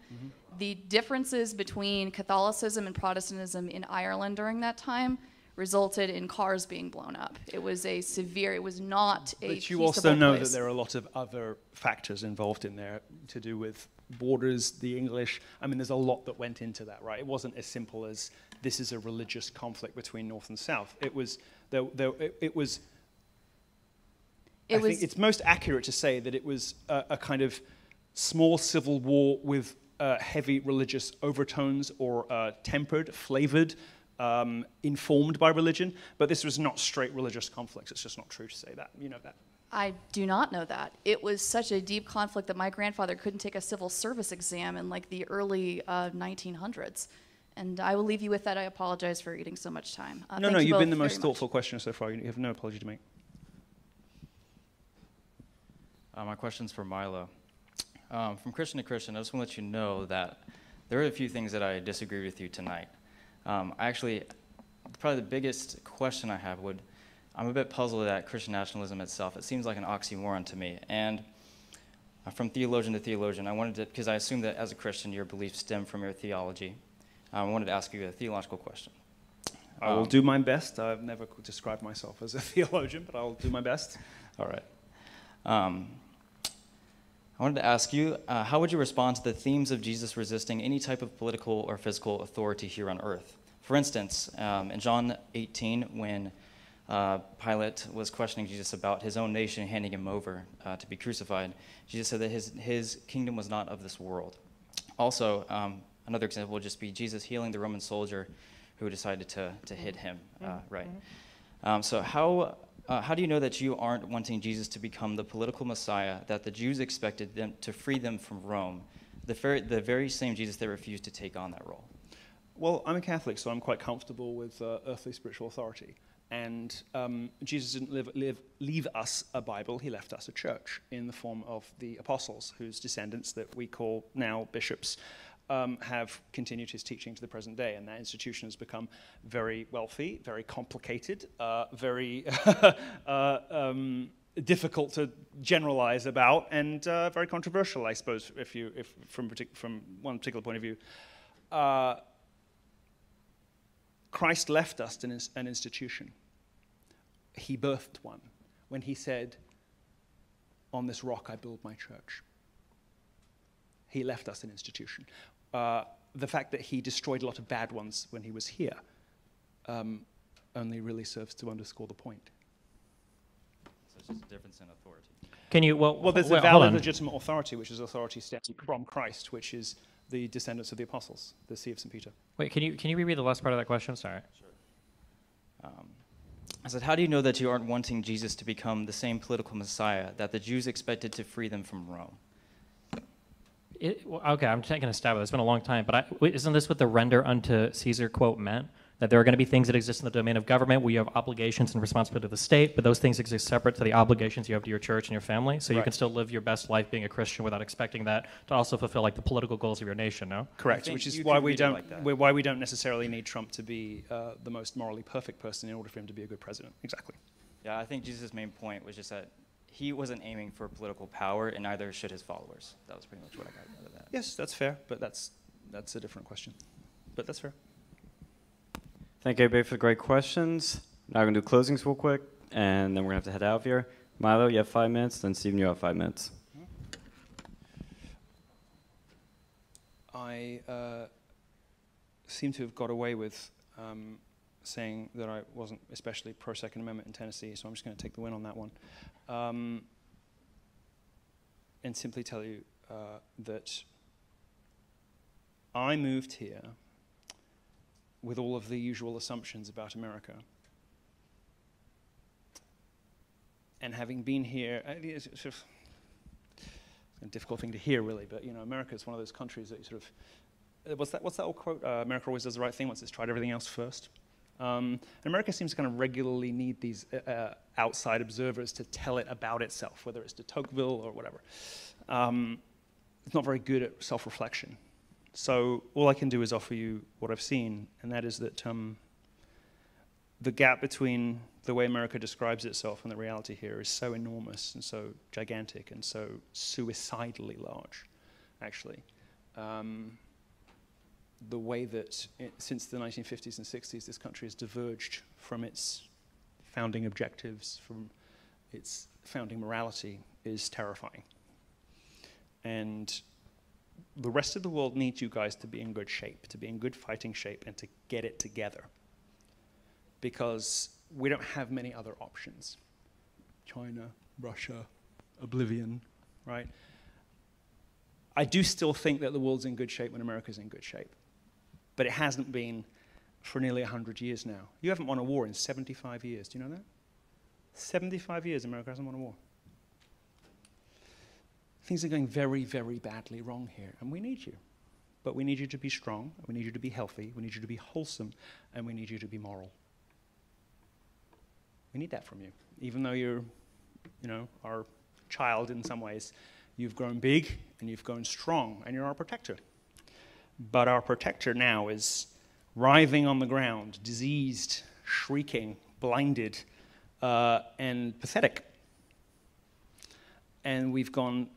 The differences between Catholicism and Protestantism in Ireland during that time resulted in cars being blown up. It was a severe, it was not a peaceable place. But you also know that there are a lot of other factors involved in there to do with borders, the English. I mean, there's a lot that went into that, right? It wasn't as simple as this is a religious conflict between North and South. It was, I think it's most accurate to say that it was a kind of small civil war with heavy religious overtones or tempered, flavored, informed by religion, but this was not straight religious conflicts. It's just not true to say that. You know that. I do not know that. It was such a deep conflict that my grandfather couldn't take a civil service exam in like the early 1900s. And I will leave you with that. I apologize for eating so much time. No, you've been the most thoughtful questioner so far. You have no apology to make. My question's for Milo. From Christian to Christian, I just want to let you know that there are a few things that I disagree with you tonight. Actually, probably the biggest question I have would, I'm a bit puzzled at Christian nationalism itself. It seems like an oxymoron to me. And from theologian to theologian, I wanted to, because I assume that as a Christian, your beliefs stem from your theology. I wanted to ask you a theological question. I will do my best. I've never described myself as a theologian, but I'll do my best. All right. I wanted to ask you, how would you respond to the themes of Jesus resisting any type of political or physical authority here on earth? For instance, in John 18, when Pilate was questioning Jesus about his own nation handing him over to be crucified, Jesus said that his kingdom was not of this world. Also, another example would just be Jesus healing the Roman soldier who decided to hit him, right? So how do you know that you aren't wanting Jesus to become the political Messiah that the Jews expected them to free them from Rome, the very same Jesus that refused to take on that role? Well, I'm a Catholic, so I'm quite comfortable with earthly spiritual authority. And Jesus didn't leave us a Bible, he left us a church in the form of the apostles, whose descendants that we call now bishops have continued his teaching to the present day. And that institution has become very wealthy, very complicated, very difficult to generalize about, and very controversial, I suppose, from one particular point of view. Christ left us an institution. He birthed one when he said, "On this rock I build my church." He left us an institution. The fact that he destroyed a lot of bad ones when he was here only really serves to underscore the point. So it's just a difference in authority. Can you, well there's a valid legitimate authority, which is authority stemming from Christ, which is the descendants of the apostles, the See of St. Peter. Wait, can you reread the last part of that question? Sorry. Sure. I said, how do you know that you aren't wanting Jesus to become the same political messiah that the Jews expected to free them from Rome? Okay, I'm taking a stab at it. It's been a long time, but isn't this what the render unto Caesar quote meant? That there are going to be things that exist in the domain of government where you have obligations and responsibility to the state, but those things exist separate to the obligations you have to your church and your family, so right. You can still live your best life being a Christian without expecting that to also fulfill like the political goals of your nation, no? Correct, which is why we don't necessarily need Trump to be the most morally perfect person in order for him to be a good president. Exactly. Yeah, I think Jesus' main point was just that he wasn't aiming for political power, and neither should his followers. That was pretty much what I got out of that. Yes, that's fair, but that's a different question. But that's fair. Thank you, everybody, for the great questions. Now we're going to do closings real quick, and then we're going to have to head out of here. Milo, you have 5 minutes, then Stephen, you have 5 minutes. I seem to have got away with saying that I wasn't especially pro-Second Amendment in Tennessee, so I'm just going to take the win on that one. And simply tell you that I moved here with all of the usual assumptions about America. And having been here, it's sort of a difficult thing to hear, really, but you know, America is one of those countries that sort of, what's that old quote? America always does the right thing once it's tried everything else first. And America seems to kind of regularly need these outside observers to tell it about itself, whether it's de Tocqueville or whatever. It's not very good at self-reflection. So all I can do is offer you what I've seen, and that is that the gap between the way America describes itself and the reality here is so enormous and so gigantic and so suicidally large, actually. The way that, since the 1950s and 60s, this country has diverged from its founding objectives, from its founding morality, is terrifying. And the rest of the world needs you guys to be in good shape, to be in good fighting shape, and to get it together. Because we don't have many other options. China, Russia, oblivion, right? I do still think that the world's in good shape when America's in good shape. But it hasn't been for nearly 100 years now. You haven't won a war in 75 years. Do you know that? 75 years America hasn't won a war. Things are going very, very badly wrong here, and we need you. But we need you to be strong, we need you to be healthy, we need you to be wholesome, and we need you to be moral. We need that from you. Even though you're, you know, our child in some ways, you've grown big, and you've grown strong, and you're our protector. But our protector now is writhing on the ground, diseased, shrieking, blinded, and pathetic. And we've gone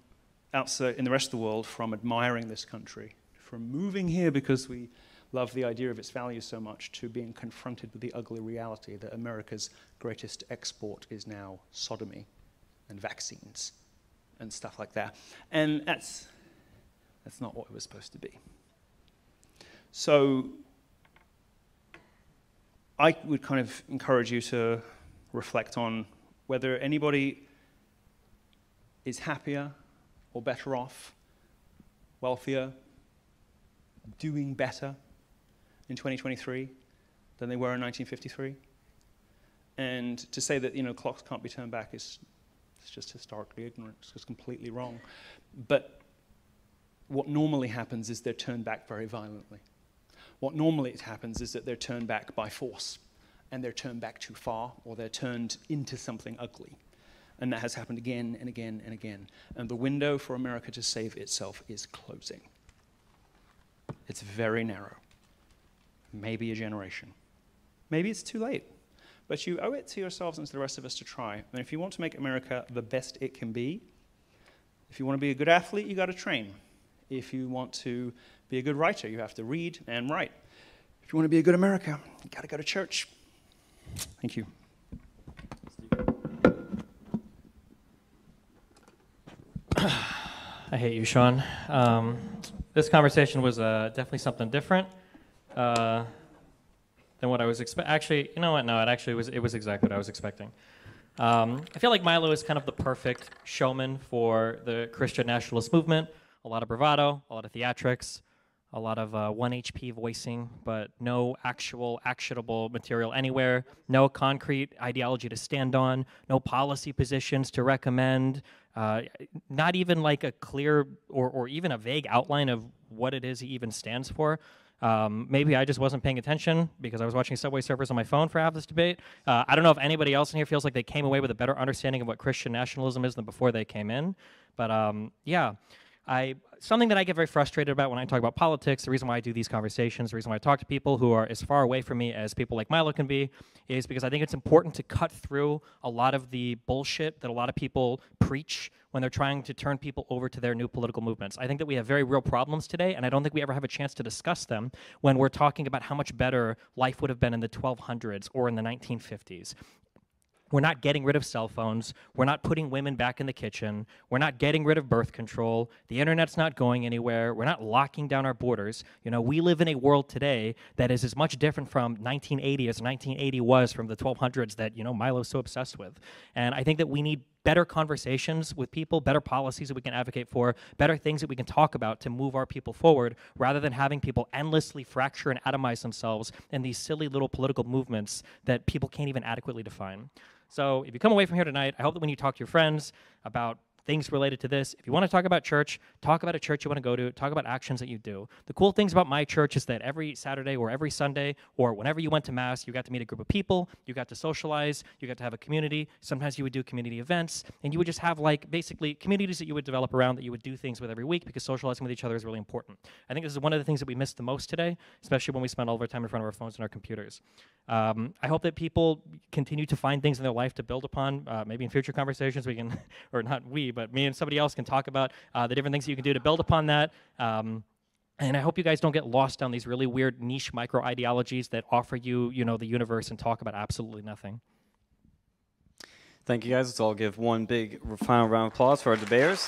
outside in the rest of the world from admiring this country, from moving here because we love the idea of its value so much, to being confronted with the ugly reality that America's greatest export is now sodomy and vaccines and stuff like that. And that's not what it was supposed to be. So I would kind of encourage you to reflect on whether anybody is happier or better off, wealthier, doing better in 2023 than they were in 1953. And to say that, you know, clocks can't be turned back is it's just historically ignorant, it's just completely wrong. But what normally happens is they're turned back very violently. What normally happens is that they're turned back by force and they're turned back too far, or they're turned into something ugly. And that has happened again and again and again. And the window for America to save itself is closing. It's very narrow. Maybe a generation. Maybe it's too late. But you owe it to yourselves and to the rest of us to try. And if you want to make America the best it can be, if you want to be a good athlete, you got to train. If you want to be a good writer, you have to read and write. If you want to be a good America, you got to go to church. Thank you. I hate you, Sean. This conversation was definitely something different than what I was expecting. Actually, you know what? No, it was exactly what I was expecting. I feel like Milo is kind of the perfect showman for the Christian nationalist movement. A lot of bravado, a lot of theatrics, a lot of 1HP voicing, but no actual actionable material anywhere, no concrete ideology to stand on, no policy positions to recommend, not even like a clear or even a vague outline of what it is he even stands for. Maybe I just wasn't paying attention because I was watching Subway Surfers on my phone for half this debate. I don't know if anybody else in here feels like they came away with a better understanding of what Christian nationalism is than before they came in. But yeah, something that I get very frustrated about when I talk about politics, the reason why I do these conversations, the reason why I talk to people who are as far away from me as people like Milo can be, is because I think it's important to cut through a lot of the bullshit that a lot of people preach when they're trying to turn people over to their new political movements. I think that we have very real problems today, and I don't think we ever have a chance to discuss them when we're talking about how much better life would have been in the 1200s or in the 1950s. We're not getting rid of cell phones. We're not putting women back in the kitchen. We're not getting rid of birth control. The internet's not going anywhere. We're not locking down our borders. You know, we live in a world today that is as much different from 1980 as 1980 was from the 1200s that, you know, Milo's so obsessed with. And I think that we need better conversations with people, better policies that we can advocate for, better things that we can talk about to move our people forward, rather than having people endlessly fracture and atomize themselves in these silly little political movements that people can't even adequately define. So if you come away from here tonight, I hope that when you talk to your friends about things related to this, if you want to talk about church, talk about a church you want to go to, talk about actions that you do. The cool things about my church is that every Saturday or every Sunday or whenever you went to mass, you got to meet a group of people, you got to socialize, you got to have a community. Sometimes you would do community events, and you would just have like basically communities that you would develop around that you would do things with every week, because socializing with each other is really important. I think this is one of the things that we miss the most today, especially when we spend all of our time in front of our phones and our computers. I hope that people continue to find things in their life to build upon. Maybe in future conversations we can, or not we, but me and somebody else can talk about the different things that you can do to build upon that. And I hope you guys don't get lost on these really weird niche micro ideologies that offer you, you know, the universe and talk about absolutely nothing. Thank you guys. Let's all give one big final round of applause for our debaters.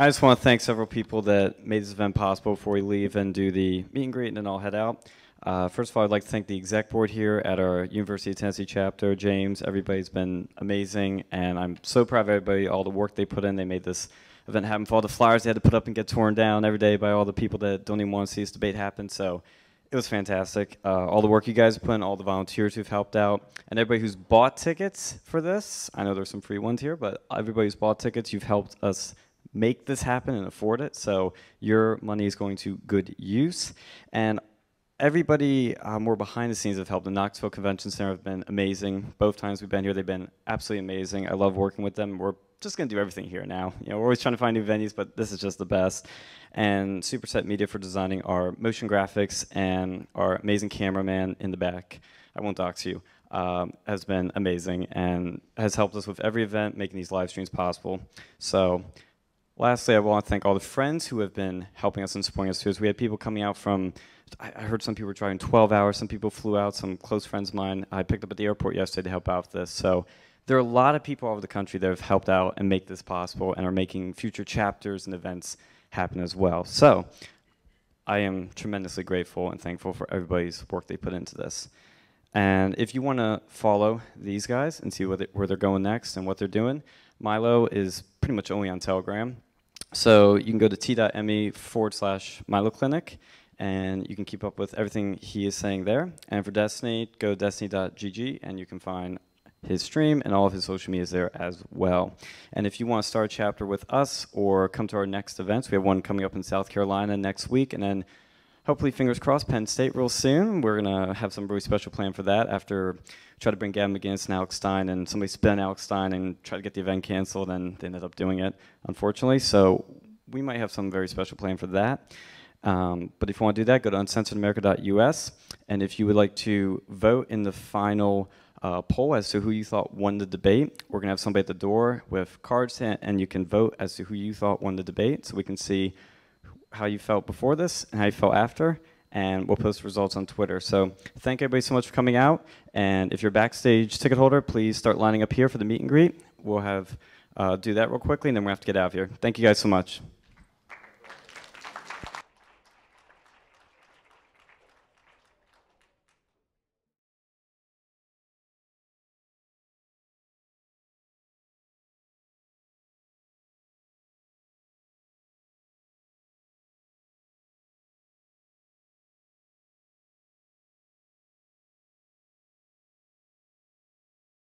I just want to thank several people that made this event possible before we leave and do the meet and greet and then I'll head out. First of all, I'd like to thank the exec board here at our University of Tennessee chapter, James. Everybody's been amazing, and I'm so proud of everybody, all the work they put in. They made this event happen for all the flyers they had to put up and get torn down every day by all the people that don't even want to see this debate happen. So it was fantastic. All the work you guys put in, all the volunteers who've helped out, and everybody who's bought tickets for this. I know there's some free ones here, but everybody who's bought tickets, you've helped us make this happen and afford it. So your money is going to good use. And everybody more behind the scenes have helped. The Knoxville Convention Center have been amazing. Both times we've been here, they've been absolutely amazing. I love working with them. We're just going to do everything here now. You know, we're always trying to find new venues, but this is just the best. And Super Set Media for designing our motion graphics, and our amazing cameraman in the back, I won't dox you, has been amazing and has helped us with every event, making these live streams possible. So lastly, I want to thank all the friends who have been helping us and supporting us too. As we had people coming out from, I heard some people were driving 12 hours, some people flew out, some close friends of mine I picked up at the airport yesterday to help out with this. So there are a lot of people all over the country that have helped out and make this possible and are making future chapters and events happen as well. So I am tremendously grateful and thankful for everybody's work they put into this. And if you want to follow these guys and see where they're going next and what they're doing, Milo is pretty much only on Telegram. So you can go to t.me/Milo Clinic. And you can keep up with everything he is saying there. And for Destiny, go to destiny.gg, and you can find his stream, and all of his social media is there as well. And if you want to start a chapter with us or come to our next events, we have one coming up in South Carolina next week, and then hopefully, fingers crossed, Penn State real soon. We're going to have some really special plan for that after we try to bring Gavin McGinnis and Alex Stein, and somebody spun Alex Stein and tried to get the event canceled, and they ended up doing it, unfortunately. So we might have some very special plan for that. But if you want to do that, go to UncensoredAmerica.us, and if you would like to vote in the final poll as to who you thought won the debate, we're going to have somebody at the door with cards, and you can vote as to who you thought won the debate, so we can see how you felt before this and how you felt after, and we'll post results on Twitter. So thank everybody so much for coming out, and if you're a backstage ticket holder, please start lining up here for the meet and greet. We'll do that real quickly, and then we'll have to get out of here. Thank you guys so much.